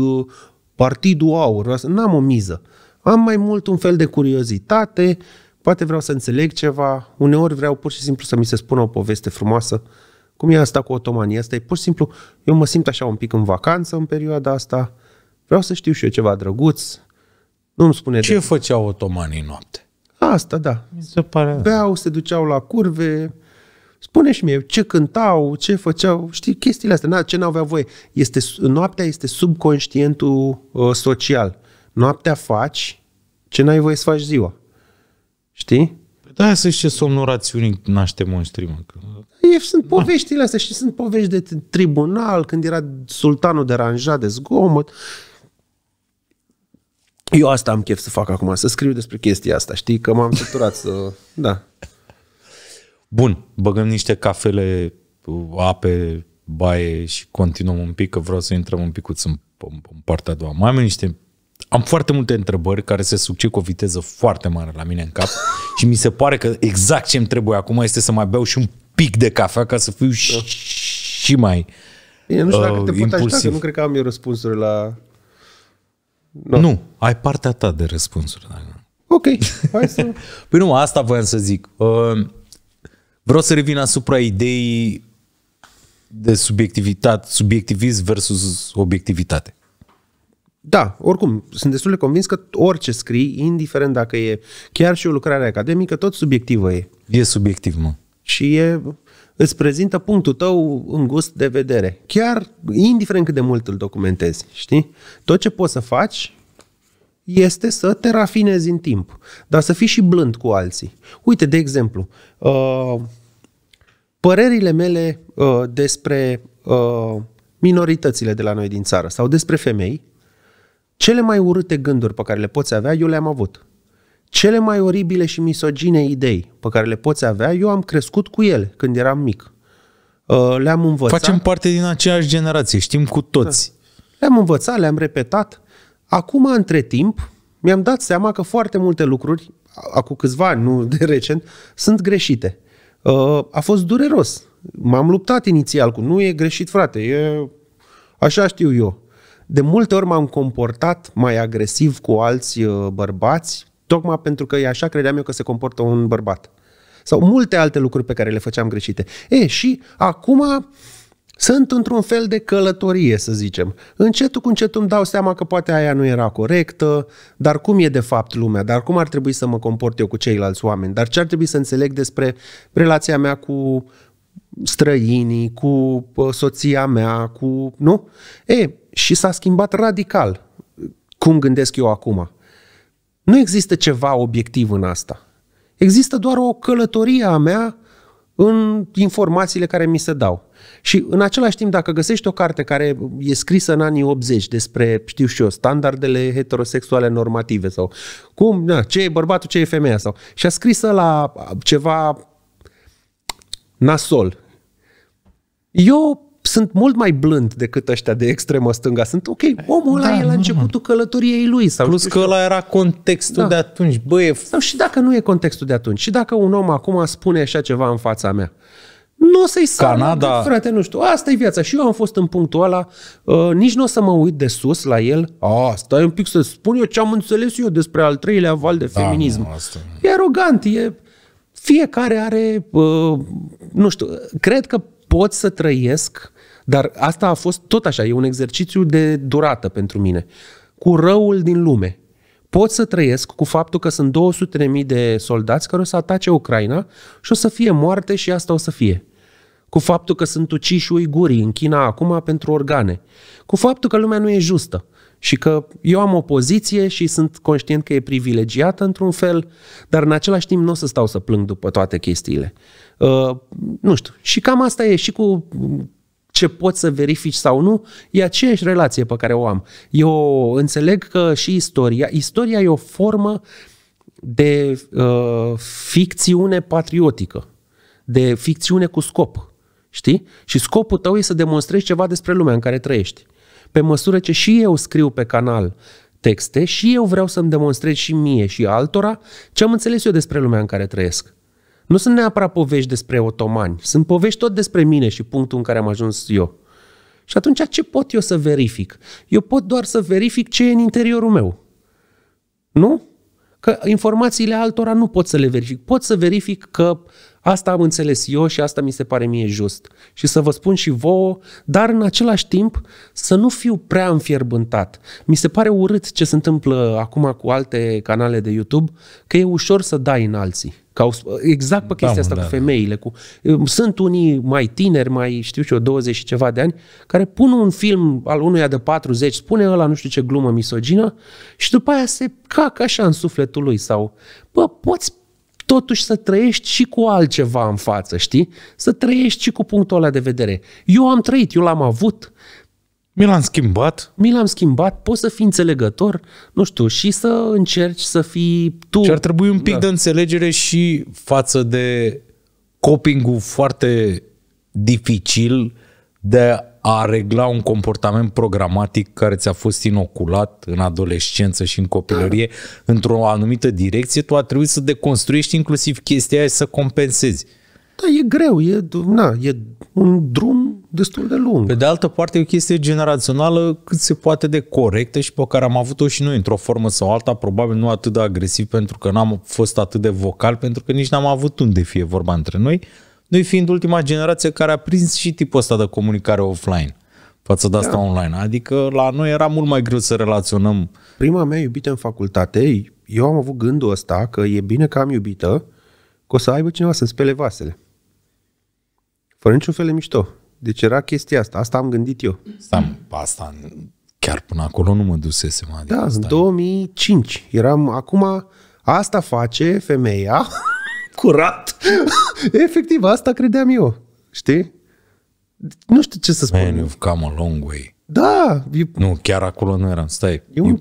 partidul aur. N-am o miză. Am mai mult un fel de curiozitate, poate vreau să înțeleg ceva, uneori vreau pur și simplu să mi se spună o poveste frumoasă. Cum e asta cu otomanii? Asta e pur și simplu, eu mă simt așa un pic în vacanță în perioada asta, vreau să știu și eu ceva drăguț. Nu-mi spune ce de... făceau otomanii noapte? Asta, da. Mi se pare... Beau, se duceau la curve, spune și mie ce cântau, ce făceau, știi, chestiile astea, na, ce n-aveau voie. Este, noaptea este subconștientul uh, social. Noaptea faci ce n-ai voie să faci ziua. Știi? Da, să știi ce somnul rațiunii naște monștri, mă. Sunt poveștile astea și sunt povești de tribunal, când era sultanul deranjat de zgomot. Eu asta am chef să fac acum, să scriu despre chestia asta, știi? Că m-am săturat să... Da. Bun, băgăm niște cafele, ape, baie și continuăm un pic, că vreau să intrăm un picuț în, în partea a doua. Mai am niște... Am foarte multe întrebări care se succed cu o viteză foarte mare la mine în cap și mi se pare că exact ce îmi trebuie acum este să mai beau și un pic de cafea ca să fiu și, și mai Bine, nu știu dacă uh, te pot impulsiv. Ajuta, că nu cred că am eu răspunsuri la... No. Nu, ai partea ta de răspunsuri. Ok, hai să... Păi nu, asta voiam să zic. Uh, vreau să revin asupra ideii de subiectivitate, subiectivism versus obiectivitate. Da, oricum, sunt destul de convins că orice scrii, indiferent dacă e chiar și o lucrare academică, tot subiectivă e. E subiectiv, mă. Și e, îți prezintă punctul tău în gust de vedere. Chiar, indiferent cât de mult îl documentezi, știi? Tot ce poți să faci este să te rafinezi în timp, dar să fii și blând cu alții. Uite, de exemplu, uh, părerile mele uh, despre uh, minoritățile de la noi din țară sau despre femei, cele mai urâte gânduri pe care le poți avea, eu le-am avut. Cele mai oribile și misogine idei pe care le poți avea, eu am crescut cu ele când eram mic. Le-am învățat. Facem parte din aceeași generație, știm cu toți. Le-am învățat, le-am repetat. Acum, între timp, mi-am dat seama că foarte multe lucruri, acum câțiva ani, nu de recent, sunt greșite. A fost dureros. M-am luptat inițial cu, nu e greșit, frate, e... așa știu eu. De multe ori m-am comportat mai agresiv cu alți bărbați, tocmai pentru că e așa credeam eu că se comportă un bărbat. Sau multe alte lucruri pe care le făceam greșite. E, și acum sunt într-un fel de călătorie, să zicem. Încetul cu încetul îmi dau seama că poate aia nu era corectă, dar cum e de fapt lumea, dar cum ar trebui să mă comport eu cu ceilalți oameni, dar ce ar trebui să înțeleg despre relația mea cu străinii, cu soția mea, cu... Nu? E, și s-a schimbat radical cum gândesc eu acum. Nu există ceva obiectiv în asta. Există doar o călătorie a mea în informațiile care mi se dau. Și în același timp, dacă găsești o carte care e scrisă în anii optzeci despre, știu și eu, standardele heterosexuale normative sau cum, na, ce e bărbatul, ce e femeia sau... Și a scrisă la ceva nasol. Eu sunt mult mai blând decât ăștia de extremă stânga. Sunt ok, omul ăla da, e la începutul călătoriei lui. Sau plus că ăla era contextul da. de atunci. Bă, sau și dacă nu e contextul de atunci, și dacă un om acum spune așa ceva în fața mea, nu o să-i sală, frate, nu știu, asta e viața. Și eu am fost în punctul ăla, uh, nici nu o să mă uit de sus la el. A, stai un pic să spun eu ce am înțeles eu despre al treilea val de feminism. Da, mă, asta... E arogant, e... Fiecare are, uh, nu știu, cred că pot să trăiesc, dar asta a fost tot așa, e un exercițiu de durată pentru mine, cu răul din lume. Pot să trăiesc cu faptul că sunt două sute de mii de soldați care o să atace Ucraina și o să fie moarte și asta o să fie. Cu faptul că sunt uciși uigurii în China acum pentru organe. Cu faptul că lumea nu e justă. Și că eu am o poziție și sunt conștient că e privilegiată într-un fel, dar în același timp nu o să stau să plâng după toate chestiile. Uh, nu știu. Și cam asta e și cu ce pot să verifici sau nu, e aceeași relație pe care o am. Eu înțeleg că și istoria, istoria e o formă de uh, ficțiune patriotică, de ficțiune cu scop. Știi? Și scopul tău e să demonstrezi ceva despre lumea în care trăiești. Pe măsură ce și eu scriu pe canal texte, și eu vreau să-mi demonstrez și mie și altora ce am înțeles eu despre lumea în care trăiesc. Nu sunt neapărat povești despre otomani, sunt povești tot despre mine și punctul în care am ajuns eu. Și atunci ce pot eu să verific? Eu pot doar să verific ce e în interiorul meu. Nu? Că informațiile altora nu pot să le verific. Pot să verific că asta am înțeles eu și asta mi se pare mie just. Și să vă spun și vouă, dar în același timp să nu fiu prea înfierbântat. Mi se pare urât ce se întâmplă acum cu alte canale de YouTube, că e ușor să dai în alții. Că au, exact pe chestia da, asta da, cu femeile. Cu, sunt unii mai tineri, mai știu și eu, douăzeci și ceva de ani, care pun un film al unuia de patruzeci, spune ăla nu știu ce glumă misogină și după aia se cacă așa în sufletul lui. Sau, bă, poți totuși să trăiești și cu altceva în față, știi? Să trăiești și cu punctul ăla de vedere. Eu am trăit, eu l-am avut. Mi l-am schimbat. Mi l-am schimbat, poți să fii înțelegător, nu știu, și să încerci să fii tu. Și ar trebui un pic da. de înțelegere și față de coping-ul foarte dificil de a regla un comportament programatic care ți-a fost inoculat în adolescență și în copilărie într-o anumită direcție, tu a trebuit să deconstruiești inclusiv chestia aia și să compensezi. Da, e greu, e, na, e un drum destul de lung. Pe de altă parte, e o chestie generațională cât se poate de corectă și pe care am avut-o și noi într-o formă sau alta, probabil nu atât de agresiv pentru că n-am fost atât de vocal, pentru că nici n-am avut unde fie vorba între noi, noi fiind ultima generație care a prins și tipul ăsta de comunicare offline față de asta da. online. Adică la noi era mult mai greu să relaționăm. Prima mea iubită în facultate, eu am avut gândul ăsta că e bine că am iubită, că o să aibă cineva să spele vasele. Fără niciun fel de mișto. Deci era chestia asta. Asta am gândit eu. Stam, asta chiar până acolo nu mă dusese. Mă, adică da, în două mii cinci. Eram, acum, asta face femeia curat. Efectiv, asta credeam eu. Știi? Nu știu ce să spun. Man, you've come a long way. Da. E... Nu, chiar acolo nu eram. Stai. Eu, eu...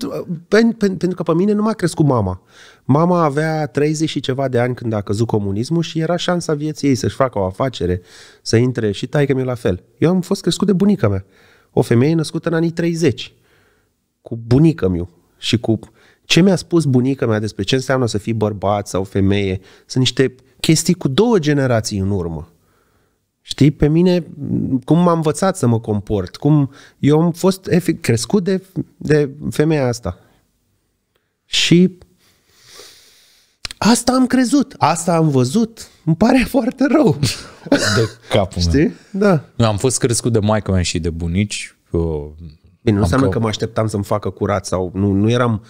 Pen, pen, pentru că pe mine nu m-a crescut mama. Mama avea treizeci și ceva de ani când a căzut comunismul și era șansa vieții ei să-și facă o afacere, să intre și taică-mi la fel. Eu am fost crescut de bunica mea. O femeie născută în anii treizeci. Cu bunică-miu. Și cu ce mi-a spus bunica mea despre ce înseamnă să fii bărbat sau femeie. Sunt niște chestii cu două generații în urmă. Știi, pe mine, cum m-am învățat să mă comport, cum eu am fost crescut de, de femeia asta. Și asta am crezut, asta am văzut, îmi pare foarte rău. De capul meu. Știi? Da. Eu am fost crescut de maică mea și de bunici. Eu... Bine, nu înseamnă că... că mă așteptam să-mi facă curat sau nu, nu, eram,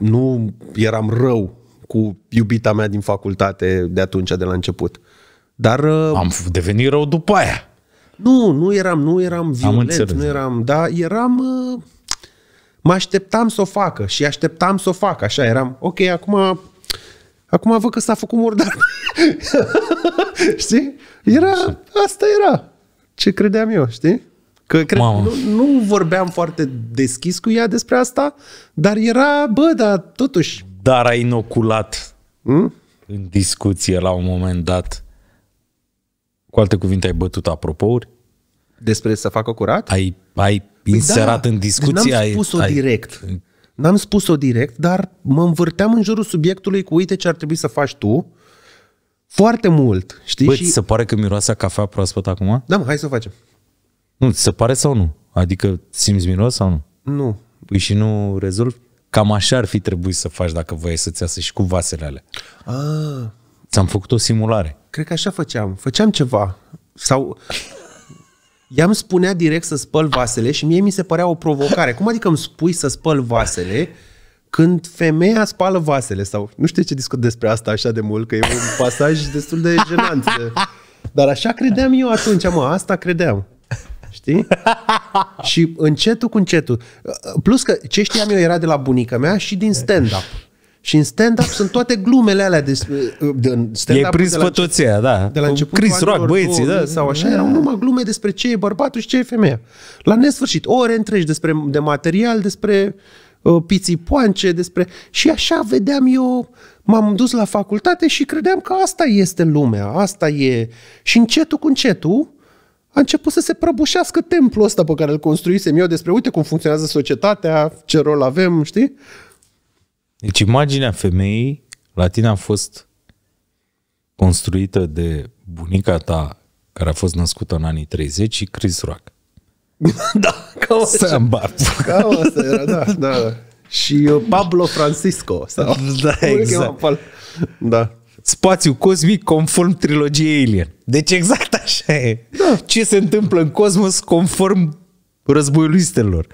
nu eram rău cu iubita mea din facultate de atunci, de la început. Dar am devenit rău după aia. Nu, nu eram, nu eram violent, nu eram, da, eram, mă așteptam să o facă și așteptam să o fac, așa, eram, ok, acum, acum văd că s-a făcut murdar. Știi? Era, asta era ce credeam eu, știi? Că cred, nu, nu vorbeam foarte deschis cu ea despre asta, dar era, bă, dar totuși. Dar a inoculat hmm? în discuție la un moment dat. Cu alte cuvinte, ai bătut apropouri? Despre să facă curat? Ai, ai inserat da, în discuție? N-am spus-o ai... direct. N-am spus-o direct, dar mă învârteam în jurul subiectului cu uite ce ar trebui să faci tu. Foarte mult. Știi? Bă, și... ți se pare că miroase cafea proaspăt acum? Da, mă, hai să o facem. Nu, ți se pare sau nu? Adică simți miros sau nu? Nu. Păi și nu rezolvi? Cam așa ar fi trebuit să faci dacă voiai să-ți iasă și cu vasele alea. Ah. Ți-am făcut o simulare. Cred că așa făceam. Făceam ceva. Sau i-am spunea direct să spăl vasele și mie mi se părea o provocare. Cum adică îmi spui să spăl vasele când femeia spală vasele? Sau nu știu ce discut despre asta așa de mult, că e un pasaj destul de jenant. Dar așa credeam eu atunci, mă, asta credeam. Știi? Și încetul cu încetul. Plus că ce știam eu era de la bunica mea și din stand-up. Și în stand-up sunt toate glumele alea de, de stand-up. E prins pe toți aia, da. De la început, Chris Rock, băieții, da. Sau așa, erau numai glume despre ce e bărbatul și ce e femeia. La nesfârșit, ore întregi despre, de material, despre pițipoance, despre... Și așa vedeam eu, m-am dus la facultate și credeam că asta este lumea, asta e... Și încetul cu încetul a început să se prăbușească templul ăsta pe care îl construisem eu despre, uite cum funcționează societatea, ce rol avem, știi? Deci imaginea femeii la tine a fost construită de bunica ta, care a fost născută în anii treizeci, și Chris Rock. Da, cam așa. Cam asta era, da, da. Și Pablo Francisco. Sau... Da, exact. Da. Spațiu cosmic conform trilogiei Alien. Deci exact așa e. Da. Ce se întâmplă în cosmos conform Războiului Stelelor.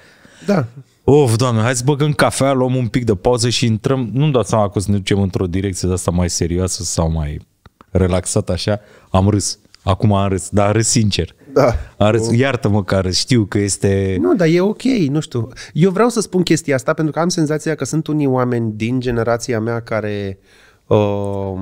Da. Of, Doamne, hai să băgăm cafea, luăm un pic de pauză și intrăm. Nu-mi dau seama că să ne ducem într-o direcție de asta mai serioasă sau mai relaxată așa. Am râs. Acum am râs, dar am râs sincer. Da. Am râs, iartă-mă că râs, știu că este... Nu, dar e ok, nu știu. Eu vreau să spun chestia asta pentru că am senzația că sunt unii oameni din generația mea care... Uh,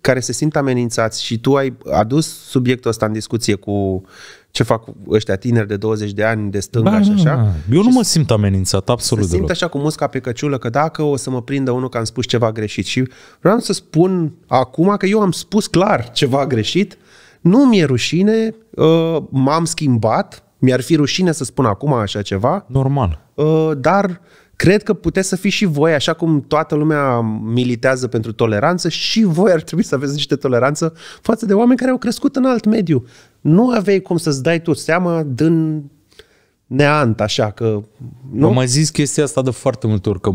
care se simt amenințați și tu ai adus subiectul ăsta în discuție cu ce fac ăștia tineri de douăzeci de ani de stânga da, și așa. Da, da. Eu și nu mă simt amenințat absolut deloc. Simt așa cu musca pe căciulă că dacă o să mă prindă unul că am spus ceva greșit și vreau să spun acum că eu am spus clar ceva greșit, nu mi-e rușine, uh, m-am schimbat, mi-ar fi rușine să spun acum așa ceva. Normal. Uh, dar cred că puteți să fiți și voi, așa cum toată lumea militează pentru toleranță, și voi ar trebui să aveți niște toleranță față de oameni care au crescut în alt mediu. Nu aveai cum să-ți dai tu seama din neant, așa că... Nu? Am mai zis chestia asta de foarte multe ori, că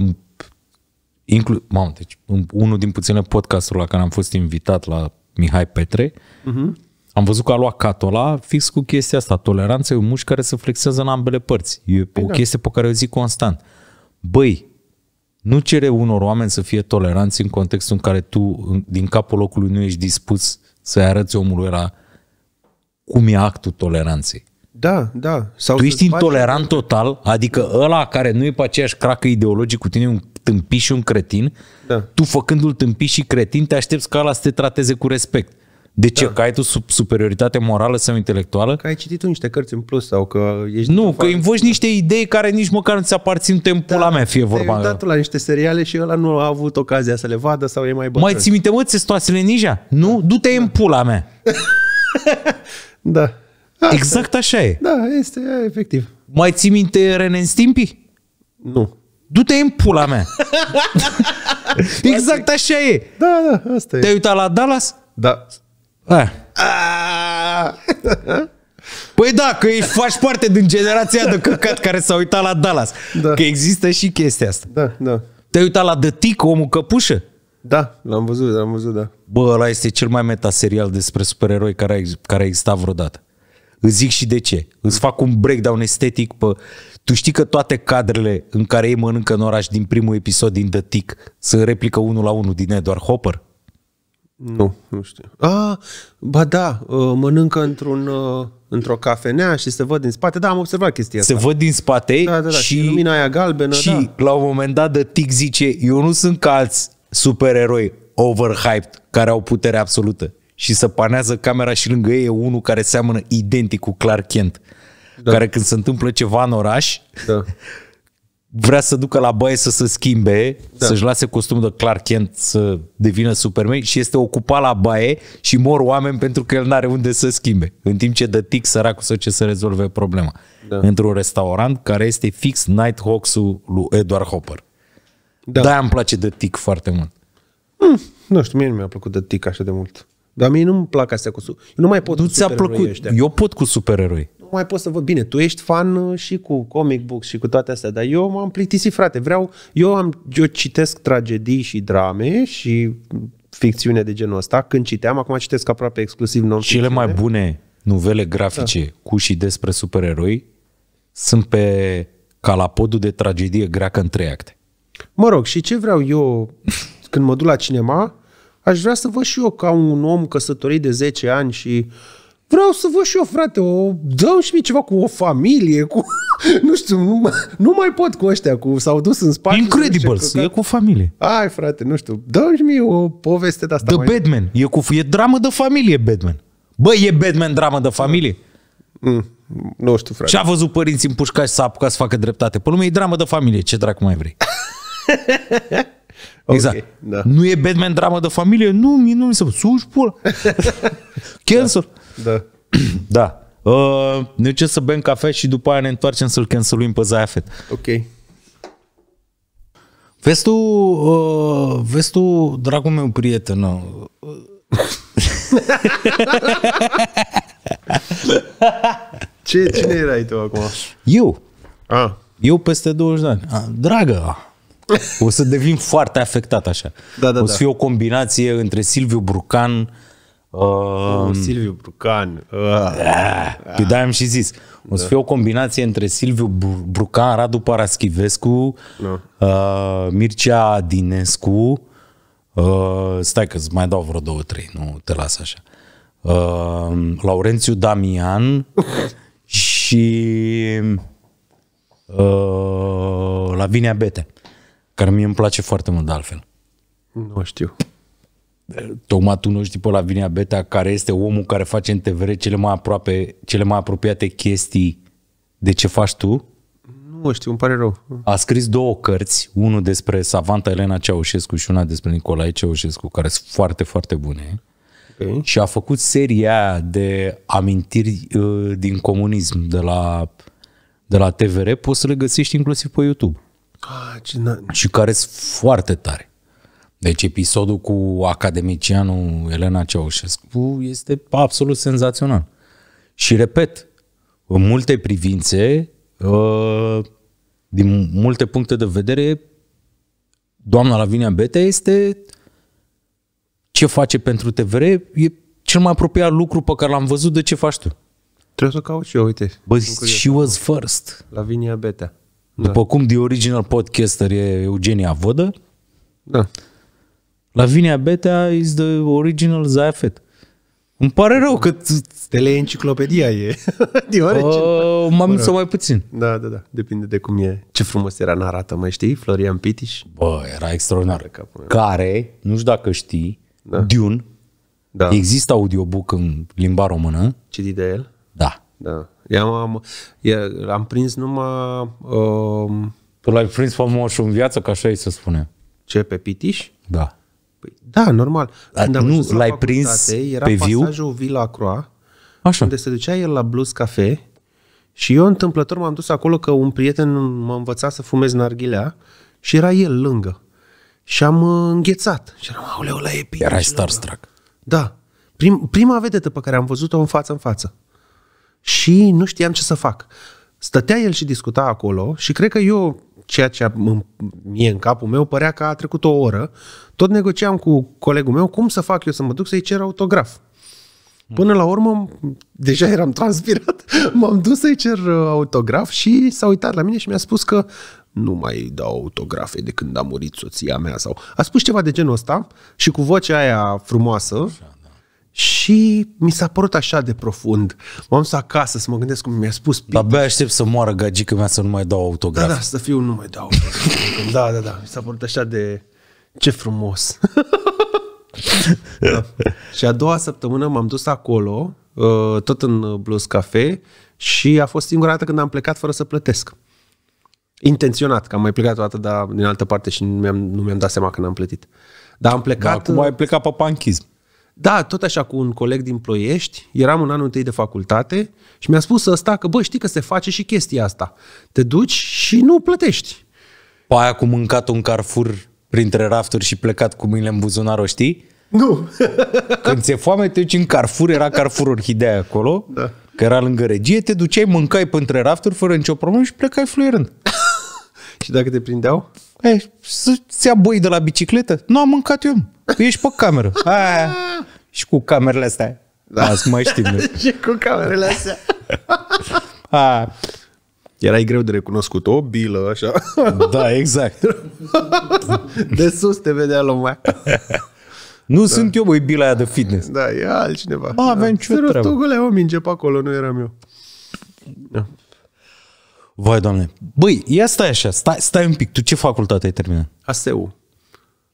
inclu... Mamă, deci, unul din puține podcasturi la care am fost invitat, la Mihai Petre, uh-huh. Am văzut că a luat Catola fix cu chestia asta. Toleranța e un mușchi care se flexează în ambele părți. E o chestie pe care o zic constant. Băi, nu cere unor oameni să fie toleranți în contextul în care tu, din capul locului, nu ești dispus să-i arăți omului ăla cum e actul toleranței. Da, da. Sau tu ești intolerant face... total, adică ăla care nu e pe aceeași cracă ideologic cu tine, un tâmpit și un cretin, da. Tu făcându-l tâmpit și cretin, te aștepți ca ăla să te trateze cu respect. De ce? Da. Că ai tu superioritate morală sau intelectuală? Că ai citit tu niște cărți în plus sau că ești... Nu, că invoci niște idei care nici măcar nu ți aparțin timpul la mea, fie vorba. Te-ai uitat la niște seriale și ăla nu a avut ocazia să le vadă sau e mai bătrân. Mai ții minte, mă, Țestoasele Ninja? Nu? Du-te în pula mea! Da. Exact așa e. Da, este efectiv. Mai ții minte Ren and Stimpy? Nu. Du-te în pula mea! Exact așa e! Da, da, asta e. Te-ai uitat la Dallas? Da. A. A. Păi da, că îi faci parte din generația de căcat care s-a uitat la Dallas. Da. Că există și chestia asta. Da, da. Te-ai uitat la The Tick, omul căpușă? Da, l-am văzut, l-am văzut, da. Bă, ăla este cel mai meta serial despre supereroi care a, care a existat vreodată. Îți zic și de ce. Îți fac un breakdown estetic pe... Tu știi că toate cadrele în care ei mănâncă în oraș din primul episod din The Tick se replică unul la unul din Edward Hopper? Nu, nu știu. Ah, ba da, mănâncă într-un, într-o cafenea și se văd din spate. Da, am observat chestia asta. Se văd din spate, da, da, da. Și, și lumina aia galbenă. Și da. La un moment dat The Tick zice, eu nu sunt ca alți supereroi overhyped care au putere absolută. Și se panează camera și lângă ei e unul care seamănă identic cu Clark Kent. Da. Care când se întâmplă ceva în oraș... Da. Vrea să ducă la baie să se schimbe, da. Să-și lase costumul de Clark Kent să devină Superman și este ocupat la baie și mor oameni pentru că el n-are unde să schimbe. În timp ce The Tick, săracul, sau ce să rezolve problema. Da. Într-un restaurant care este fix Nighthawks-ul lui Edward Hopper. Da. De-aia îmi place The Tick foarte mult. Mm, nu știu, mie nu mi-a plăcut The Tick așa de mult. Dar mie nu-mi plac astea cu... Nu mai pot nu cu supereroi ăștia. Eu pot cu supereroi. Nu mai pot să văd. Bine, tu ești fan și cu comic books și cu toate astea, dar eu m-am plictisit, frate. Vreau... Eu, am, eu citesc tragedii și drame și ficțiune de genul ăsta. Când citeam, acum citesc aproape exclusiv non-ficțiune. Cele mai bune novele grafice, da. Cu și despre supereroi sunt pe calapodul de tragedie greacă în trei acte. Mă rog, și ce vreau eu când mă duc la cinema... Aș vrea să văd și eu ca un om căsătorit de zece ani și vreau să văd și eu, frate, o... dă-mi și mie ceva cu o familie, cu... nu știu, nu, nu mai pot cu ăștia, cu... s-au dus în spate. Incredibles, e cu familie. Ai, frate, nu știu, dă-mi și mie o poveste de asta. The mai... Batman, e, cu... e dramă de familie Batman. Bă, e Batman dramă de familie? Mm. Nu știu, frate. Și-a văzut părinții împușcați să apucă să facă dreptate. Pe lume e dramă de familie, ce dracu mai vrei? Exact. Okay, da. Nu e Batman dramă de familie? Nu, nu mi se pune. Suși, pula. Cancel. Da. Da. Da. Uh, ne ducem să bem cafea și după aia ne întoarcem să-l canceluim pe Zaia Fett. Ok. Vezi tu, uh, vezi tu, dragul meu prieten, uh, ce, cine erai tu acum? Eu. Ah. Eu peste douăzeci de ani. Ah, dragă, o să devin foarte afectat așa. Da, da, o să fie da. O combinație între Silviu Brucan... Uh, Silviu Brucan. Uh, uh, uh, de-aia am și zis. O să da. Fie o combinație între Silviu Brucan, Radu Paraschivescu, no. uh, Mircea Adinescu. Uh, stai că îți mai dau vreo două, trei, nu te las așa. Uh, Laurențiu Damian și uh, Lavinia Bete, care mie îmi place foarte mult de altfel. Nu știu. Tocmai tu nu știi pe Lavinia Bete, care este omul care face în T V R cele mai, aproape, cele mai apropiate chestii de ce faci tu. Nu știu, îmi pare rău. A scris două cărți, unul despre savanta Elena Ceaușescu și una despre Nicolae Ceaușescu, care sunt foarte, foarte bune. Okay. Și a făcut seria de amintiri uh, din comunism de la, de la T V R, poți să le găsești inclusiv pe YouTube. Ah, ce și care sunt foarte tare. Deci episodul cu academicianul Elena Ceaușescu este absolut senzațional. Și repet, în multe privințe, Uh, din multe puncte de vedere, doamna Lavinia Bete este ce face pentru T V R, e cel mai apropiat lucru pe care l-am văzut de ce faci tu. Trebuie să o caut și eu, uite. Bă, she was first. Lavinia Bete. Da. După cum The Original Podcaster e Eugenia Vodă, da. Lavinia Bete is the original Zaia Fett. Îmi pare rău că... Teleenciclopedia e. M-am sau mai puțin. Da, da, da. Depinde de cum e. Ce frumos era narată, mai știi? Florian Pitiș. Bă, era extraordinar. Care, nu știu dacă știi, da. Dune. Da. Există audiobook în limba română. Citit de el? Da. Da. I-am, i-am prins numai... Um... Tu l-ai prins famosul în viață, că așa îi se spune. Ce, pe Pitiș? Da. Păi, da, normal. Dar nu l-ai prins era pe viu? Era pasajul Villa Croix, așa. Unde se ducea el la Blues Cafe și eu întâmplător m-am dus acolo că un prieten m-a învățat să fumez narghilea și era el lângă. Și am înghețat. Și eram, aoleu, ăla e Pitiș. Erai starstruck. Da. Prim, prima vedetă pe care am văzut-o în față în față. Și nu știam ce să fac. Stătea el și discuta acolo și cred că eu... ceea ce mie în capul meu părea că a trecut o oră, tot negociam cu colegul meu cum să fac eu să mă duc să-i cer autograf. Până la urmă, deja eram transpirat, m-am dus să-i cer autograf și s-a uitat la mine și mi-a spus că nu mai dau autografe de când a murit soția mea. Sau a spus ceva de genul ăsta și cu vocea aia frumoasă. Așa, da. Și mi s-a părut așa de profund. M-am dus acasă să mă gândesc cum mi-a spus Pitiș. Abia aștept să moară gagică mea să nu mai dau autograf. Da, da, să fiu, nu mai dau autograf. Da, da, da, mi s-a părut așa de... Ce frumos. Da. Și a doua săptămână m-am dus acolo, tot în Blues Cafe, și a fost singura dată când am plecat fără să plătesc. Intenționat, că am mai plecat o dată, dar din altă parte și nu mi-am mi-am dat seama că n-am plătit. Dar am plecat... Da, acum ai plecat pe panchism. Da, tot așa cu un coleg din Ploiești, eram în anul întâi de facultate și mi-a spus ăsta că, bă, știi că se face și chestia asta. Te duci și nu plătești. Pe aia cu mâncat un Carrefour printre rafturi și plecat cu mâinile în buzunar, o știi? Nu. Când ți-e foame, te duci în Carrefour, era Carrefour Orhidea acolo, da. Că era lângă regie, te duceai, mâncai printre rafturi fără nicio problemă și plecai fluierând. Și dacă te prindeau? Ei, să-ți ia boi de la bicicletă? Nu, am mâncat eu. Ești pe cameră. Aia. Și cu camerele astea. Da. Azi mai știm. Și cu camerele astea. A. Erai greu de recunoscut. O bilă, așa. Da, exact. De sus te vedea lumea. Nu da. Sunt eu, băi, bila aia de fitness. Da, e altcineva. Ba, aveam ce treabă. Tugule, o minge pe acolo, nu eram eu. Da. Vai, Doamne. Băi, ia stai așa, stai, stai un pic. Tu ce facultate ai terminat? A S E U.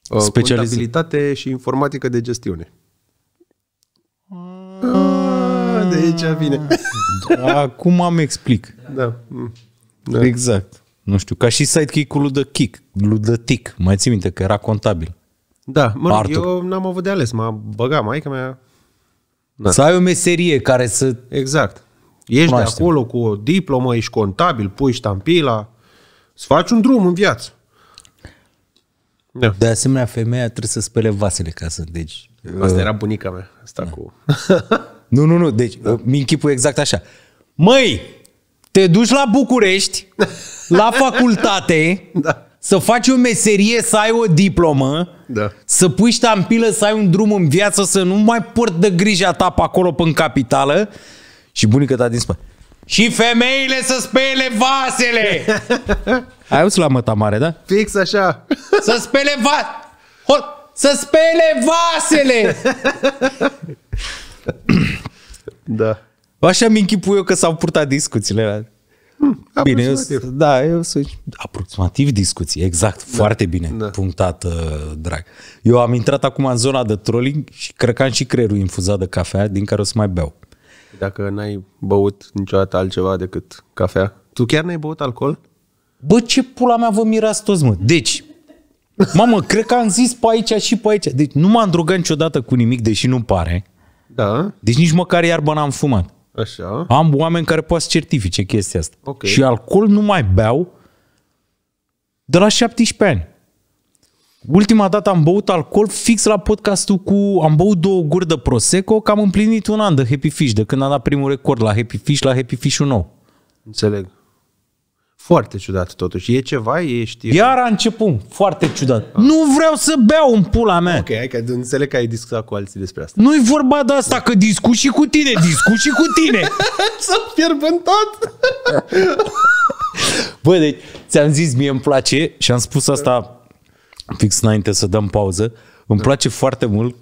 Contabilitate și informatică de gestiune. de aici vine. Acum am explic. Da. Da. Exact. Nu știu, ca și sidekick-ul lui The Kick, lui The Tick. Mai ții minte că era contabil. Da, mă, eu n-am avut de ales, m-a băgat maica mea. Da. Să ai o meserie care să... Exact. Ești de acolo cu o diplomă, ești contabil, pui ștampila, să faci un drum în viață. Da. De asemenea, femeia trebuie să spele vasele ca să... Deci, asta uh... era bunica mea. Asta da. Cu... nu, nu, nu, deci da. Mi-nchipuie exact așa. Măi, te duci la București, la facultate, da. Să faci o meserie, să ai o diplomă, da. Să pui ștampilă, să ai un drum în viață, să nu mai porți de grija ta pe acolo, pe în capitală. Și bunica ta din spate. Și femeile să spele vasele! Ai auzit la măta mare, da? Fix așa. Să spele vasele! Să spele vasele! Da. Așa mi-închipu eu că s-au purtat discuțiile. Hmm, bine, aproximativ. Eu, da, eu sunt... Aproximativ discuții, exact. Da. Foarte bine da. Punctat, uh, drag. Eu am intrat acum în zona de trolling și cred că am și creierul infuzat de cafea, din care o să mai beau. Dacă n-ai băut niciodată altceva decât cafea. Tu chiar n-ai băut alcool? Bă, ce pula mea vă mirați toți, mă. Deci, mamă, cred că am zis pe aici și pe aici. Deci nu m-am drogat niciodată cu nimic, deși nu pare. Da. Deci nici măcar iarbă n-am fumat. Așa. Am oameni care poate să certifice chestia asta. Okay. Și alcool nu mai beau de la șaptesprezece ani. Ultima dată am băut alcool fix la podcastul cu... Am băut două guri de Prosecco, că am împlinit un an de Happy Fish, de când am dat primul record la Happy Fish, la Happy Fish-ul nou. Înțeleg. Foarte ciudat totuși. E ceva? Ești... Iar a început. Foarte ciudat. Ah. Nu vreau să beau în pula mea. Ok, hai că înțeleg că ai discutat cu alții despre asta. Nu-i vorba de asta, că discuți și cu tine, discuți și cu tine. S-a fierbântat. Bă, deci, ți-am zis, mie îmi place și am spus asta... Fix înainte să dăm pauză. Îmi place foarte mult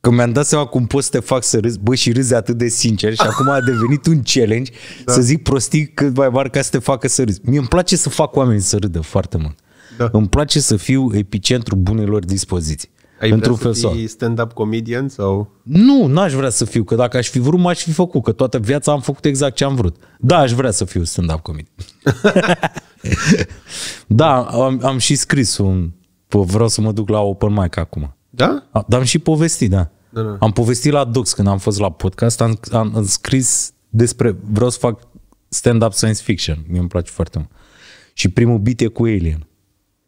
că mi-am dat seama cum pot să te fac să râzi. Bă, și râzi atât de sincer. Și acum a devenit un challenge da. Să zic prostii cât mai mari ca să te facă să râzi. Mie îmi place să fac oamenii să râdă foarte mult da. Îmi place să fiu epicentrul bunelor dispoziții. Ai într-un vrea să fii stand-up comedian? Sau? Nu, n-aș vrea să fiu. Că dacă aș fi vrut, m-aș fi făcut. Că toată viața am făcut exact ce am vrut. Da, aș vrea să fiu stand-up comedian. Da, am, am și scris un... Vreau să mă duc la open mic acum. Da? Dar am și povestit, da. Da, da. Am povestit la Docs când am fost la podcast. Am, am, am scris despre... Vreau să fac stand-up science fiction. Mie îmi place foarte mult. Și primul beat e cu Alien.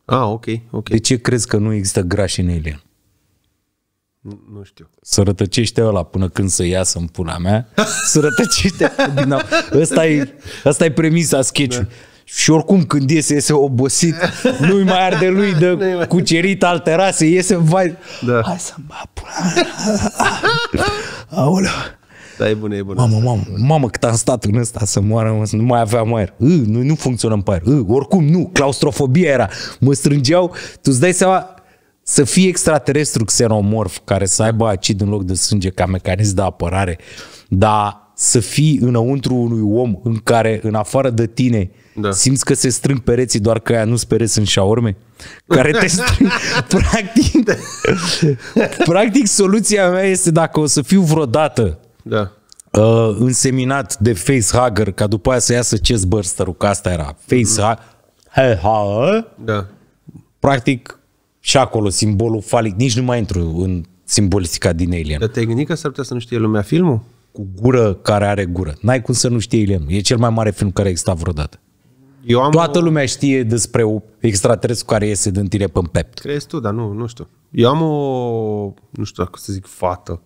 Ah, ok, ok. De ce crezi că nu există grași în Alien? Nu, nu știu. Să rătăcește ăla până când să iasă în pula mea. Să rătăcește. Asta e, asta e premisa sketch-ului. Da. Și oricum când iese, iese obosit, nu-i mai arde lui de cucerit al terasei, iese vai... Da. Hai să-mi apă. Da, e bună, e bună. Mamă, mamă, mamă, cât am stat în ăsta să moară, mă, nu mai aveam aer. Ui, nu, nu funcționăm pe aer. Ui, oricum nu, claustrofobia era. Mă strângeau, tu-ți dai seama să fii extraterestru xenomorf, care să aibă acid în loc de sânge ca mecanism de apărare, dar... să fii înăuntru unui om în care, în afară de tine, da. Simți că se strâng pereții, doar că aia nu-ți pereți în șaorme, care te strâng. Practic, practic, soluția mea este dacă o să fiu vreodată da. uh, înseminat de facehugger, ca după aia să iasă chestburster-ul, că asta era facehugger, da. Practic, și acolo, simbolul falic, nici nu mai intru în simbolistica din Alien. Dar te-ai gândit că s-ar putea să nu știe lumea filmul? Cu gură care are gură. N-ai cum să nu știi Alien. E cel mai mare film care a existat vreodată. Eu am Toată o... lumea știe despre o extraterestru care iese din tine pe-n pept. Crezi tu, dar nu, nu știu. Eu am o, nu știu dacă să zic fată.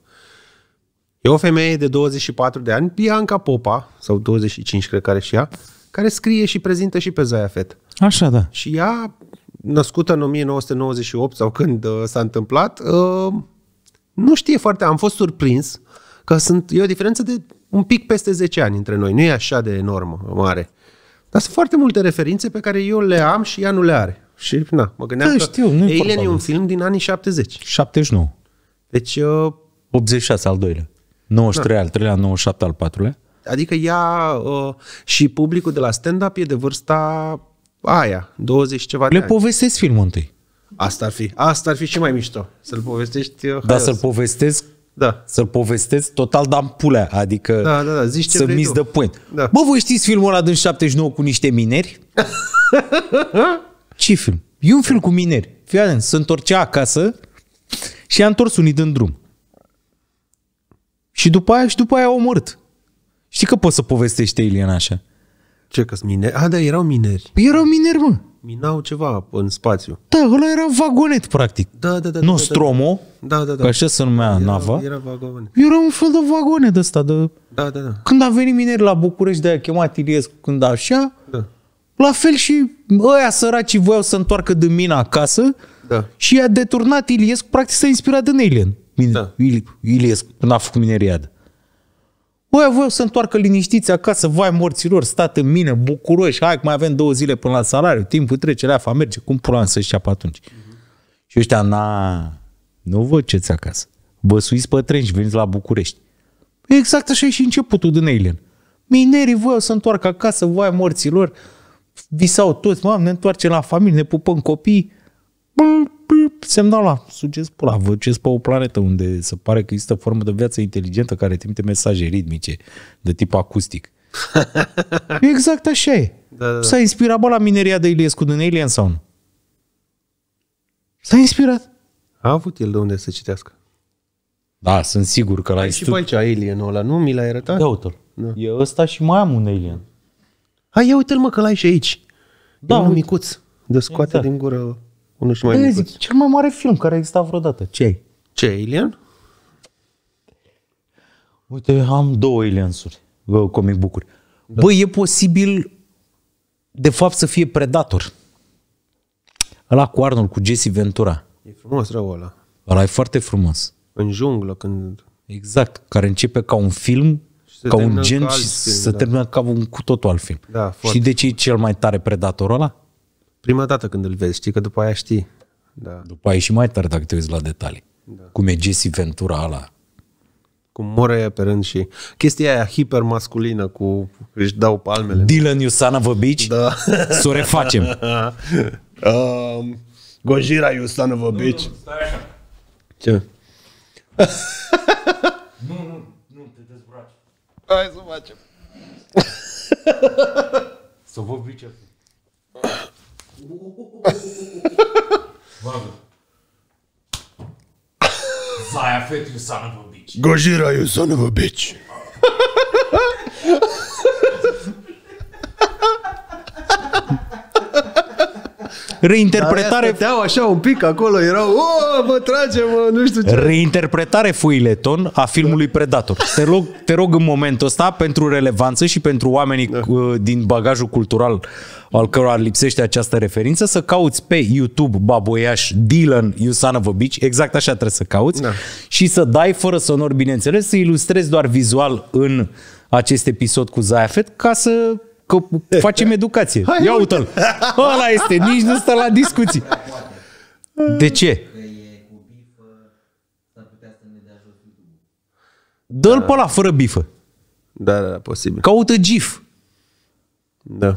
E o femeie de douăzeci și patru de ani, Bianca Popa, sau douăzeci și cinci cred că are și ea, care scrie și prezintă și pe Zaia Fet. Așa, da. Și ea, născută în o mie nouă sute nouăzeci și opt sau când uh, s-a întâmplat, uh, nu știe foarte, am fost surprins că sunt, e o diferență de un pic peste zece ani între noi. Nu e așa de enormă, mare. Dar sunt foarte multe referințe pe care eu le am și ea nu le are. Și na, mă gândeam da, că știu, Alien e un film din anii șaptezeci. șaptezeci și nouă. Deci... Uh, optzeci și șase al doilea. nouăzeci și trei da. Al treilea, nouăzeci și șapte al patrulea. Adică ea uh, și publicul de la stand-up e de vârsta aia, douăzeci ceva de ani. Le povestesc filmul întâi. Asta ar fi. Asta ar fi și mai mișto. Să-l povestești... Uh, Dar să-l povestesc Da. Să-l povestesc total dampulea, adică da, da, da. Zici să miss the point. Da. Bă, voi știți filmul ăla din șaptezeci și nouă cu niște mineri? Ce film? E un film cu mineri. Fii, se întorcea acasă și a întors unii din drum. Și după aia, și după aia au omorât. Știi că poți să povestești Alien așa? Ce, că-s mineri? Ah, da, erau mineri. Păi erau mineri, mă. Minau ceva în spațiu. Da, ăla era vagonet, practic. Da, da, da. Nostromo, da, da, da, că așa se numea era, nava. Era vagonet. Era un fel de vagonet ăsta. De... Da, da, da. Când a venit mineri la București, de-aia chemat Iliescu, când așa, da. La fel și ăia săracii voiau să întoarcă din mina acasă, da. Și i-a deturnat Iliescu, practic s-a inspirat din Alien. Mine... Da. Iliescu, când a făcut mineriada. Băi, voiau să întoarcă liniștiți acasă, vai morților, stat în mine, bucuroși, hai că mai avem două zile până la salariu, timpul trece, leafa merge, cum pula să-și ceapă atunci. Uh-huh. Și ăștia, na, nu vă ceți acasă, vă suiți pe tren și veniți la București. Exact așa e și începutul din Alien. Minerii voiau să întoarcă acasă, vai morților, visau toți, mă, ne întoarcem la familie, ne pupăm copii, semnal la sugeți pula, vă duceți pe o planetă unde se pare că există formă de viață inteligentă care trimite mesaje ritmice de tip acustic. Exact așa e. Da, da. S-a inspirat, bă, la mineria de Iliescu din Alien sau nu? S-a inspirat. A avut el de unde să citească. Da, sunt sigur că l-ai studiat. Și pe aici Alienul ăla, nu? Mi l-ai arătat? Da, uite-l. Da. E ăsta și mai am un Alien. Hai, ia uite-l, mă, că l-ai și aici. Da, e un micuț. De scoate exact din gură. Mai zic, cel mai mare film care a existat vreodată. Ce-i? Ce, Alien? Uite, am două Aliens-uri. Comic Book-uri. Da. Bă, e posibil de fapt să fie Predator. Ăla cu Arnold, cu Jesse Ventura. E frumos rău ăla. Ăla e foarte frumos. În junglă când... Exact, care începe ca un film, ca un gen și să termină ca un cu totul alt film. Da, știi de ce e cel mai tare Predator ăla? Prima dată când îl vezi, știi că după aia știi. Da. După aia e și mai tare dacă te uiți la detalii. Da. Cum e Jesse Ventura ala. Cum moră ea pe rând și chestia aia hipermasculină cu își dau palmele. Dylan, you son of a bitch? Da. Să o refacem. um, Gojira, you son of a bitch. Nu, nu, stai așa. Ce? Nu, nu, nu, te dezbraci. Hai să facem. Să vă biceți. Zaya Fett, you son of a bitch. Gojira, you son of a bitch. Reinterpretare. Stăteau așa un pic acolo, erau, oh, mă trage, mă, nu știu ce. Reinterpretare fuileton a filmului Predator. Te rog, te rog în momentul ăsta, pentru relevanță și pentru oamenii da. Din bagajul cultural al cărora lipsește această referință, să cauți pe YouTube Baboiaș Dylan you son of a bitch, exact așa trebuie să cauți, da. Și să dai fără sonor, bineînțeles, să ilustrezi doar vizual în acest episod cu Zaya Fett, ca să... Că facem educație. Hai, ia uite-l. Ăla este, nici nu stă la discuții. De ce? Că e cu bifă, s-ar putea să ne dea jos YouTube. Dă-l pe ăla fără bifă. Da, da, da, posibil. Caută gif. Da.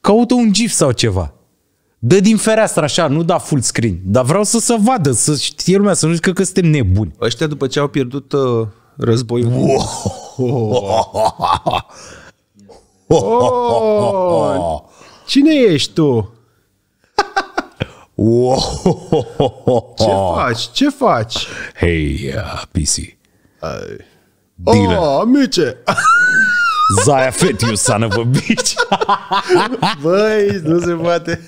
Caută un gif sau ceva. Dă din fereastră așa, nu da full screen. Dar vreau să se vadă, să știe lumea, să nu zică că suntem nebuni. Ăștia după ce au pierdut uh, războiul... Oh, oh, oh, oh. Cine ești tu? Oh, oh, oh, oh, oh. Ce faci? Ce faci? Hei, uh, P C. Uh, oh, amice! Zaya Fett, you son of a bitch. Băi, nu se poate.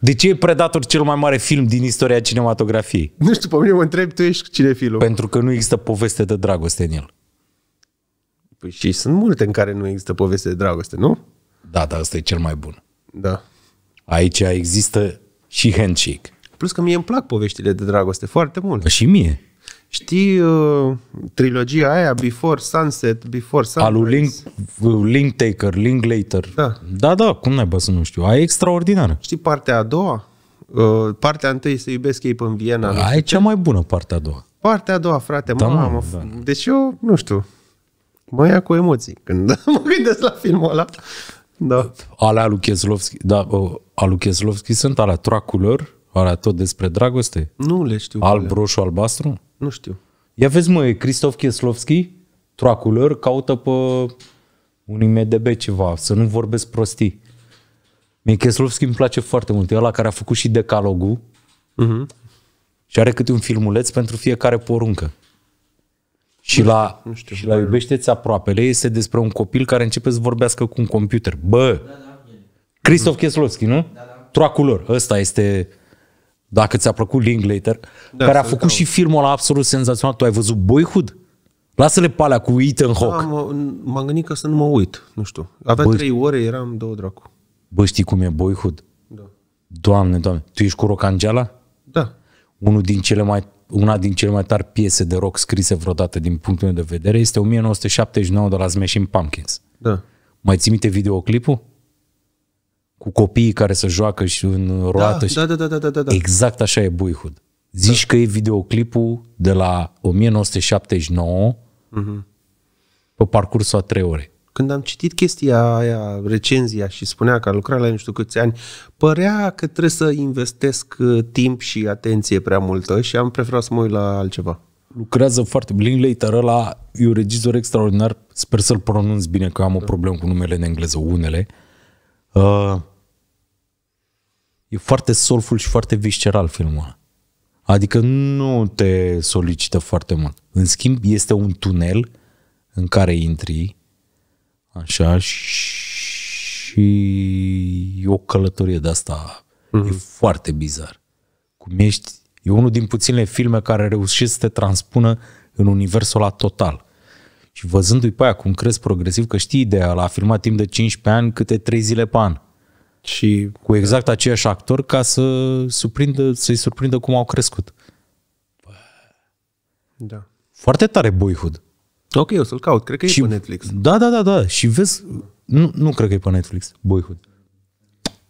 De ce e Predator cel mai mare film din istoria cinematografiei? Nu știu, pe mine mă întreb, tu ești cinefilul. Pentru că nu există poveste de dragoste în el. Păi și sunt multe în care nu există poveste de dragoste, nu? Da, dar ăsta e cel mai bun. Da. Aici există și handshake. Plus că mie îmi plac poveștile de dragoste foarte mult. Păi și mie. Știi uh, trilogia aia Before Sunset, Before Sunrise? Alu Link, Link Taker, Link Later. Da, da, da, cum naiba să nu știu. Aia e extraordinară. Știi partea a doua? Uh, partea întâi se iubesc ei până în Viena. Aia e cea mai bună partea a doua. Partea a doua, frate, da, mamă. Da. Deci eu, nu știu. Mă ia cu emoții când mă gândesc la filmul ăla. Da. Alea lui Keslovski, da, uh, Keslovski sunt alea Truculor, Oare tot despre dragoste? Nu le știu. Alb, roșu, albastru? Nu știu. Ia vezi, mă, Cristof Kieslowski, troaculor, caută pe un I M D B ceva, să nu vorbesc prostii. Mie Kieslowski îmi place foarte mult. E ăla care a făcut și decalogul uh-huh. și are câte un filmuleț pentru fiecare poruncă. Și nu la, nu știu, și la Iubește-ți aproapele este despre un copil care începe să vorbească cu un computer. Bă! Da, da, Cristof uh-huh. Kieslowski, nu? Da, da. Troaculor. Ăsta este... Dacă ți-a plăcut Linklater, da, care a făcut caut. și filmul ăla absolut senzațional. Tu ai văzut Boyhood? Lasă-le pe alea cu Ethan Hawke. Da, m-am gândit că să nu mă uit, nu știu. Avea Bă, trei ore, eram două dracu. Bă, știi cum e Boyhood? Da. Doamne, doamne, tu ești cu Rocangeala? Da. Unul din cele mai, una din cele mai tari piese de rock scrise vreodată din punctul meu de vedere este o mie nouă sute șaptezeci și nouă de la Smashing Pumpkins. Da. Mai ții minte videoclipul? Cu copiii care se joacă și în roată. Da, și... Da, da, da, da, da, da. Exact așa e Boyhood. Zici da. că e videoclipul de la o mie nouă sute șaptezeci și nouă uh-huh. pe parcursul a trei ore. Când am citit chestia aia, recenzia, și spunea că a lucrat la nu știu câți ani, părea că trebuie să investesc timp și atenție prea multă și am preferat să mă uit la altceva. Lucrează foarte bine. Linklater ăla e un regizor extraordinar. Sper să-l pronunț bine, că am o problemă cu numele în engleză, unele. Uh, e foarte soulful și foarte visceral filmul ăla. Adică nu te solicită foarte mult. În schimb, este un tunel în care intri așa și e o călătorie de asta. Mm-hmm. E foarte bizar. Cum ești, e unul din puținele filme care reușește să te transpună în universul ăla total. Și văzându-i pe aia cum crezi progresiv, că știi ideea, l-a filmat timp de cincisprezece ani, câte trei zile pe an. Și cu exact aceiași actori, ca să surprindă, să-i surprindă cum au crescut. Da. Foarte tare Boyhood. Ok, o să-l caut. Cred că și, e pe Netflix. Da, da, da, da. Și vezi, nu, nu cred că e pe Netflix, Boyhood.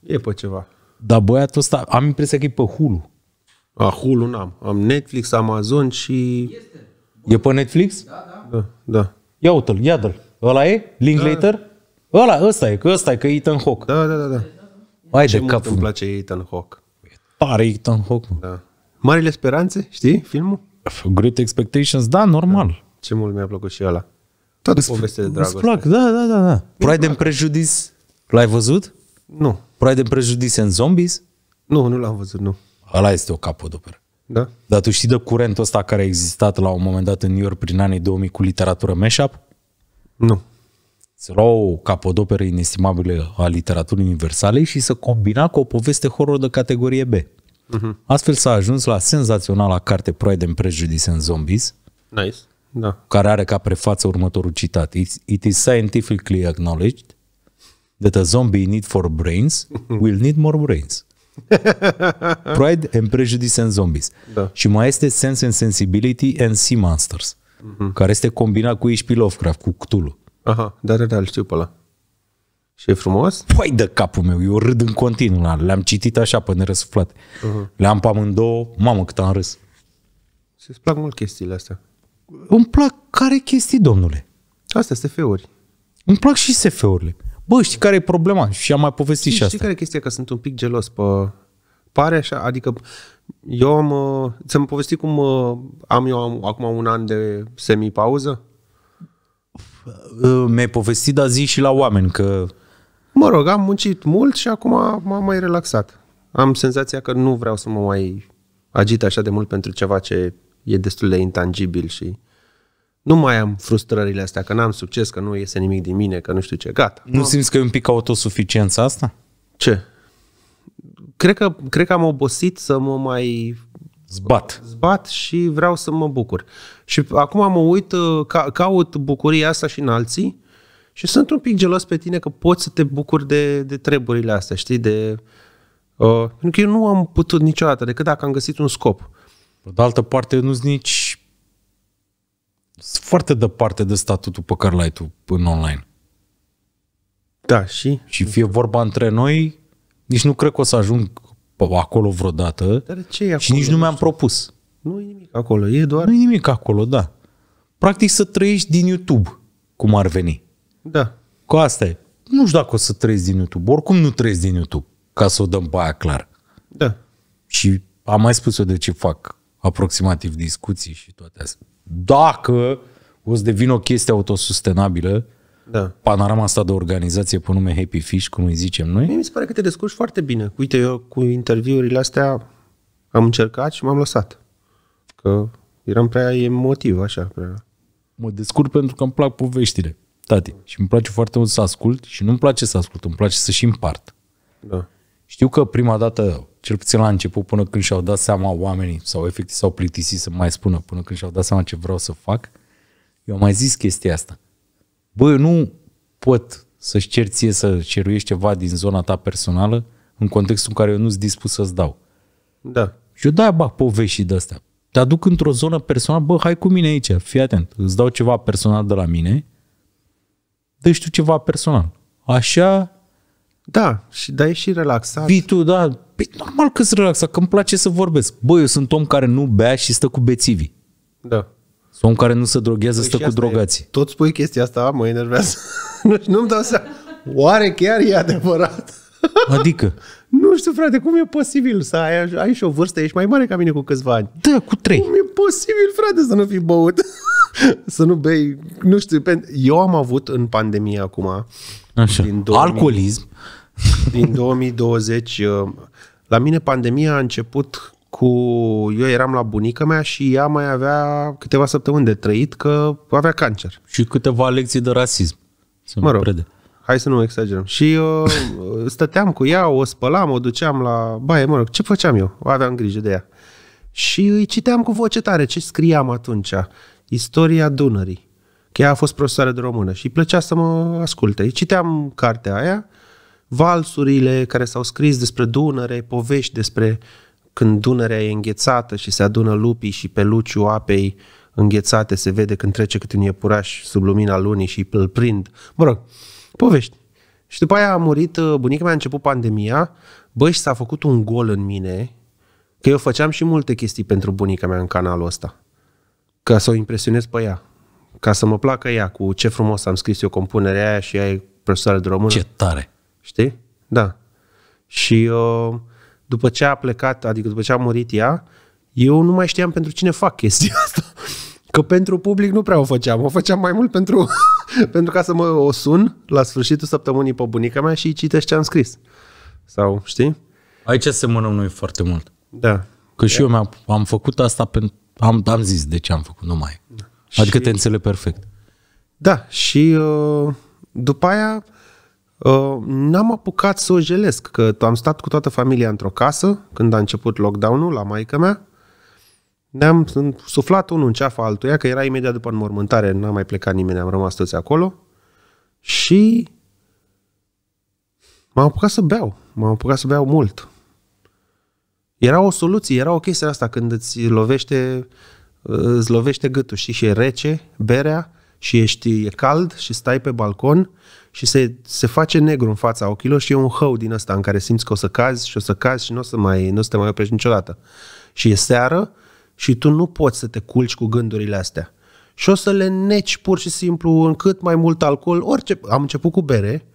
E pe ceva. Dar băiatul ăsta, am impresia că e pe Hulu. A, Hulu n-am. Am Netflix, Amazon și... Este. E pe Netflix? Da, da. Da, da. Ia uite-l, iadă-l. Ăla e? Linklater? Da. Ăla, ăsta e, că ăsta e, că Ethan Hawke. Da, da, da, da. Hai de capul. Ce îmi place Ethan Hawke. E tare Ethan Hawke. Da. Marile Speranțe, știi filmul? Great Expectations, da, normal. Da. Ce mult mi-a plăcut și ăla. Toată povestea de dragoste. Îți plac, da, da, da, da. Pride and Prejudice, l-ai văzut? Nu. Pride and Prejudice and Zombies? Nu, nu l-am văzut, nu. Ăla este o capodoperă. Da. Dar tu știi de curentul ăsta care a existat la un moment dat în New York prin anii două mii cu literatură mashup? Nu. Se lua o capodoperă inestimabilă a literaturii universale și se combina cu o poveste horror de categorie B. Uh-huh. Astfel s-a ajuns la senzaționala carte Pride and Prejudice and Zombies, nice. Da. Care are ca prefață următorul citat. It is scientifically acknowledged that a zombie in need for brains will need more brains. Pride and Prejudice and Zombies. Da. Și mai este Sense and Sensibility and Sea Monsters, uh-huh. care este combinat cu H P Lovecraft, cu Cthulhu. Aha, da, da, da, îl știu pe ăla. Și e frumos? Păi de capul meu, eu râd în continuu. Le-am citit așa pe nerăsuflate. Uh-huh. Le-am pe amândouă, mamă cât am râs. Se-ți plac mult chestiile astea. Îmi plac care chestii, domnule? Astea, S F-uri. Îmi plac și S F-urile. Bă, știi care e problema? Și am mai povestit și asta. Știi care e chestia? Că sunt un pic gelos pe... Pare așa, adică eu am... Ți-am povestit cum am eu acum un an de semipauză? Mi-ai povestit, dar zi și la oameni că... Mă rog, am muncit mult și acum m-am mai relaxat. Am senzația că nu vreau să mă mai agit așa de mult pentru ceva ce e destul de intangibil și... Nu mai am frustrările astea, că n-am succes, că nu iese nimic din mine, că nu știu ce, gata. Nu simți că e un pic autosuficiența asta? Ce? Cred că, cred că am obosit să mă mai... Zbat. Zbat și vreau să mă bucur. Și acum mă uit, ca, caut bucuria asta și în alții și sunt un pic gelos pe tine că poți să te bucuri de, de treburile astea, știi? De, uh, pentru că eu nu am putut niciodată, decât dacă am găsit un scop. De altă parte, nu-s nici... Sunt foarte departe de statutul pe care l-ai tu în online. Da, și? Și fie vorba între noi, nici nu cred că o să ajung acolo vreodată. Dar ce e acolo? Și nici nu mi-am propus. Nu e nimic acolo, e doar... Nu e nimic acolo, da. Practic să trăiești din YouTube, cum ar veni. Da. Că asta e. Nu știu dacă o să trăiesc din YouTube. Oricum nu trăiesc din YouTube, ca să o dăm pe aia clar. Da. Și am mai spus-o de ce fac aproximativ discuții și toate astea. Dacă o să devină o chestie autosustenabilă, da, panorama asta de organizație pe nume Happy Fish, cum îi zicem noi. Mie mi se pare că te descurci foarte bine. Uite, eu cu interviurile astea am încercat și m-am lăsat. Că eram prea emotiv, așa. Prea... Mă descurc pentru că îmi plac poveștile, tati. Și îmi place foarte mult să ascult și nu-mi place să ascult, îmi place să și împart. Da. Știu că prima dată, cel puțin la început, până când și-au dat seama oamenii, sau efectiv s-au plictisit să mai spună, până când și-au dat seama ce vreau să fac, eu am mai zis chestia asta. Bă, nu pot să-și cer ție să ceruiești ceva din zona ta personală în contextul în care eu nu-ți dispus să-ți dau. Da. Și eu de-aia bag povești de-astea. Te aduc într-o zonă personală, bă, hai cu mine aici, fii atent, îți dau ceva personal de la mine, dă-și tu ceva personal. Așa... Da, și da, e și relaxat. Vii tu, da, păi normal că-s relaxat, că îmi place să vorbesc. Bă, eu sunt om care nu bea și stă cu bețivii. Da. Sunt om care nu se droghează, păi stă cu drogații. E, tot spui chestia asta, mă enervează. Nu-mi dau seama. Oare chiar e adevărat? Adică? Nu știu, frate, cum e posibil să ai, ai și o vârstă, ești mai mare ca mine cu câțiva ani. Da, cu trei. Cum e posibil, frate, să nu fii băut? Să nu bei, nu știu. Eu am avut în pandemie acum. Așa, din două mii, alcoolism. Din două mii douăzeci. La mine pandemia a început cu... Eu eram la bunica mea și ea mai avea câteva săptămâni de trăit că avea cancer. Și câteva lecții de rasism. Să mă rog. Prede. Hai să nu exagerăm. Și eu stăteam cu ea, o spălam, o duceam la baie, mă rog, ce făceam eu? Aveam grijă de ea. Și îi citeam cu voce tare ce scriam atunci. Istoria Dunării. Că ea a fost profesoară de română și îi plăcea să mă asculte. Îi citeam cartea aia, valsurile care s-au scris despre Dunăre, povești despre când Dunărea e înghețată și se adună lupii și pe luciu apei înghețate se vede când trece câte un iepuraș sub lumina lunii și îl prind. Mă rog, povești. Și după aia a murit, bunica mea a început pandemia, bă, și s-a făcut un gol în mine, că eu făceam și multe chestii pentru bunica mea în canalul ăsta, ca să o impresionez pe ea, ca să mă placă ea cu ce frumos am scris eu compunerea aia și ea e profesoară de română. Ce tare! Știi? Da. Și după ce a plecat, adică după ce a murit ea, eu nu mai știam pentru cine fac chestia asta. Că pentru public nu prea o făceam. O făceam mai mult pentru, pentru ca să mă o sun la sfârșitul săptămânii pe bunica mea și îi citești ce am scris. Sau, știi? Aici semănăm noi foarte mult. Da. Că și eu am, am făcut asta pentru... Am, am zis de ce am făcut, numai. Adică și... te înțeleg perfect. Da, și după aia n-am apucat să o jelesc, că am stat cu toată familia într-o casă când a început lockdown-ul la maică mea. Ne-am suflat unul în ceafa altuia, că era imediat după înmormântare, n-a mai plecat nimeni, am rămas toți acolo. Și m-am apucat să beau, m-am apucat să beau mult. Era o soluție, era o chestie asta când îți lovește, îți lovește gâtul, știi, și e rece berea și ești, e cald și stai pe balcon și se, se face negru în fața ochilor și e un hău din ăsta în care simți că o să cazi și o să cazi și nu o să, mai, nu o să te mai oprești niciodată. Și e seară și tu nu poți să te culci cu gândurile astea. Și o să le neci pur și simplu în cât mai mult alcool, orice. Am început cu bere,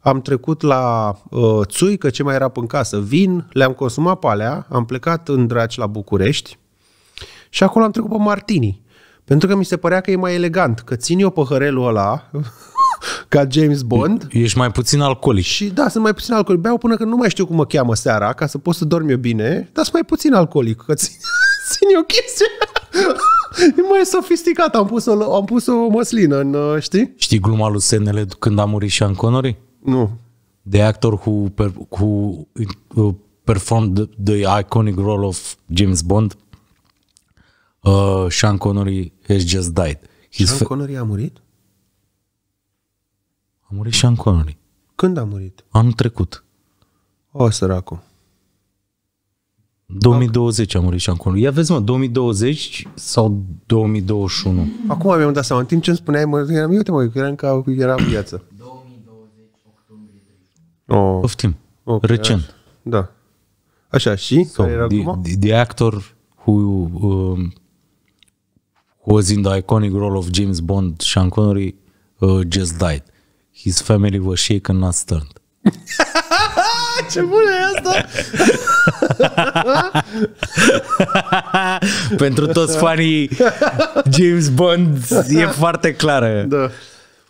am trecut la uh, țuică, ce mai era în casă, vin, le-am consumat pe alea, am plecat în draci la București și acolo am trecut pe martini. Pentru că mi se părea că e mai elegant, că țin eu păhărelul ăla ca James Bond. Ești mai puțin alcoolic. Și da, sunt mai puțin alcoolic. Beau până când nu mai știu cum mă cheamă seara, ca să pot să dorm eu bine, dar sunt mai puțin alcoolic, că țin, țin eu chestia. E mai sofisticat, am pus o, am pus o măslină în, știi? Știi gluma lui Senele când a murit Sean Connery? Nu. The actor who, per, who uh, performed the, the iconic role of James Bond, uh, Sean Connery has just died. His Sean Connery a murit? A murit Sean Connery. Când a murit? Anul trecut. O, săracu. două mii douăzeci a murit Sean Connery. Ia vezi, mă, două mii douăzeci sau două mii douăzeci și unu? Acum mi-am dat seama. În timp ce îmi spuneai, mă, eram, uite, mă, eram ca era viață. Oh. Poftim. Okay. Recent. Da. Așa, și? So, care era the, the, the actor who, um, who was in the iconic role of James Bond, Sean Connery, uh, just died. His family was shaken, not stunned. Ce bună e asta? Pentru toți fanii James Bond e foarte clară. Da.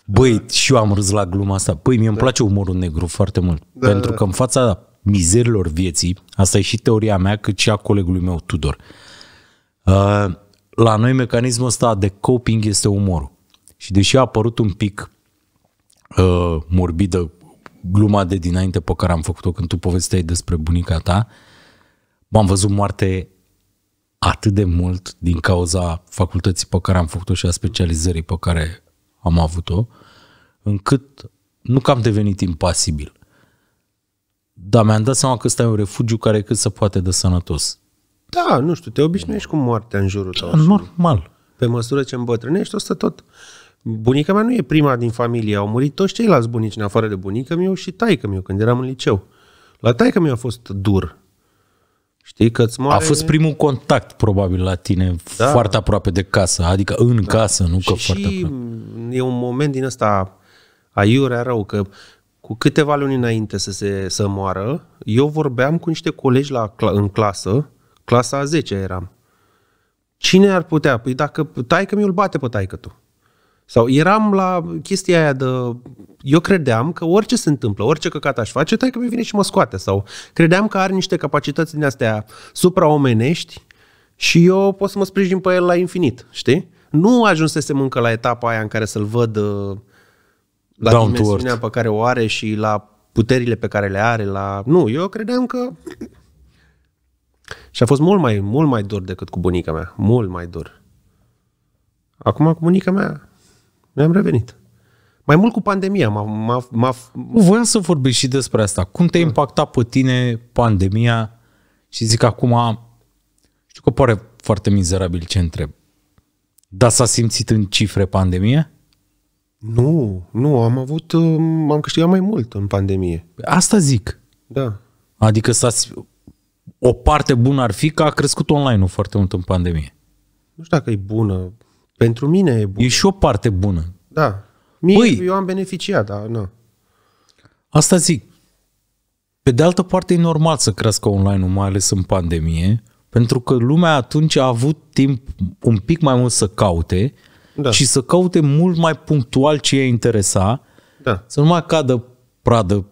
Băi, și eu am râs la gluma asta. Păi, mie îmi da. place umorul negru foarte mult. Da, pentru da. că în fața mizerilor vieții, asta e și teoria mea, cât și a colegului meu, Tudor. Uh, la noi mecanismul ăsta de coping este umorul. Și deși a apărut un pic uh, morbidă gluma de dinainte pe care am făcut-o când tu povesteai despre bunica ta, m-am văzut moarte atât de mult din cauza facultății pe care am făcut-o și a specializării pe care am avut-o, încât nu că am devenit impasibil, dar mi-am dat seama că ăsta e un refugiu care e cât se poate de sănătos. Da, nu știu, te obișnuiești cu moartea în jurul tău. Normal. Pe măsură ce îmbătrânești, o să tot... Bunica mea nu e prima din familie, au murit toți ceilalți bunici, în afară de bunică-miu și taică-miu, când eram în liceu. La taică-miu a fost dur. Știi că îți moare... A fost primul contact, probabil, la tine, da. foarte aproape de casă, adică în da. casă, nu că și foarte și aproape. E un moment din ăsta aiurea rău, că cu câteva luni înainte să se să moară, eu vorbeam cu niște colegi la, în clasă, clasa a zecea eram. Cine ar putea? Păi dacă taică-miu îl bate pe taică-tu. Sau eram la chestia aia de... Eu credeam că orice se întâmplă, orice căcat aș face, taică-miu vine și mă scoate. Sau credeam că are niște capacități din astea supraomenești și eu pot să mă sprijin pe el la infinit, știi? Nu ajunsesem încă la etapa aia în care să-l văd la Down dimensiunea pe care o are și la puterile pe care le are. La... Nu, eu credeam că... Și a fost mult mai, mult mai dor decât cu bunica mea. Mult mai dor. Acum cu bunica mea mi-am revenit. Mai mult cu pandemia. Voiam să vorbim și despre asta. Cum te-a impactat pe tine pandemia? Și zic acum, știu că pare foarte mizerabil ce întreb, dar s-a simțit în cifre pandemia? Nu, nu, am avut, am câștigat mai mult în pandemie. Asta zic. Da. Adică s-a... O parte bună ar fi că a crescut online-ul foarte mult în pandemie. Nu știu dacă e bună. Pentru mine e bună. E și o parte bună. Da. Mie, Băi, eu am beneficiat, dar nu. Asta zic. Pe de altă parte e normal să crească online-ul, mai ales în pandemie, pentru că lumea atunci a avut timp un pic mai mult să caute da. și să caute mult mai punctual ce i-a interesa, da. să nu mai cadă pradă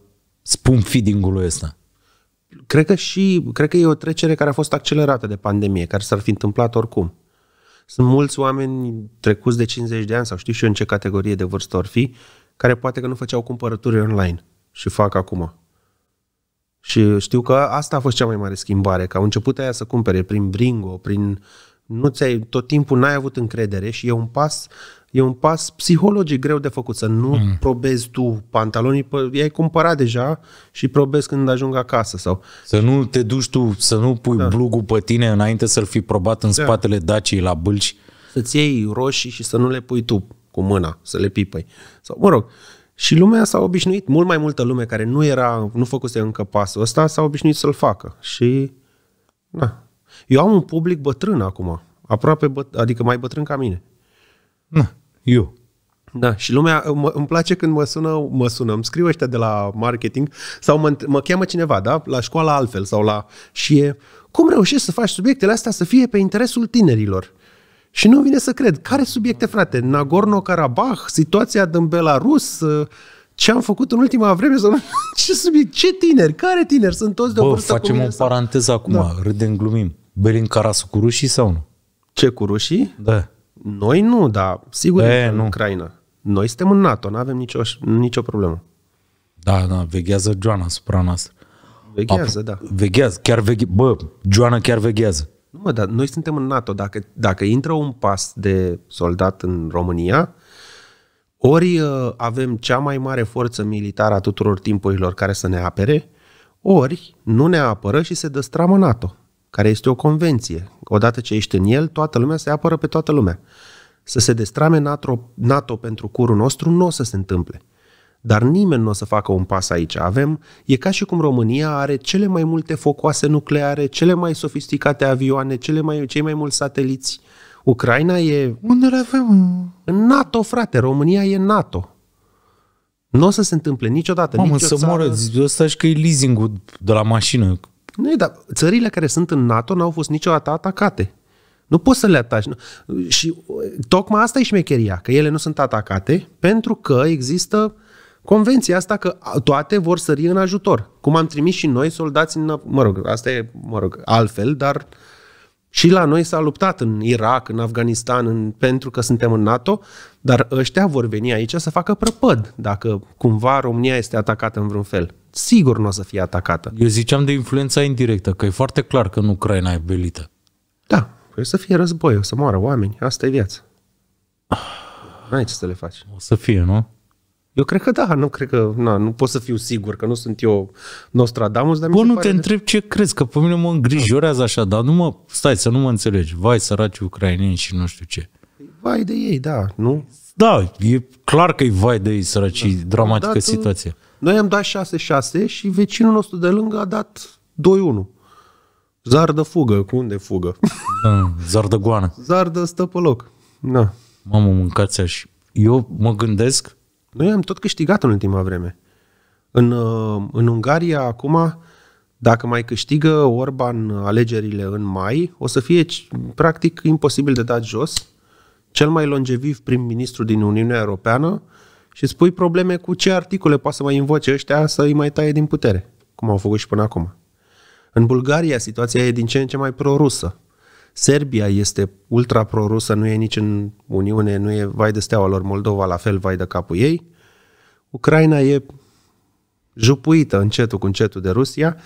spoon-feeding-ului ăsta. Cred că și, cred că e o trecere care a fost accelerată de pandemie, care s-ar fi întâmplat oricum. Sunt mulți oameni trecuți de cincizeci de ani, sau știu și eu în ce categorie de vârstă ar fi, care poate că nu făceau cumpărături online și fac acum. Și știu că asta a fost cea mai mare schimbare, că au început aia să cumpere prin Bringo, prin... Nu ți-ai, tot timpul n-ai avut încredere și e un pas, e un pas psihologic greu de făcut, să nu mm. probezi tu pantalonii, i-ai cumpărat deja și probezi când ajung acasă. Sau... Să nu te duci tu, să nu pui da. blugul pe tine înainte să-l fi probat în da. spatele Daciei la Bâlci. Să-ți iei roșii și să nu le pui tu cu mâna, să le pipăi. Sau, mă rog, și lumea s-a obișnuit, mult mai multă lume care nu era, nu făcuse încă pasul ăsta, s-a obișnuit să-l facă și... Na. Eu am un public bătrân acum, aproape băt adică mai bătrân ca mine. Na, eu. Da, și lumea, îmi place când mă sună, mă sună, îmi scriu ăștia de la marketing sau mă, mă cheamă cineva, da? La școala altfel sau la... Și e, cum reușești să faci subiectele astea să fie pe interesul tinerilor? Și nu vine să cred. Care subiecte, frate? Nagorno-Karabakh, situația din Belarus... Ce am făcut în ultima vreme? Ce subiect? Ce tineri? Care tineri? Sunt toți de o vârstă cu mine. Bă, facem o paranteză acum. Da. Râdem, glumim. Belim Carasu cu rușii sau nu? Ce, cu rușii? Da. Noi nu, dar sigur e, în nu. Ucraina. Noi suntem în NATO, nu avem nicio, nicio problemă. Da, da, veghează Joana asupra noastră. Veghează, Apro da. Veghează, chiar veghează. Bă, Joana chiar veghează. Nu, mă, dar noi suntem în NATO. Dacă, dacă intră un pas de soldat în România... Ori avem cea mai mare forță militară a tuturor timpurilor care să ne apere, ori nu ne apără și se destramă NATO, care este o convenție. Odată ce ești în el, toată lumea se apără pe toată lumea. Să se destrame NATO, NATO pentru curul nostru nu o să se întâmple. Dar nimeni nu o să facă un pas aici. Avem, e ca și cum România are cele mai multe focoase nucleare, cele mai sofisticate avioane, cele mai, cei mai mulți sateliți. Ucraina e... Unde le avem? În NATO, frate. România e NATO. Nu o să se întâmple niciodată. Mamă, nicio să țară... moară, ăsta și că e leasing-ul de la mașină. Nu, dar țările care sunt în NATO n-au fost niciodată atacate. Nu poți să le ataci. Și tocmai asta e șmecheria, că ele nu sunt atacate pentru că există convenția asta că toate vor sări în ajutor. Cum am trimis și noi soldați în... Mă rog, asta e, mă rog, altfel, dar și la noi s-a luptat în Irak, în Afganistan, în, pentru că suntem în NATO, dar ăștia vor veni aici să facă prăpăd dacă cumva România este atacată în vreun fel. Sigur nu o să fie atacată. Eu ziceam de influența indirectă, că e foarte clar că în Ucraina e belită. Da, o să fie război, o să moară oameni, asta e viața. N-ai ce să le faci. O să fie, nu? Eu cred că da, nu cred că, na, nu pot să fiu sigur că nu sunt eu Nostradamus, dar bă, mi se nu pare te întreb de... ce crezi, că pe mine mă îngrijorează așa, dar nu mă, stai să nu mă înțelegi, vai săraci ucraineni și nu știu ce. Vai de ei, da, nu? Da, e clar că e vai de ei săraci, da, dramatică dat, situație. Noi am dat șase șase și vecinul nostru de lângă a dat doi unu. Zar de fugă, cu unde fugă? Da, zar de goană. Zar de stă pe loc, da. Mamă, mâncați așa. Eu mă gândesc. Noi am tot câștigat în ultima vreme. În, în Ungaria, acum, dacă mai câștigă Orban alegerile în mai, o să fie practic imposibil de dat jos cel mai longeviv prim-ministru din Uniunea Europeană și îți pui probleme cu ce articole poate să mai invoce ăștia să îi mai taie din putere, cum au făcut și până acum. În Bulgaria, situația e din ce în ce mai prorusă. Serbia este ultra prorusă, nu e nici în Uniune, nu e vai de steaua lor, Moldova la fel, vai de capul ei. Ucraina e jupuită încetul cu încetul de Rusia.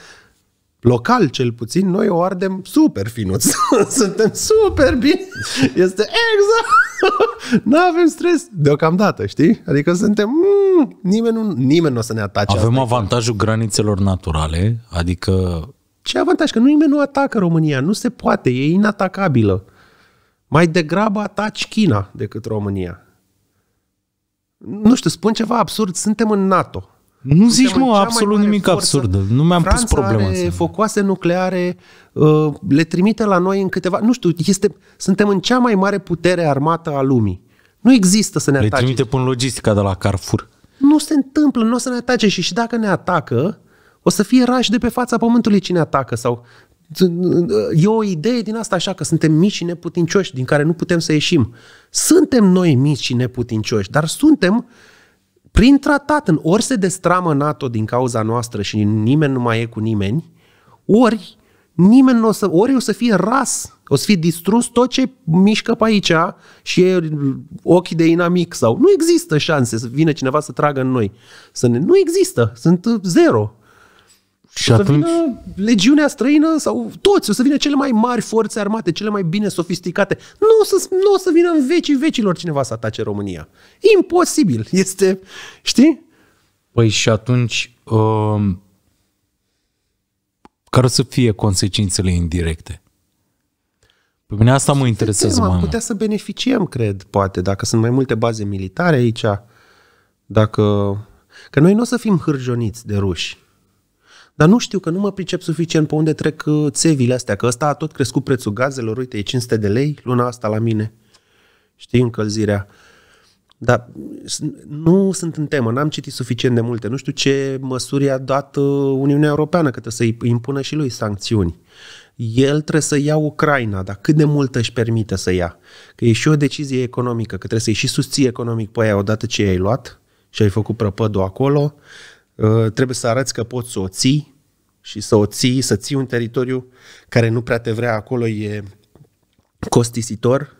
Local, cel puțin, noi o ardem super finuț. Suntem super bine. Este exact. Nu avem stres deocamdată, știi? Adică suntem... Mm, nimeni nu nimeni n-o să ne atace. Avem avantajul granițelor naturale, adică... Ce avantaj? Că nimeni nu atacă România. Nu se poate. E inatacabilă. Mai degrabă ataci China decât România. Nu știu, spun ceva absurd. Suntem în NATO. Nu zici, Suntem mă, absolut nimic forță. absurd. Nu mi-am pus problema asta. Focoase nucleare, le trimite la noi în câteva... Nu știu, este... suntem în cea mai mare putere armată a lumii. Nu există să ne atace. Le trimite până logistica de la Carrefour. Nu se întâmplă, nu o să ne atace. Și, și dacă ne atacă, o să fie rași de pe fața pământului cine atacă. Sau... E o idee din asta așa, că suntem mici și neputincioși, din care nu putem să ieșim. Suntem noi mici și neputincioși, dar suntem prin tratat. În ori se destramă NATO din cauza noastră și nimeni nu mai e cu nimeni, ori nimeni nu o să, ori o să fie ras, o să fie distrus tot ce mișcă pe aici și e ochii de inamic sau... Nu există șanse să vină cineva să tragă în noi. Să ne... Nu există, sunt zero. Și o să atunci... vină legiunea străină sau toți, o să vină cele mai mari forțe armate, cele mai bine sofisticate. Nu o să, nu o să vină în vecii vecilor cineva să atace România. Imposibil. Este, știi? Păi și atunci, uh, care o să fie consecințele indirecte? Pe mine asta mă interesează mai mult. Putea să beneficiem, cred, poate, dacă sunt mai multe baze militare aici, dacă... Că noi nu o să fim hârjoniți de ruși. Dar nu știu, că nu mă pricep suficient pe unde trec țevile astea, că ăsta a tot crescut prețul gazelor, uite, e cinci sute de lei luna asta la mine, știi, încălzirea. Dar nu sunt în temă, n-am citit suficient de multe, nu știu ce măsuri a dat Uniunea Europeană, că trebuie să-i impună și lui sancțiuni. El trebuie să ia Ucraina, dar cât de mult își permite să ia? Că e și o decizie economică, că trebuie să-i și susții economic pe aia odată ce i-ai luat și ai făcut prăpădul acolo. Trebuie să arăți că poți să o ții și să o ții, să ții un teritoriu care nu prea te vrea acolo, e costisitor.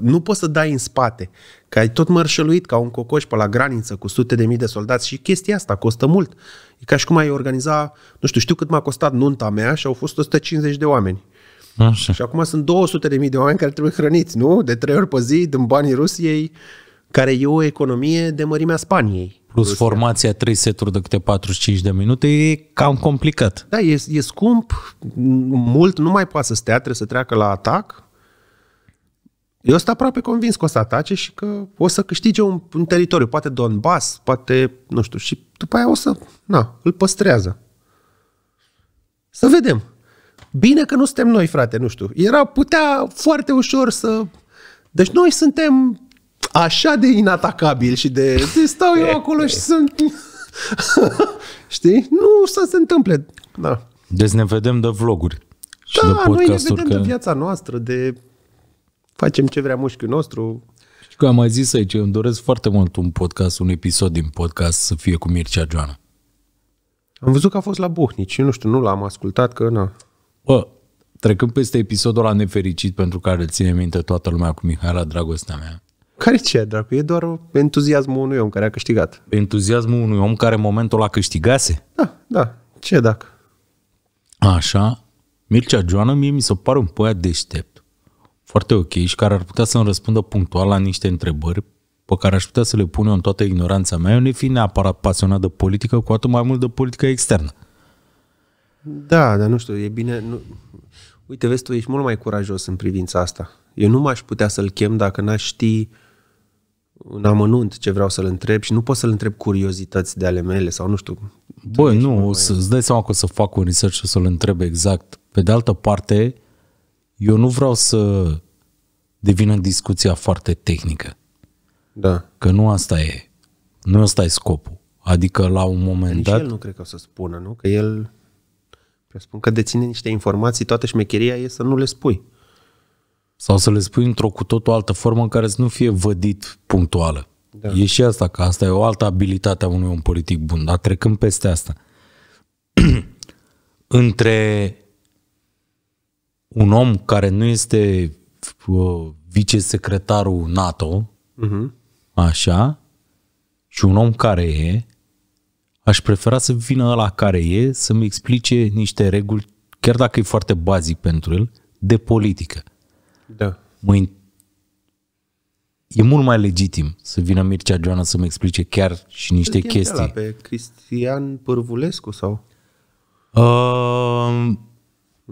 Nu poți să dai în spate, că ai tot mărșăluit ca un cocoș pe la graniță cu sute de mii de soldați și chestia asta costă mult. E ca și cum ai organiza, nu știu, știu cât m-a costat nunta mea și au fost o sută cincizeci de oameni. Așa. Și acum sunt două sute de mii de oameni care trebuie hrăniți, nu? De trei ori pe zi, din banii Rusiei, care e o economie de mărimea Spaniei. Plus formația trei seturi de câte patruzeci și cinci de minute e cam complicat. Da, e, e scump, mult, nu mai poate să stea, trebuie să treacă la atac. Eu sunt aproape convins că o să atace și că o să câștige un, un teritoriu, poate Donbass, poate, nu știu, și după aia o să, na, îl păstrează. Să vedem. Bine că nu suntem noi, frate, nu știu. Era, putea foarte ușor să... Deci noi suntem... așa de inatacabil și de, de stau eu acolo și sunt... Știi? Nu să se întâmple. Da. Deci ne vedem de vloguri. Și da, de noi ne vedem că... de viața noastră, de facem ce vrea mușchiul nostru. Și că am mai zis aici, îmi doresc foarte mult un podcast, un episod din podcast să fie cu Mircea Joana. Am văzut că a fost la Buhnici și nu știu, nu l-am ascultat că nu. Bă, trecând peste episodul ăla nefericit pentru care îl ține minte toată lumea cu Mihaela, dragostea mea. Care ce, dracu? E doar entuziasmul unui om care a câștigat. Entuziasmul unui om care în momentul ăla câștigase? Da, da. Ce dacă? Așa. Mircea Joana mie mi se pare un băiat deștept. Foarte ok și care ar putea să-mi răspundă punctual la niște întrebări pe care aș putea să le pun eu în toată ignoranța mea, eu ne fiind neapărat pasionat de politică, cu atât mai mult de politică externă. Da, dar nu știu, e bine... Nu... Uite, vezi, tu ești mult mai curajos în privința asta. Eu nu m-aș putea să-l chem dacă n-aș ști în amănunt ce vreau să-l întreb și nu pot să-l întreb curiozități de ale mele sau nu știu. Bă, nu, îți dai seama că o să fac un research și o să-l întreb exact. Pe de altă parte, eu nu vreau să devină discuția foarte tehnică. Da. Că nu asta e. Nu asta e scopul. Adică la un moment nici dat... el nu cred că o să spună, nu? Că el... Spun că deține niște informații, toată șmecheria e să nu le spui. Sau să le spui într-o cu tot o altă formă în care să nu fie vădit punctuală. Da. E și asta, că asta e o altă abilitate a unui om politic bun, dar trecând peste asta. Între un om care nu este uh, vicesecretarul NATO, uh-huh. așa, și un om care e, aș prefera să vină ăla care e, să-mi explice niște reguli, chiar dacă e foarte bazic pentru el, de politică. Da. Mă... E mult mai legitim să vină Mircea Joana să-mi explice chiar și niște chestii. Ala, pe Cristian Pârvulescu sau? Uh,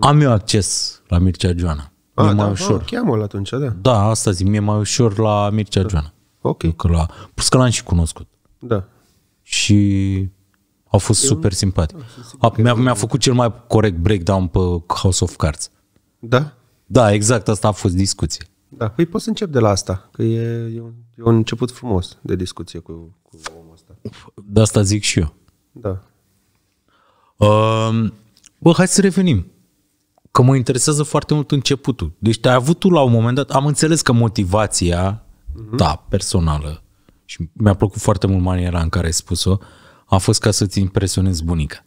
am eu acces la Mircea Joana. Ah, mi-e da, mai ușor. Ah, cheamă-l atunci, da? Da, asta zic, mi-e mai ușor la Mircea da. Joana. Ok. Că la... Plus că l-am și cunoscut. Da. Și... a fost eu super simpatic. Mi-a mi făcut cel mai corect breakdown pe House of Cards. Da? Da, exact, asta a fost discuție. Da, păi poți să încep de la asta, că e, e, un, e un început frumos de discuție cu, cu omul ăsta. De asta zic și eu. Da. Um, bă, hai să revenim. Că mă interesează foarte mult începutul. Deci te-ai avut tu la un moment dat, am înțeles că motivația uh-huh. ta personală, și mi-a plăcut foarte mult maniera în care ai spus-o, a fost ca să-ți impresionezi bunica.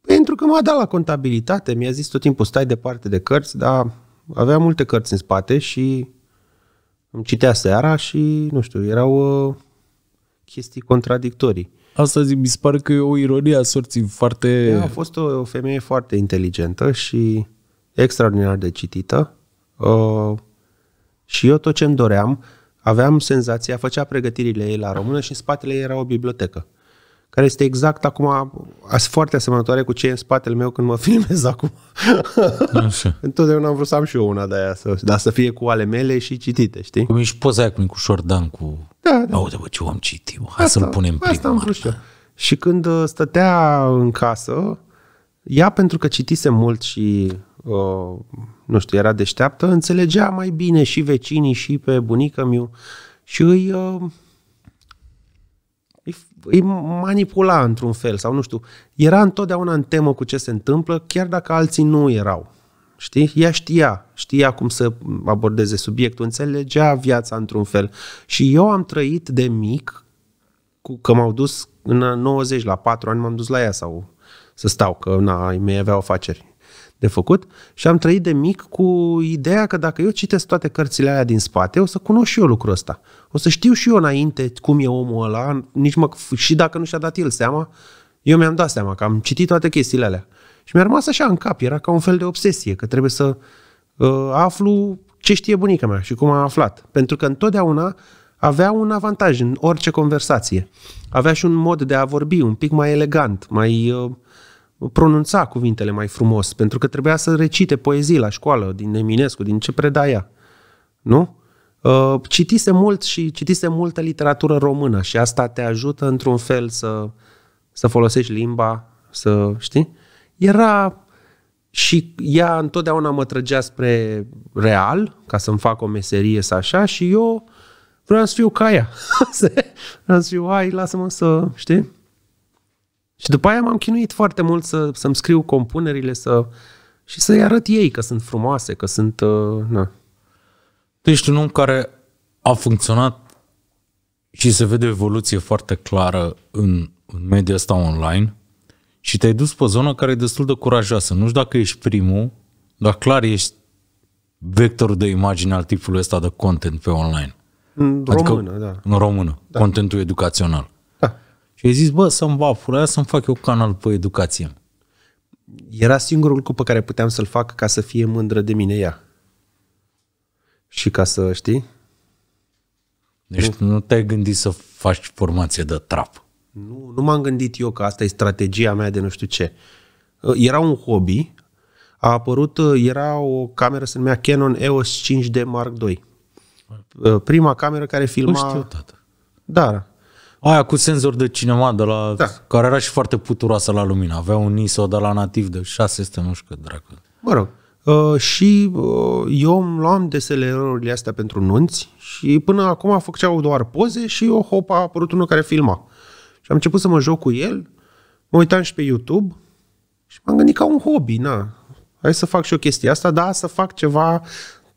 Pentru că m-a dat la contabilitate, mi-a zis tot timpul stai departe de cărți, dar avea multe cărți în spate și îmi citea seara și, nu știu, erau uh, chestii contradictorii. Asta zic, mi se pare că e o ironie a sorții foarte... A fost o, o femeie foarte inteligentă și extraordinar de citită uh, și eu tot ce-mi doream, aveam senzația, făcea pregătirile ei la română și în spatele ei era o bibliotecă. Care este exact acum foarte asemănătoare cu ce e în spatele meu când mă filmez acum. Așa. Întotdeauna am vrut să am și eu una de aia, să, dar să fie cu ale mele și citite, știi? Cum ești poza aia cu Nicușor Dan cu... Da, da. Aude, bă, ce om citit, hai să-l punem primul. Și când stătea în casă, ea pentru că citise mult și, uh, nu știu, era deșteaptă, înțelegea mai bine și vecinii și pe bunică-miu și îi... Uh, îi manipula într-un fel sau nu știu, era întotdeauna în temă cu ce se întâmplă, chiar dacă alții nu erau, știi? Ea știa, știa cum să abordeze subiectul, înțelegea viața într-un fel și eu am trăit de mic, cu, că m-au dus în nouăzeci, la patru ani m-am dus la ea sau să stau, că na, ei mei aveau afaceri de făcut și am trăit de mic cu ideea că dacă eu citesc toate cărțile alea din spate, o să cunosc și eu lucrul ăsta. O să știu și eu înainte cum e omul ăla, nici mă, și dacă nu și-a dat el seama, eu mi-am dat seama că am citit toate chestiile alea. Și mi-a rămas așa în cap, era ca un fel de obsesie, că trebuie să uh, aflu ce știe bunica mea și cum a aflat. Pentru că întotdeauna avea un avantaj în orice conversație. Avea și un mod de a vorbi un pic mai elegant, mai... Uh, pronunța cuvintele mai frumos, pentru că trebuia să recite poezii la școală, din Eminescu, din ce preda ea. Nu? Citise mult și citise multă literatură română și asta te ajută într-un fel să, să folosești limba, să știi? Era și ea întotdeauna mă trăgea spre real, ca să-mi fac o meserie să așa și eu vreau să fiu ca aia. Vreau să fiu, hai, lasă-mă să, știi? Și după aia m-am chinuit foarte mult să, să-mi scriu compunerile să, și să-i arăt ei că sunt frumoase, că sunt... Uh, na. Tu ești un om care a funcționat și se vede o evoluție foarte clară în, în media asta online și te-ai dus pe o zonă care e destul de curajoasă. Nu știu dacă ești primul, dar clar ești vectorul de imagine al tipului ăsta de content pe online. În adică română, da. În română, da. Contentul educațional. Da. Și ai zis, bă, să-mi vaful aia, să-mi fac eu canal pe educație. Era singurul lucru pe care puteam să-l fac ca să fie mândră de mine ea. Și ca să, știi? Deci nu, nu te-ai gândit să faci formație de trap. Nu, nu m-am gândit eu că asta e strategia mea de nu știu ce. Era un hobby. A apărut, era o cameră, se numea Canon E O S cinci D Mark doi. Prima cameră care filma... Nu știu, tata. Da. Aia cu senzor de cinema de la... Da. Care era și foarte puturoasă la lumină. Avea un I S O de la nativ de șase sute, nu știu cât dracu. Mă rog. Uh, și uh, eu îmi luam deselerurile astea pentru nunți și până acum făceau doar poze și eu, hop, a apărut unul care filma. Și am început să mă joc cu el, mă uitam și pe YouTube și m-am gândit ca un hobby, na. Hai să fac și o chestie asta, dar să fac ceva,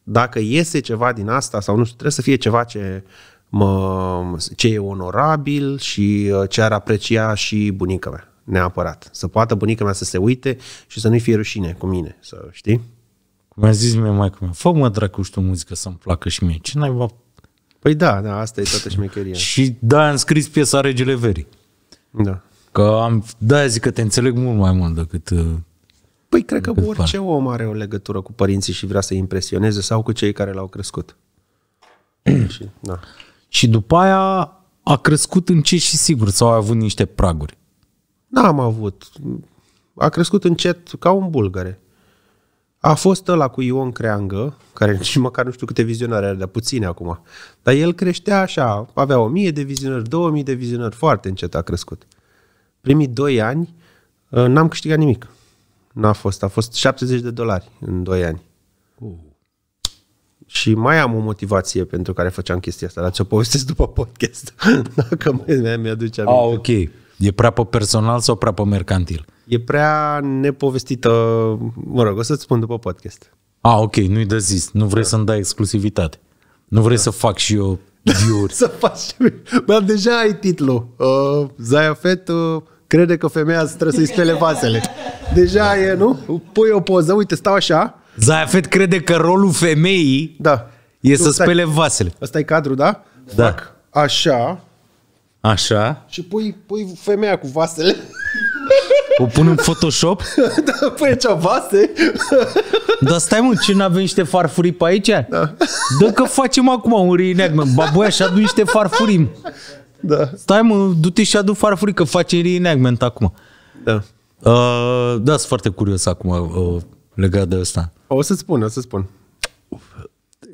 dacă iese ceva din asta sau nu știu, trebuie să fie ceva ce, mă, ce e onorabil și ce ar aprecia și bunica mea, neapărat. Să poată bunica mea să se uite și să nu-i fie rușine cu mine, să știi? Cum a zis mie maică mea, fă mă dracu și tu muzică să-mi placă și mie, ce naiba? Păi da, da, asta e toată șmecheria. Și da, am scris piesa Regele Verii. Da. Că am, da, zic că te înțeleg mult mai mult decât... Păi cred că orice om are o legătură cu părinții și vrea să-i impresioneze sau cu cei care l-au crescut. Și, da. Și după aia a crescut încet și sigur sau a avut niște praguri? N-am avut. A crescut încet ca un bulgare. A fost ăla cu Ion Creangă, care nici măcar nu știu câte vizionare are, dar puține acum. Dar el creștea așa, avea o mie de vizionări, două mii de vizionări, foarte încet a crescut. Primii doi ani n-am câștigat nimic. N-a fost, a fost șaptezeci de dolari în doi ani. Uh. Și mai am o motivație pentru care făceam chestia asta, dar ți-o povestesc după podcast, dacă mi-aduce aminte. Ah, ok. E prea pe personal sau prea pe mercantil? E prea nepovestită, mă rog, o să-ți spun după podcast. Ah, ok, nu-i de zis, nu vrei da. Să-mi dai exclusivitate. Nu vrei da. Să fac și eu view-uri. Să faci și eu. Deja ai titlul. Uh, Zaiafet... Uh... Crede că femeia trebuie să-i spele vasele. Deja e, nu? Pui o poză, uite, stau așa. Zaiafet crede că rolul femeii da. E tu să stai, spele vasele. Ăsta e cadru, da? Da. Fac așa. Așa. Și pui, pui femeia cu vasele. O pun în Photoshop? Da, pui aici vase. Dar stai mă, ce n-avem niște farfurii pe aici? Da. Dă că facem acum un reenactment. Baboia și adu niște farfurii. Da. Stai mă, du-te și adu farfurii că face reenactment acum. Da. Uh, da, sunt foarte curios acum uh, legat de ăsta. O să spun, o să spun.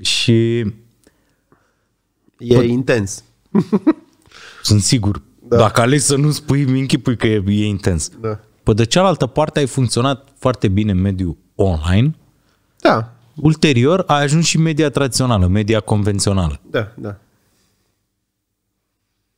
Și... E bă, intens. Sunt sigur. Da. Dacă alegi să nu spui, mi-închipui că e, e intens. Da. Păi de cealaltă parte ai funcționat foarte bine în mediul online. Da. Ulterior ai ajuns și media tradițională, media convențională. Da, da.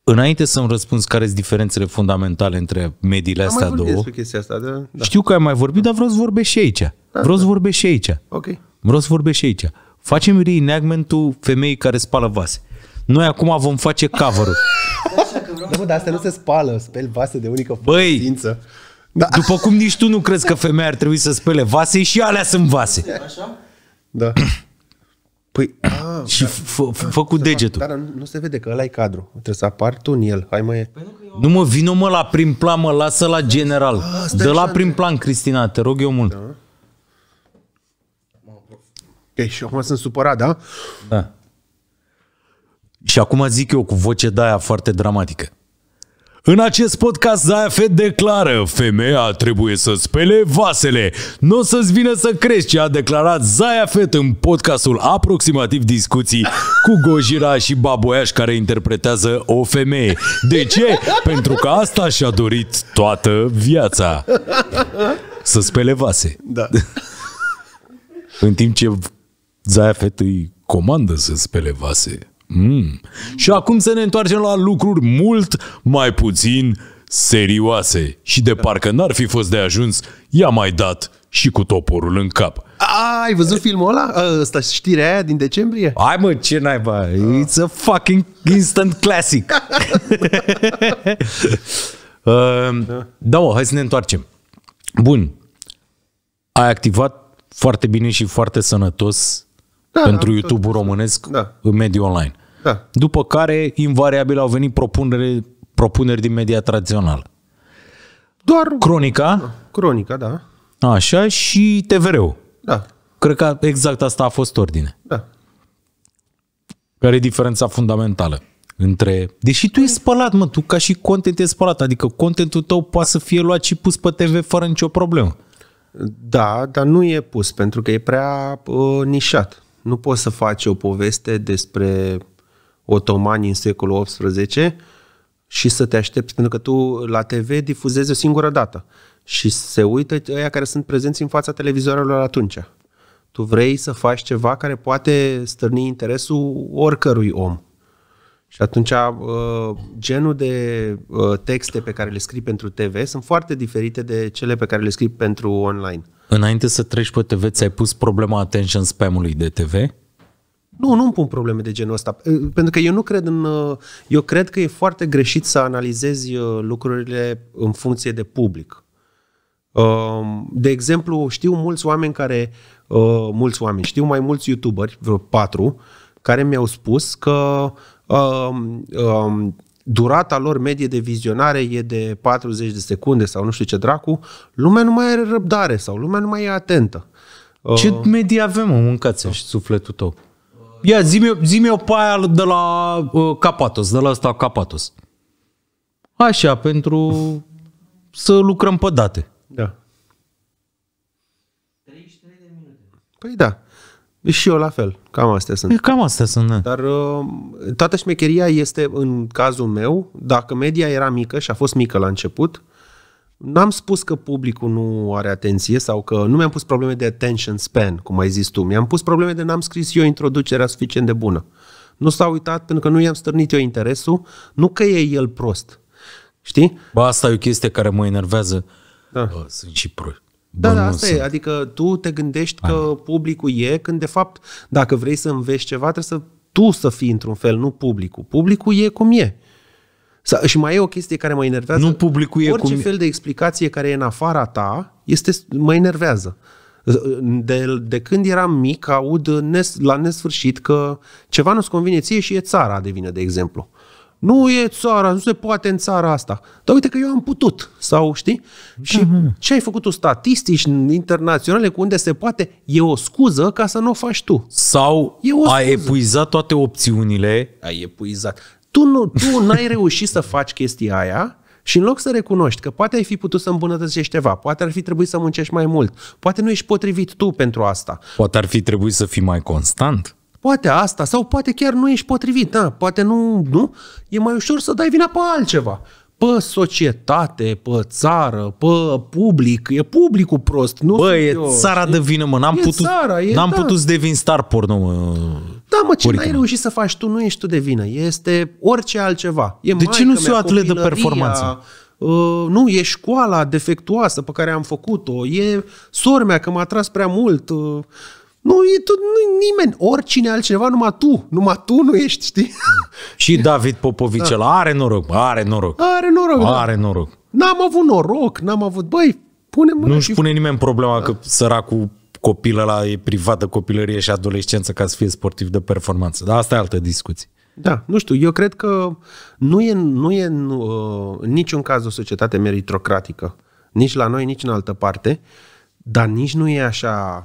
Înainte să-mi răspunzi care sunt diferențele fundamentale între mediile astea două. Am mai vorbit despre chestia asta, da, da. Știu că ai mai vorbit, dar vreau să vorbești și aici. Vreau să vorbești și aici. Ok. Vreau să vorbești și aici. Facem reenactment-ul femeii care spală vase. Noi acum vom face cover-ul. Da, dar astea nu se spală. Speli vase de unică folosință. Băi, da. După cum nici tu nu crezi că femeia ar trebui să spele vase, și alea sunt vase. Așa? Da. Păi, a, și fă, fă, fă cu degetul. Dar nu se vede că ăla e cadru. Trebuie să apar tu în el. Hai, mă, e. Nu mă, vină mă la prim plan, mă, lasă la general. Dă la prim plan, Cristina, te rog eu mult. Ok, și acum sunt supărat, da? Da. Și acum zic eu cu voce de aia foarte dramatică. În acest podcast Zaiafet declară: femeia trebuie să spele vasele. Nu o să-ți vină să crezi ce a declarat Zaiafet în podcastul Aproximativ Discuții cu Gojira și Baboiaș, care interpretează o femeie. De ce? Pentru că asta și-a dorit toată viața. Să spele vase. Da. În timp ce Zaiafet îi comandă să spele vase. Mm. Și acum să ne întoarcem la lucruri mult mai puțin serioase. Și de parcă n-ar fi fost de ajuns, i-a mai dat și cu toporul în cap. A, ai văzut filmul ăla? Ăsta, știrea aia din decembrie? Hai mă, ce naiba? It's a fucking instant classic. Da mă, hai să ne întoarcem. Bun. Ai activat foarte bine și foarte sănătos da, pentru YouTube-ul românesc da. în mediul online. Da. După care, invariabil, au venit propuneri, propuneri din media tradițională. Doar... Cronica. Da. Cronica, da. Așa, și T V R-ul. Da. Cred că exact asta a fost ordine. Da. Care e diferența fundamentală între... Deși tu ești spălat, mă, tu ca și content e spălat, adică contentul tău poate să fie luat și pus pe T V fără nicio problemă. Da, dar nu e pus, pentru că e prea uh, nișat. Nu poți să faci o poveste despre otomani în secolul optsprezece și să te aștepți, pentru că tu la T V difuzezi o singură dată și se uită ăia care sunt prezenți în fața televizoarelor atunci. Tu vrei să faci ceva care poate stârni interesul oricărui om. Și atunci uh, genul de uh, texte pe care le scrii pentru T V sunt foarte diferite de cele pe care le scrii pentru online. Înainte să treci pe T V, ți-ai pus problema attention spam-ului de T V? Nu, nu-mi pun probleme de genul ăsta. Pentru că eu nu cred în... Eu cred că e foarte greșit să analizezi lucrurile în funcție de public. De exemplu, știu mulți oameni care... Mulți oameni, știu mai mulți youtuberi, vreo patru, care mi-au spus că um, um, durata lor medie de vizionare e de patruzeci de secunde sau nu știu ce dracu, lumea nu mai are răbdare sau lumea nu mai e atentă. Ce uh, medie avem, mă, mâncați și sufletul tău? Ia, zi-mi-o zi pe aia de la uh, Capatos, de la ăsta Capatos. Așa, pentru să lucrăm pe date. Da. treizeci și trei de minute. Păi da. Și eu la fel, cam astea sunt. E, cam astea sunt, da. Dar uh, toată șmecheria este, în cazul meu, dacă media era mică și a fost mică la început, n-am spus că publicul nu are atenție sau că nu mi-am pus probleme de attention span, cum ai zis tu. Mi-am pus probleme de n-am scris eu introducerea suficient de bună. Nu s-a uitat pentru că nu i-am stârnit eu interesul, nu că e el prost. Știi? Ba, asta e o chestie care mă enervează. Da. Bă, sunt și proști. Da, da, asta e. Adică tu te gândești că publicul e, când de fapt, dacă vrei să înveți ceva, trebuie să tu să fii într-un fel, nu publicul. Publicul e cum e. Și mai e o chestie care mă enervează. Nu publicul e cum e. Orice fel de explicație care e în afara ta, este, mă enervează. De, de când eram mic, aud nes, la nesfârșit că ceva nu-ți convine ție și e țara de vină, de exemplu. Nu e țara, nu se poate în țara asta. Dar uite că eu am putut, sau știi? Și uh-huh. ce ai făcut tu, statistici internaționale cu unde se poate, e o scuză ca să nu o faci tu. Sau e o ai epuizat toate opțiunile. Ai epuizat. Tu nu, tu n-ai reușit să faci chestia aia și în loc să recunoști că poate ai fi putut să îmbunătățești ceva, poate ar fi trebuit să muncești mai mult, poate nu ești potrivit tu pentru asta. Poate ar fi trebuit să fii mai constant. Poate asta, sau poate chiar nu ești potrivit, da, poate nu, nu, e mai ușor să dai vina pe altceva. Pe societate, pe țară, pe public, e publicul prost, nu? Bă, e eu, țara știi? De vină, mă, n-am putut, da. putut să devin star porno, mă. Da, mă, ce n-ai reușit să faci tu, nu ești tu de vină, este orice altceva. E de ce nu sunt o atletă de performanță? Uh, nu, e școala defectuoasă pe care am făcut-o, e sormea că m-a atras prea mult, uh, Nu, e tot, nu nimeni, oricine altcineva, numai tu, numai tu nu ești, știi? Și David Popovici ăla, da. are noroc, are noroc. Are noroc, Are da. noroc. N-am avut noroc, n-am avut, băi, pune mâna. Nu-și pune nimeni problema da. că săracul copil ăla e privată copilărie și adolescență ca să fie sportiv de performanță. Dar asta e altă discuție. Da, nu știu, eu cred că nu e, nu e în uh, niciun caz o societate meritocratică. Nici la noi, nici în altă parte, dar nici nu e așa...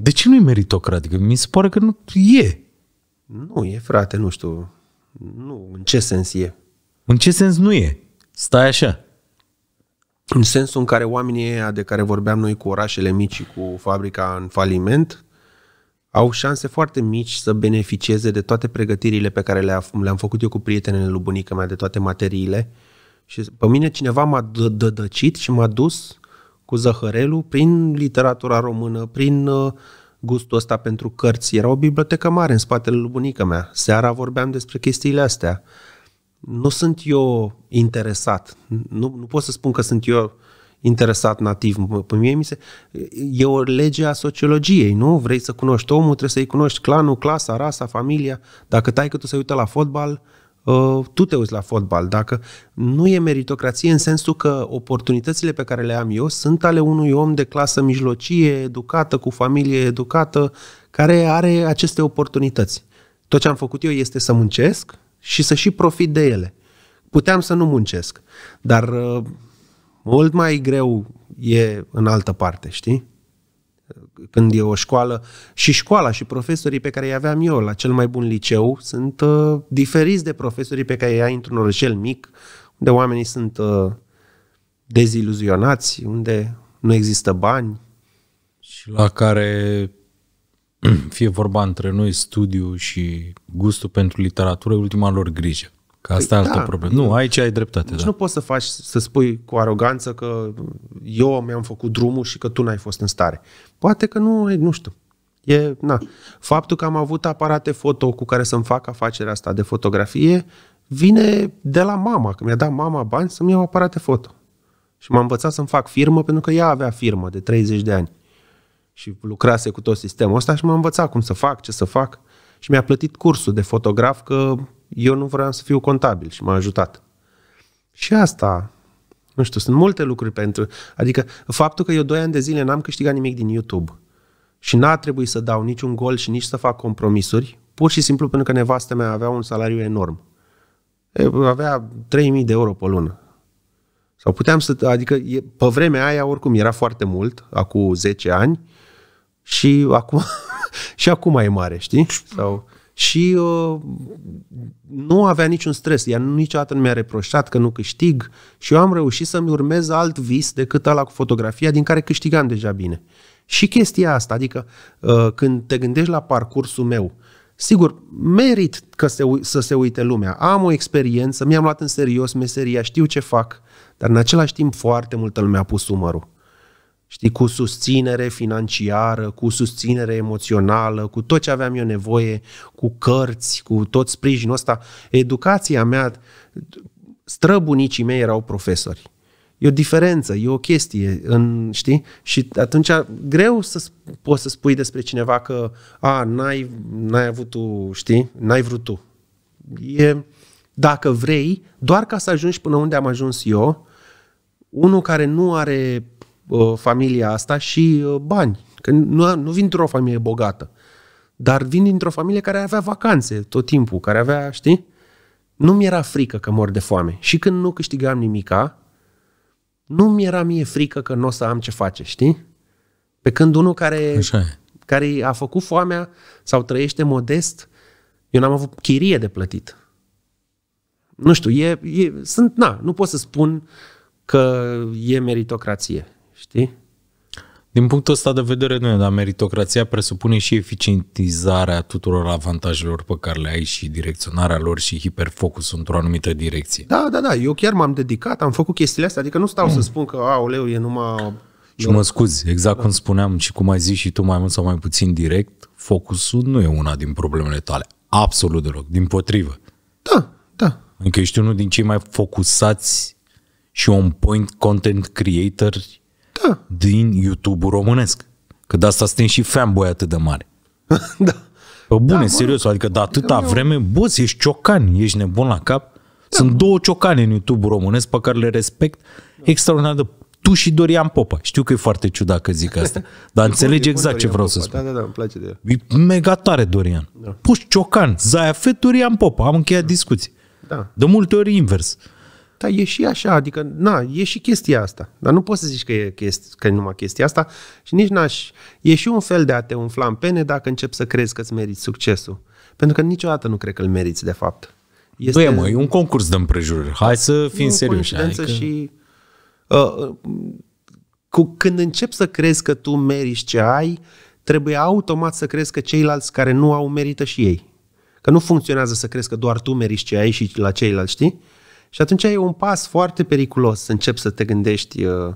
De ce nu e meritocratică? Mi se pare că nu e. Nu e, frate, nu știu. Nu, în ce sens e? În ce sens nu e? Stai așa. În sensul în care oamenii ăia de care vorbeam noi cu orașele mici și cu fabrica în faliment au șanse foarte mici să beneficieze de toate pregătirile pe care le-am făcut eu cu prietenele lui bunica mea, de toate materiile. Și pe mine cineva m-a dădăcit și m-a dus cu zăhărelul prin literatura română, prin uh, gustul ăsta pentru cărți. Era o bibliotecă mare în spatele lui bunica mea. Seara vorbeam despre chestiile astea. Nu sunt eu interesat. Nu, nu pot să spun că sunt eu interesat nativ. Pe mie mi se... E o lege a sociologiei, nu? Vrei să cunoști omul, trebuie să-i cunoști clanul, clasa, rasa, familia. Dacă tai că tu se uită la fotbal, tu te uiți la fotbal. Dacă nu e meritocrație în sensul că oportunitățile pe care le am eu sunt ale unui om de clasă mijlocie, educată, cu familie educată, care are aceste oportunități. Tot ce am făcut eu este să muncesc și să și profit de ele. Puteam să nu muncesc, dar mult mai greu e în altă parte, știi? Când e o școală, și școala și profesorii pe care îi aveam eu la cel mai bun liceu sunt uh, diferiți de profesorii pe care îi ai într-un orășel mic, unde oamenii sunt uh, deziluzionați, unde nu există bani. Și la care, fie vorba între noi, studiu și gustul pentru literatură e ultima lor grijă. Că asta e altă problemă. Nu, aici ai dreptate. Deci da. Nu poți să faci, să spui cu aroganță că eu mi-am făcut drumul și că tu n-ai fost în stare. Poate că nu, nu știu. E, na. Faptul că am avut aparate foto cu care să-mi fac afacerea asta de fotografie vine de la mama, că mi-a dat mama bani să-mi iau aparate foto. Și m-a învățat să-mi fac firmă, pentru că ea avea firmă de treizeci de ani. Și lucrase cu tot sistemul ăsta și m-a învățat cum să fac, ce să fac. Și mi-a plătit cursul de fotograf, că eu nu vreau să fiu contabil și m-a ajutat. Și asta, nu știu, sunt multe lucruri pentru... Adică faptul că eu doi ani de zile n-am câștigat nimic din YouTube și n-a trebuit să dau niciun gol și nici să fac compromisuri, pur și simplu pentru că nevastă mea avea un salariu enorm. Avea trei mii de euro pe lună. Sau puteam să... Adică pe vremea aia oricum era foarte mult, acum zece ani, și acum, și acum e mare, știi? Sau... Și uh, nu avea niciun stres. Ea niciodată nu mi-a reproșat că nu câștig și eu am reușit să-mi urmez alt vis decât ăla cu fotografia, din care câștigam deja bine. Și chestia asta, adică uh, când te gândești la parcursul meu, sigur, merit că se, să se uite lumea. Am o experiență, mi-am luat în serios meseria, știu ce fac, dar în același timp foarte multă lume a pus umărul. Știi, cu susținere financiară, cu susținere emoțională, cu tot ce aveam eu nevoie, cu cărți, cu tot sprijinul ăsta. Educația mea, străbunicii mei erau profesori. E o diferență, e o chestie, în, știi? Și atunci greu să poți să spui despre cineva că a, n-ai, n-ai avut tu, știi, n-ai vrut tu. E, dacă vrei, doar ca să ajungi până unde am ajuns eu, unul care nu are familia asta și bani. Că nu, nu vin dintr-o familie bogată, dar vin dintr-o familie care avea vacanțe tot timpul, care avea, știi? Nu mi era frică că mor de foame. Și când nu câștigam nimica, nu mi era mie frică că nu o să am ce face, știi? Pe când unul care, care a făcut foamea sau trăiește modest, eu n-am avut chirie de plătit. Nu știu, e, e, sunt, na, nu pot să spun că e meritocrație. Știi? Din punctul ăsta de vedere, nu, dar meritocrația presupune și eficientizarea tuturor avantajelor pe care le ai și direcționarea lor și hiperfocusul într-o anumită direcție. Da, da, da, eu chiar m-am dedicat, am făcut chestiile astea, adică nu stau mm. să spun că, aoleu, e numai... Și mă scuzi, exact da. Cum spuneam și cum ai zis și tu mai mult sau mai puțin direct, focusul nu e una din problemele tale, absolut deloc, dimpotrivă. Da, da. Adică ești unul din cei mai focusați și on point content creator da. Din YouTube-ul românesc. Că de asta suntem și fanboy atât de mare. Da. Bă, bune, da, serios, bă, adică de atâta eu... vreme, bă, ești ciocan, ești nebun la cap. Da. Sunt două ciocane în YouTube-ul românesc pe care le respect da. Extraordinar de... Tu și Dorian Popa. Știu că e foarte ciudat că zic asta, dar înțelegi exact ce vreau Popa. Să spun. Da, da, da, îmi place de el. E mega tare, Dorian. Da. Puși ciocan, Zaiafet, Dorian Popa. Am încheiat da. Discuții. Da. De multe ori invers. Dar e și așa, adică, na, e și chestia asta. Dar nu poți să zici că e, chesti, că e numai chestia asta și nici n-aș... E și un fel de a te umfla în pene dacă începi să crezi că îți meriți succesul. Pentru că niciodată nu cred că îl meriți, de fapt. Este... Băi, mă, e un concurs de împrejurări. Hai să fim serioși. Adică... Și, uh, cu, când începi să crezi că tu meriți ce ai, trebuie automat să crezi că ceilalți care nu au merită și ei. Că nu funcționează să crezi că doar tu meriți ce ai și la ceilalți, știi? Și atunci e un pas foarte periculos să începi să te gândești, uh,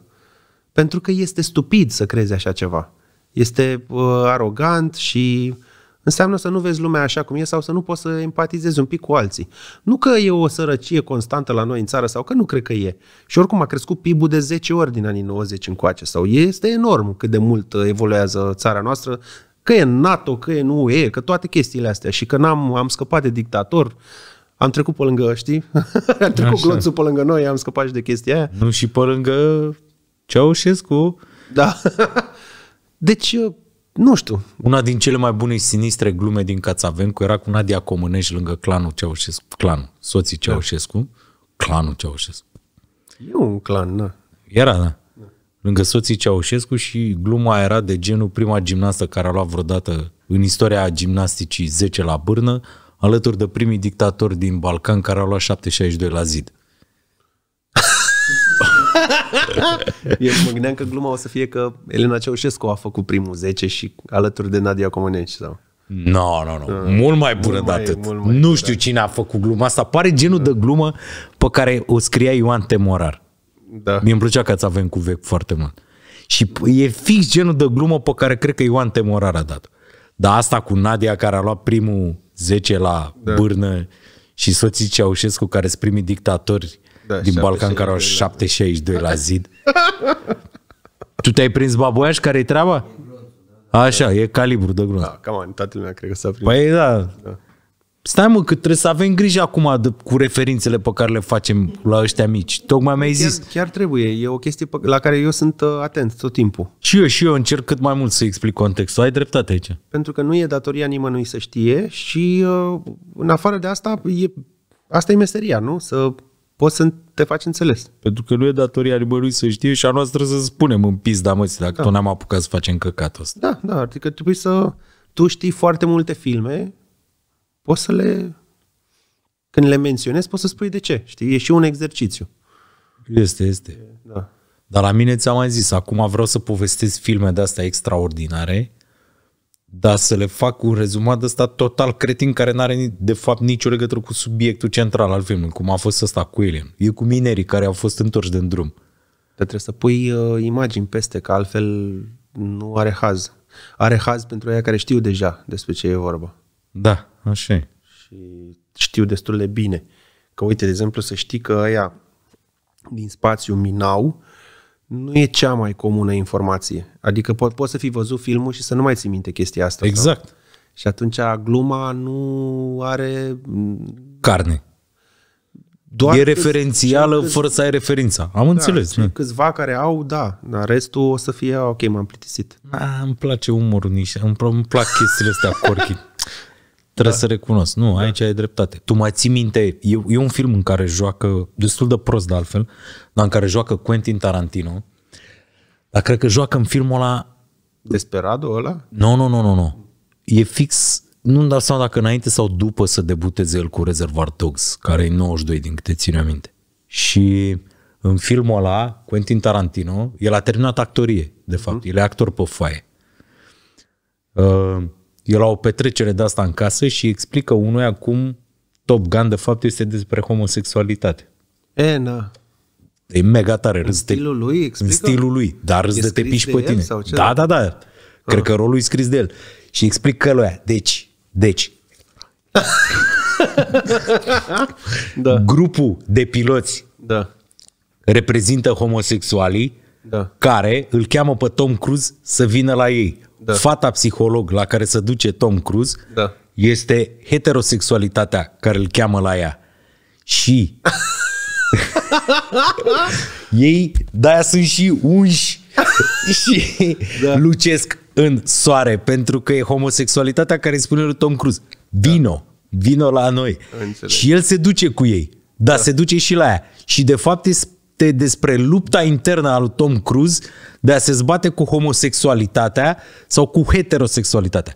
pentru că este stupid să crezi așa ceva. Este uh, arogant și înseamnă să nu vezi lumea așa cum e sau să nu poți să empatizezi un pic cu alții. Nu că e o sărăcie constantă la noi în țară sau că nu cred că e. Și oricum a crescut P I B-ul de zece ori din anii nouăzeci încoace. Sau este enorm cât de mult evoluează țara noastră, că e NATO, că e nu U E, că toate chestiile astea și că n-am am scăpat de dictator. Am trecut pe lângă, știi? Am trecut așa. Glonțul pe lângă noi, am scăpat și de chestia aia. Nu, și pe lângă Ceaușescu. Da. Deci, nu știu. Una din cele mai bune și sinistre glume din Cațavencu era cu Nadia Comănești lângă clanul Ceaușescu. Clanul, soții Ceaușescu. Da. Clanul Ceaușescu. E un clan, da. Era, da. da. Lângă soții Ceaușescu și gluma era de genul prima gimnastă care a luat vreodată în istoria gimnasticii zece la bârnă, alături de primii dictatori din Balcan care au luat șapte șaizeci și doi la zid. Eu mă gândeam că gluma o să fie că Elena Ceaușescu a făcut primul zece și alături de Nadia Comănești sau... Nu, nu, nu. Mult mai bună de atât. Nu știu cine a făcut gluma asta. Pare genul da. de glumă pe care o scria Ioan Temorar. Da. Mi-mi plăcea că ați avem cu vechi foarte mult. Și e fix genul de glumă pe care cred că Ioan Temorar a dat. Dar asta cu Nadia care a luat primul zece la da. bârnă și soții Ceaușescu care sunt primii dictatori da, din Balcan care au șapte șaizeci și doi la zid. Tu te-ai prins, baboiaș, care-i treaba? Așa, e calibru de glonț. Da, cam an, toată lumea cred că s-a prins. Păi da. da. Stai mă, că trebuie să avem grijă acum de, cu referințele pe care le facem la ăștia mici. Tocmai mi-ai zis. Chiar trebuie, e o chestie pe, la care eu sunt uh, atent tot timpul. Și eu, și eu încerc cât mai mult să explic contextul. Ai dreptate aici. Pentru că nu e datoria nimănui să știe și uh, în afară de asta, e, asta e meseria, nu? Să poți să te faci înțeles. Pentru că nu e datoria nimănui să știe și a noastră să spunem în pizda mății dacă da. tot n-am apucat să facem căcatul ăsta. Da, da, adică trebuie să... Tu știi foarte multe filme... Poți să le, când le menționezi, poți să spui de ce, știi? E și un exercițiu. Este, este. Da. Dar la mine ți-am mai zis, acum vreau să povestesc filme de-astea extraordinare, dar să le fac un rezumat de ăsta total cretin, care n-are de fapt nicio legătură cu subiectul central al filmului, cum a fost ăsta cu Alien. E cu minerii care au fost întorși din drum. Trebuie să pui uh, imagini peste, că altfel nu are haz. Are haz pentru aia care știu deja despre ce e vorba. Da. Așa. Și știu destul de bine. Că uite, de exemplu, să știi că aia din spațiu minau nu e cea mai comună informație. Adică po poți să fi văzut filmul și să nu mai ții minte chestia asta. Exact. Sau? Și atunci gluma nu are... Carne. Doar e referențială câți... fără să ai referința. Am da, înțeles. Da. Câțiva care au, da. Dar restul o să fie, ok, m-am plictisit. A, îmi place umorul niște. Îmi, îmi plac chestiile astea corchi. Trebuie da. să recunosc. Nu, aici da. ai dreptate. Tu mai ții minte, e, e un film în care joacă, destul de prost de altfel, dar în care joacă Quentin Tarantino, dar cred că joacă în filmul ăla... Desperado ăla? Nu, nu, nu, nu, nu. E fix, nu-mi dau seama dacă înainte sau după să debuteze el cu Reservoir Dogs, care e nouăzeci și doi din câte ține aminte. Și în filmul ăla, Quentin Tarantino, el a terminat actorie, de fapt. Mm. El e actor pe foaie. Uh, E la o petrecere de asta în casă și explică unuia cum Top Gun de fapt este despre homosexualitate. E, na. E mega tare. În stilul lui explică? În stilul lui, dar râs de te piși pe tine. Da, da, da. Cred ah. că rolul e scris de el. Și explică lui aia. Deci, deci. da. Grupul de piloți da. reprezintă homosexualii da. care îl cheamă pe Tom Cruise să vină la ei. Da. Fata psiholog la care se duce Tom Cruise da. este heterosexualitatea care îl cheamă la ea. Și ei de-aia sunt și unși și da. lucesc în soare pentru că e homosexualitatea care îi spune lui Tom Cruise vino, da. vino la noi. Înțeleg. Și el se duce cu ei, dar da. se duce și la ea. Și de fapt este despre lupta internă a lui Tom Cruise de a se zbate cu homosexualitatea sau cu heterosexualitatea.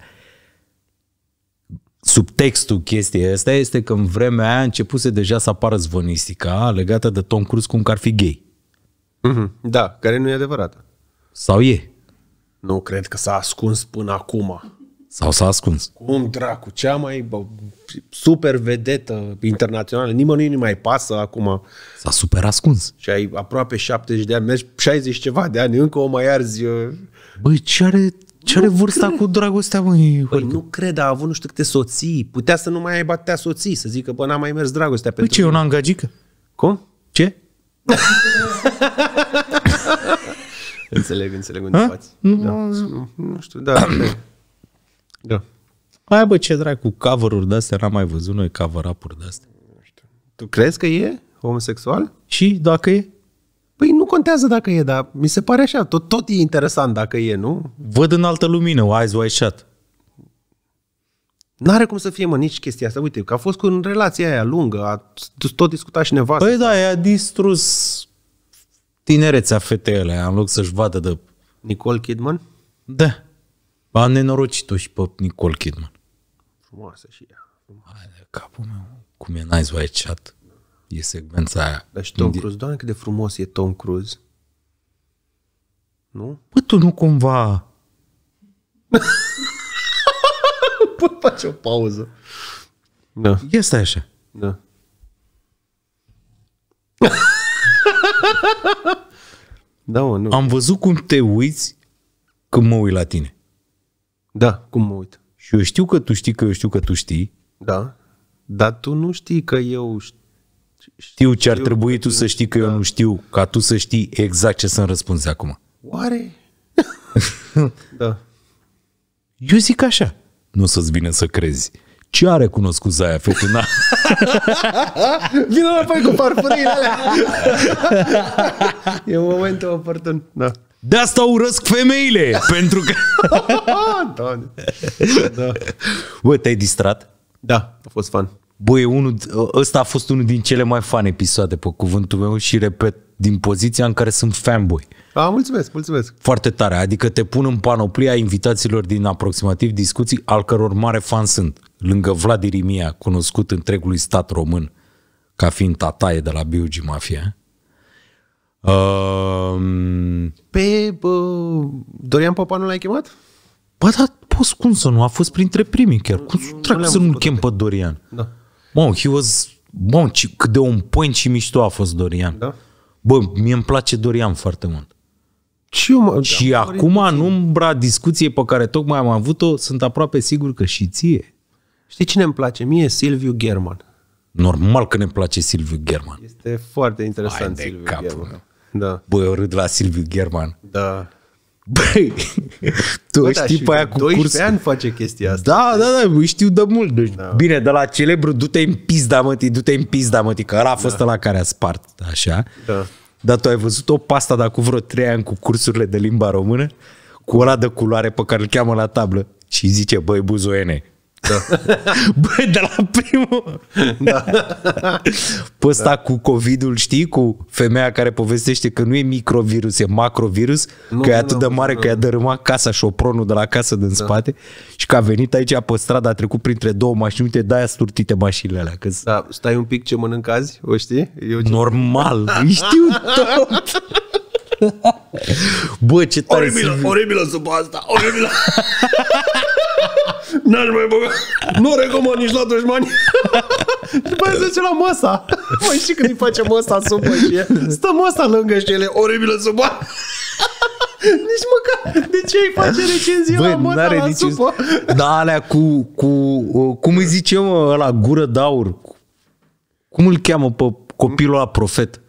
Subtextul chestiei asta este că în vremea aia începuse deja să apară zvonistica legată de Tom Cruise cum că ar fi gay. Da, care nu e adevărată. Sau e? Nu cred că s-a ascuns până acum. Sau s-a ascuns. Cum dracu, cea mai super vedetă internațională, nimănui nu mai pasă acum. S-a super ascuns. Și ai aproape șaptezeci de ani, mergi șaizeci ceva de ani, încă o mai arzi. Băi, ce are Ce are vârsta cred. Cu dragostea, măi? Păi nu cred, a avut nu știu câte soții. Putea să nu mai aibă atâtea soții, să zică, bă, n-a mai mers dragostea pentru... Păi ce, un angagică? Cum? Ce? Înțeleg, înțeleg unde faci. Da. Nu, nu știu, da. Da. Aia, bă, ce drag cu cover-uri de-astea, n-am mai văzut noi cover-up-uri de-astea. Nu știu. Tu crezi că e homosexual? Și dacă e? Păi nu contează dacă e, dar mi se pare așa. Tot, tot e interesant dacă e, nu? Văd în altă lumină, Eyes Wide Shut. N-are cum să fie, mă, nici chestia asta. Uite, că a fost cu în relația aia lungă, a tot discutat și nevastă. Păi da, i-a distrus tinerețea fetei alea, în loc să-și vadă de... Nicole Kidman? Da. A nenorocit-o și pe Nicole Kidman. Frumoasă și ea. Hai de capul meu, cum e Eyes Wide Shut. E secvența aia. Dar și Tom Cruise, doamne, cât de frumos e Tom Cruise. Nu? Păi tu nu cumva... Păi face o pauză. Da. Ia stai așa. Da. Da, mă, nu. Am văzut cum te uiți când mă uit la tine. Da, cum mă uit. Și eu știu că tu știi că eu știu că tu știi. Da. Dar tu nu știi că eu știu. Știu ce ar trebui tu să știi că eu nu știu, ca tu să știi exact ce să-mi răspunzi acum. Oare? Da. Eu zic așa. Nu să-ți vine să crezi. Ce a recunoscut Zaia Fetina? Vino înapoi cu farfurile alea. E momentul oportun. Da. De asta urăsc femeile. Pentru că... Doamne. Da. Bă, te-ai distrat? Da, a fost fan. Băi, unul, ăsta a fost unul din cele mai fan episoade, pe cuvântul meu, și repet, din poziția în care sunt fanboy. A, mulțumesc, mulțumesc. Foarte tare, adică te pun în panoplia invitațiilor din aproximativ discuții, al căror mare fan sunt. Lângă Vlad Irimia, cunoscut întregului stat român, ca fiind tataie de la Biugi Mafia. Um... Pe uh, Dorian Popa nu l-ai chemat? Bă, dar poți cum să nu? A fost printre primii chiar. Cum nu, nu să nu-l chem pe Dorian? Da. Bă, he was, bă, cât de un point și mișto a fost Dorian. Da? Bă, mie îmi place Dorian foarte mult. Și, eu mă, și da, acum, în umbra discuției pe care tocmai am avut-o, sunt aproape sigur că și ție. Știi cine îmi place? Mie Silviu German. Normal că ne place Silviu German. Este foarte interesant. Hai Silviu de capul German. Da. Bă, eu râd la Silviu German. Da. Băi, tu bă, știi da, pe aia cu cursul. Ani face chestia asta. Da, da, da, știu de mult. Deci, da. Bine, de la celebru, du-te în pizda, mătii, du-te în pizda, mătii, că ăla a fost ăla care a spart, așa. Da. Dar tu ai văzut-o pasta de acum vreo trei ani cu cursurile de limba română, cu ăla de culoare pe care îl cheamă la tablă și zice, băi, buzoene. Da. Băi, de la primul. Da. Pe ăsta da. Cu COVID-ul, știi? Cu femeia care povestește că nu e microvirus, e macrovirus, nu, că e atât nu, de mare nu. Că i-a dărâmat casa șopronul de la casă din da. Spate și că a venit aici pe stradă, a trecut printre două mașini, uite, de-aia sturtite mașinile alea. Că... Da, stai un pic ce mănânc azi, o știi? Eu ce... Normal, știu tot! Bă, ce tare! Oribilă, oribilă supă asta, oribilă! N-aș mai băga. Nu recomand nici la dușmani. După aia zice la măsa. Măi, știi când îi face măsa supă și e? Stă măsa lângă și ele, oribilă supă. Nici măcar. De ce îi face recenzie băi, la măsa la nici... supă? Da, alea cu, cu cum îi zice, mă, ăla, gură de aur. Cum îl cheamă pe copilul ăla profet?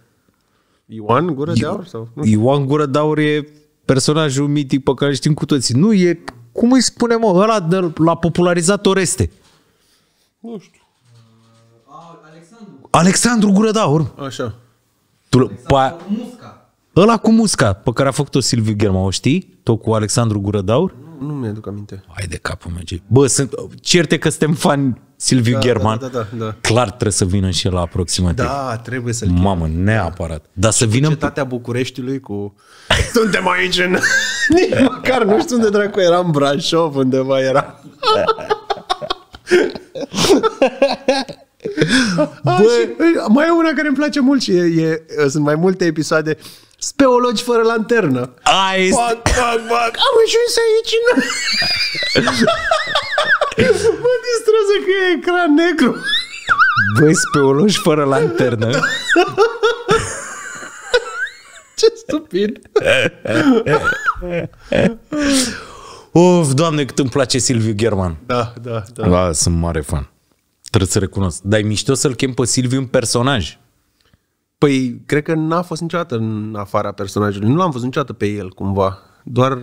Ioan Gură de Aur? Sau? Ioan Gură de Aur e personajul mitic pe care știm cu toții. Nu e... Cum îi spune, mă, ăla l-a popularizat Oreste? Nu știu. Alexandru. Alexandru Gură de Aur. Așa. Tu, Alexandru cu musca. Ăla cu musca, pe care a făcut-o Silviu German, o știi? Tot cu Alexandru Gură de Aur? Nu, nu mi-aduc aminte. Hai de capul meu. Bă, sunt, certe că suntem fani Silviu da, German. Da, da, da, da. Clar trebuie să vină și el la aproximativ. Da, trebuie să-l cheme. Mamă, neapărat. Dar să vină... Cetatea Bucureștiului cu... Suntem aici în... Nici măcar nu știu unde dracu era, în Brașov, undeva era. A, și, mai e una care îmi place mult și e, e, sunt mai multe episoade. Speologi fără lanternă. Ai, pac, pac, pac. Am ajuns aici. Mă distrează că e ecran negru. Băi, speologi fără lanternă. Ce stupid. Of, Doamne, cât îmi place Silviu German. Da, da, da. La, sunt mare fan. Trebuie să recunosc. Dar e mișto să-l chem pe Silviu în personaj. Păi, cred că n-a fost niciodată în afara personajului. Nu l-am văzut niciodată pe el, cumva. Doar...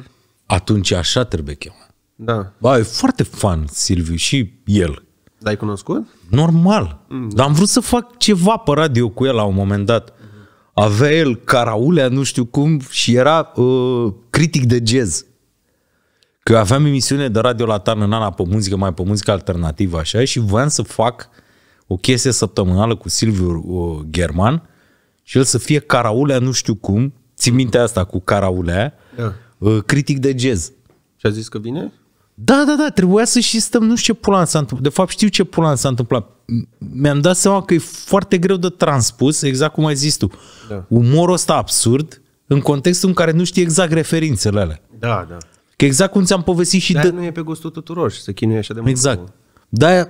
Atunci așa trebuie chemat. Da. Ba, e foarte fan Silviu și el. L-ai cunoscut? Normal. Mm, da. Dar am vrut să fac ceva pe radio cu el la un moment dat. Avea el Caraulea, nu știu cum, și era uh, critic de jazz. Că aveam emisiune de radio la Tarn în Ana pe muzică, mai pe muzică alternativă, așa, și voiam să fac o chestie săptămânală cu Silviu uh, German și el să fie Caraulea, nu știu cum, țin minte asta cu Caraulea, da. uh, critic de jazz. Și a zis că vine? Da, da, da, trebuia să și stăm, nu știu ce pulan s-a întâmplat, de fapt știu ce pulan s-a întâmplat. Mi-am dat seama că e foarte greu de transpus, exact cum ai zis tu, da. Umorul ăsta absurd în contextul în care nu știi exact referințele alea. Da, da. Că exact cum ți-am povestit și... Dar nu e pe gustul tuturor și se chinuie așa de mult. Exact. De-aia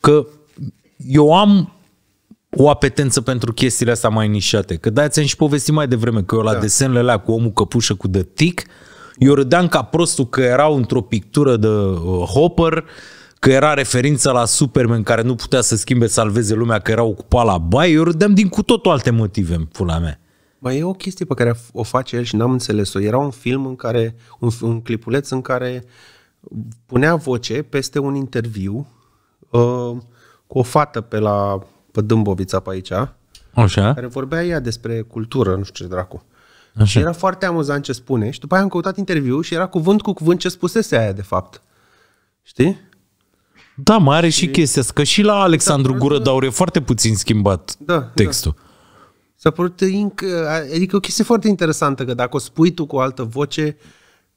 că eu am o apetență pentru chestiile astea mai nișate, că de-aia ți-am și povestit mai devreme, că eu la da. Desenele alea cu omul căpușă cu de tic, eu râdeam ca prostul că erau într-o pictură de uh, Hopper, că era referința la Superman care nu putea să schimbe, salveze lumea, că era ocupat la baie, eu râdeam din cu totul alte motive în pula mea. Mai e o chestie pe care o face el și n-am înțeles-o. Era un film în care, un, un clipuleț în care punea voce peste un interviu uh, cu o fată pe la pe Dâmbovița pe aici, așa, care vorbea ea despre cultură, nu știu ce dracu. Așa. Și era foarte amuzant ce spune și după aia am căutat interviul și era cuvânt cu cuvânt ce spusese aia de fapt. Știi? Da, mai are și, și chestia asta, că și la Alexandru da, Gură d'Aur e foarte puțin schimbat da, textul. Da. S-a părut, adică o chestie foarte interesantă, că dacă o spui tu cu o altă voce...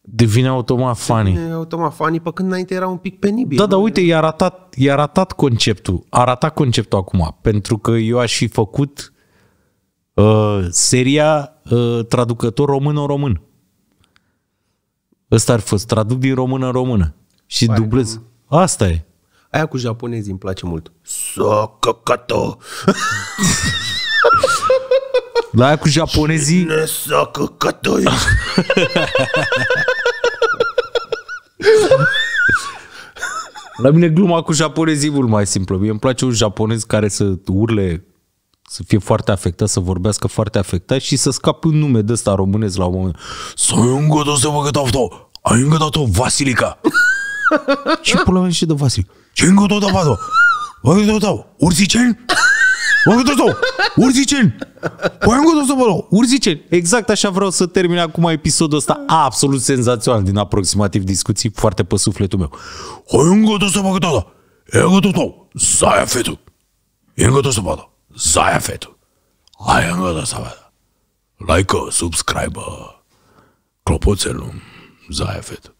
Devine automat funny. Devine automat funny, pe când înainte era un pic penibil. Da, dar uite, i-a ratat, i-a ratat conceptul. A ratat conceptul acum, pentru că eu aș fi făcut uh, seria uh, traducător român-român. Ăsta ar fost, traduc din română în română. Și pare dublez. Că... Asta e. Aia cu japonezii îmi place mult. Sakakato! La aia cu japonezii... La mine gluma cu japonezii e mult mai simplă. Mie îmi place un japonez care să urle, să fie foarte afectat, să vorbească foarte afectat și să scape un nume de ăsta românesc la un moment. Ai îngădat o Vasilica. Și pula mea și de Vasilica. Ce îngădat o Vasilica? Ai îngădat o ursiceni? Urziceni! Urziceni! Exact așa vreau să termin acum episodul ăsta absolut senzațional din Aproximativ Discuții, foarte pe sufletul meu. Like, subscribe, clopoțelul, Zaya Fetu.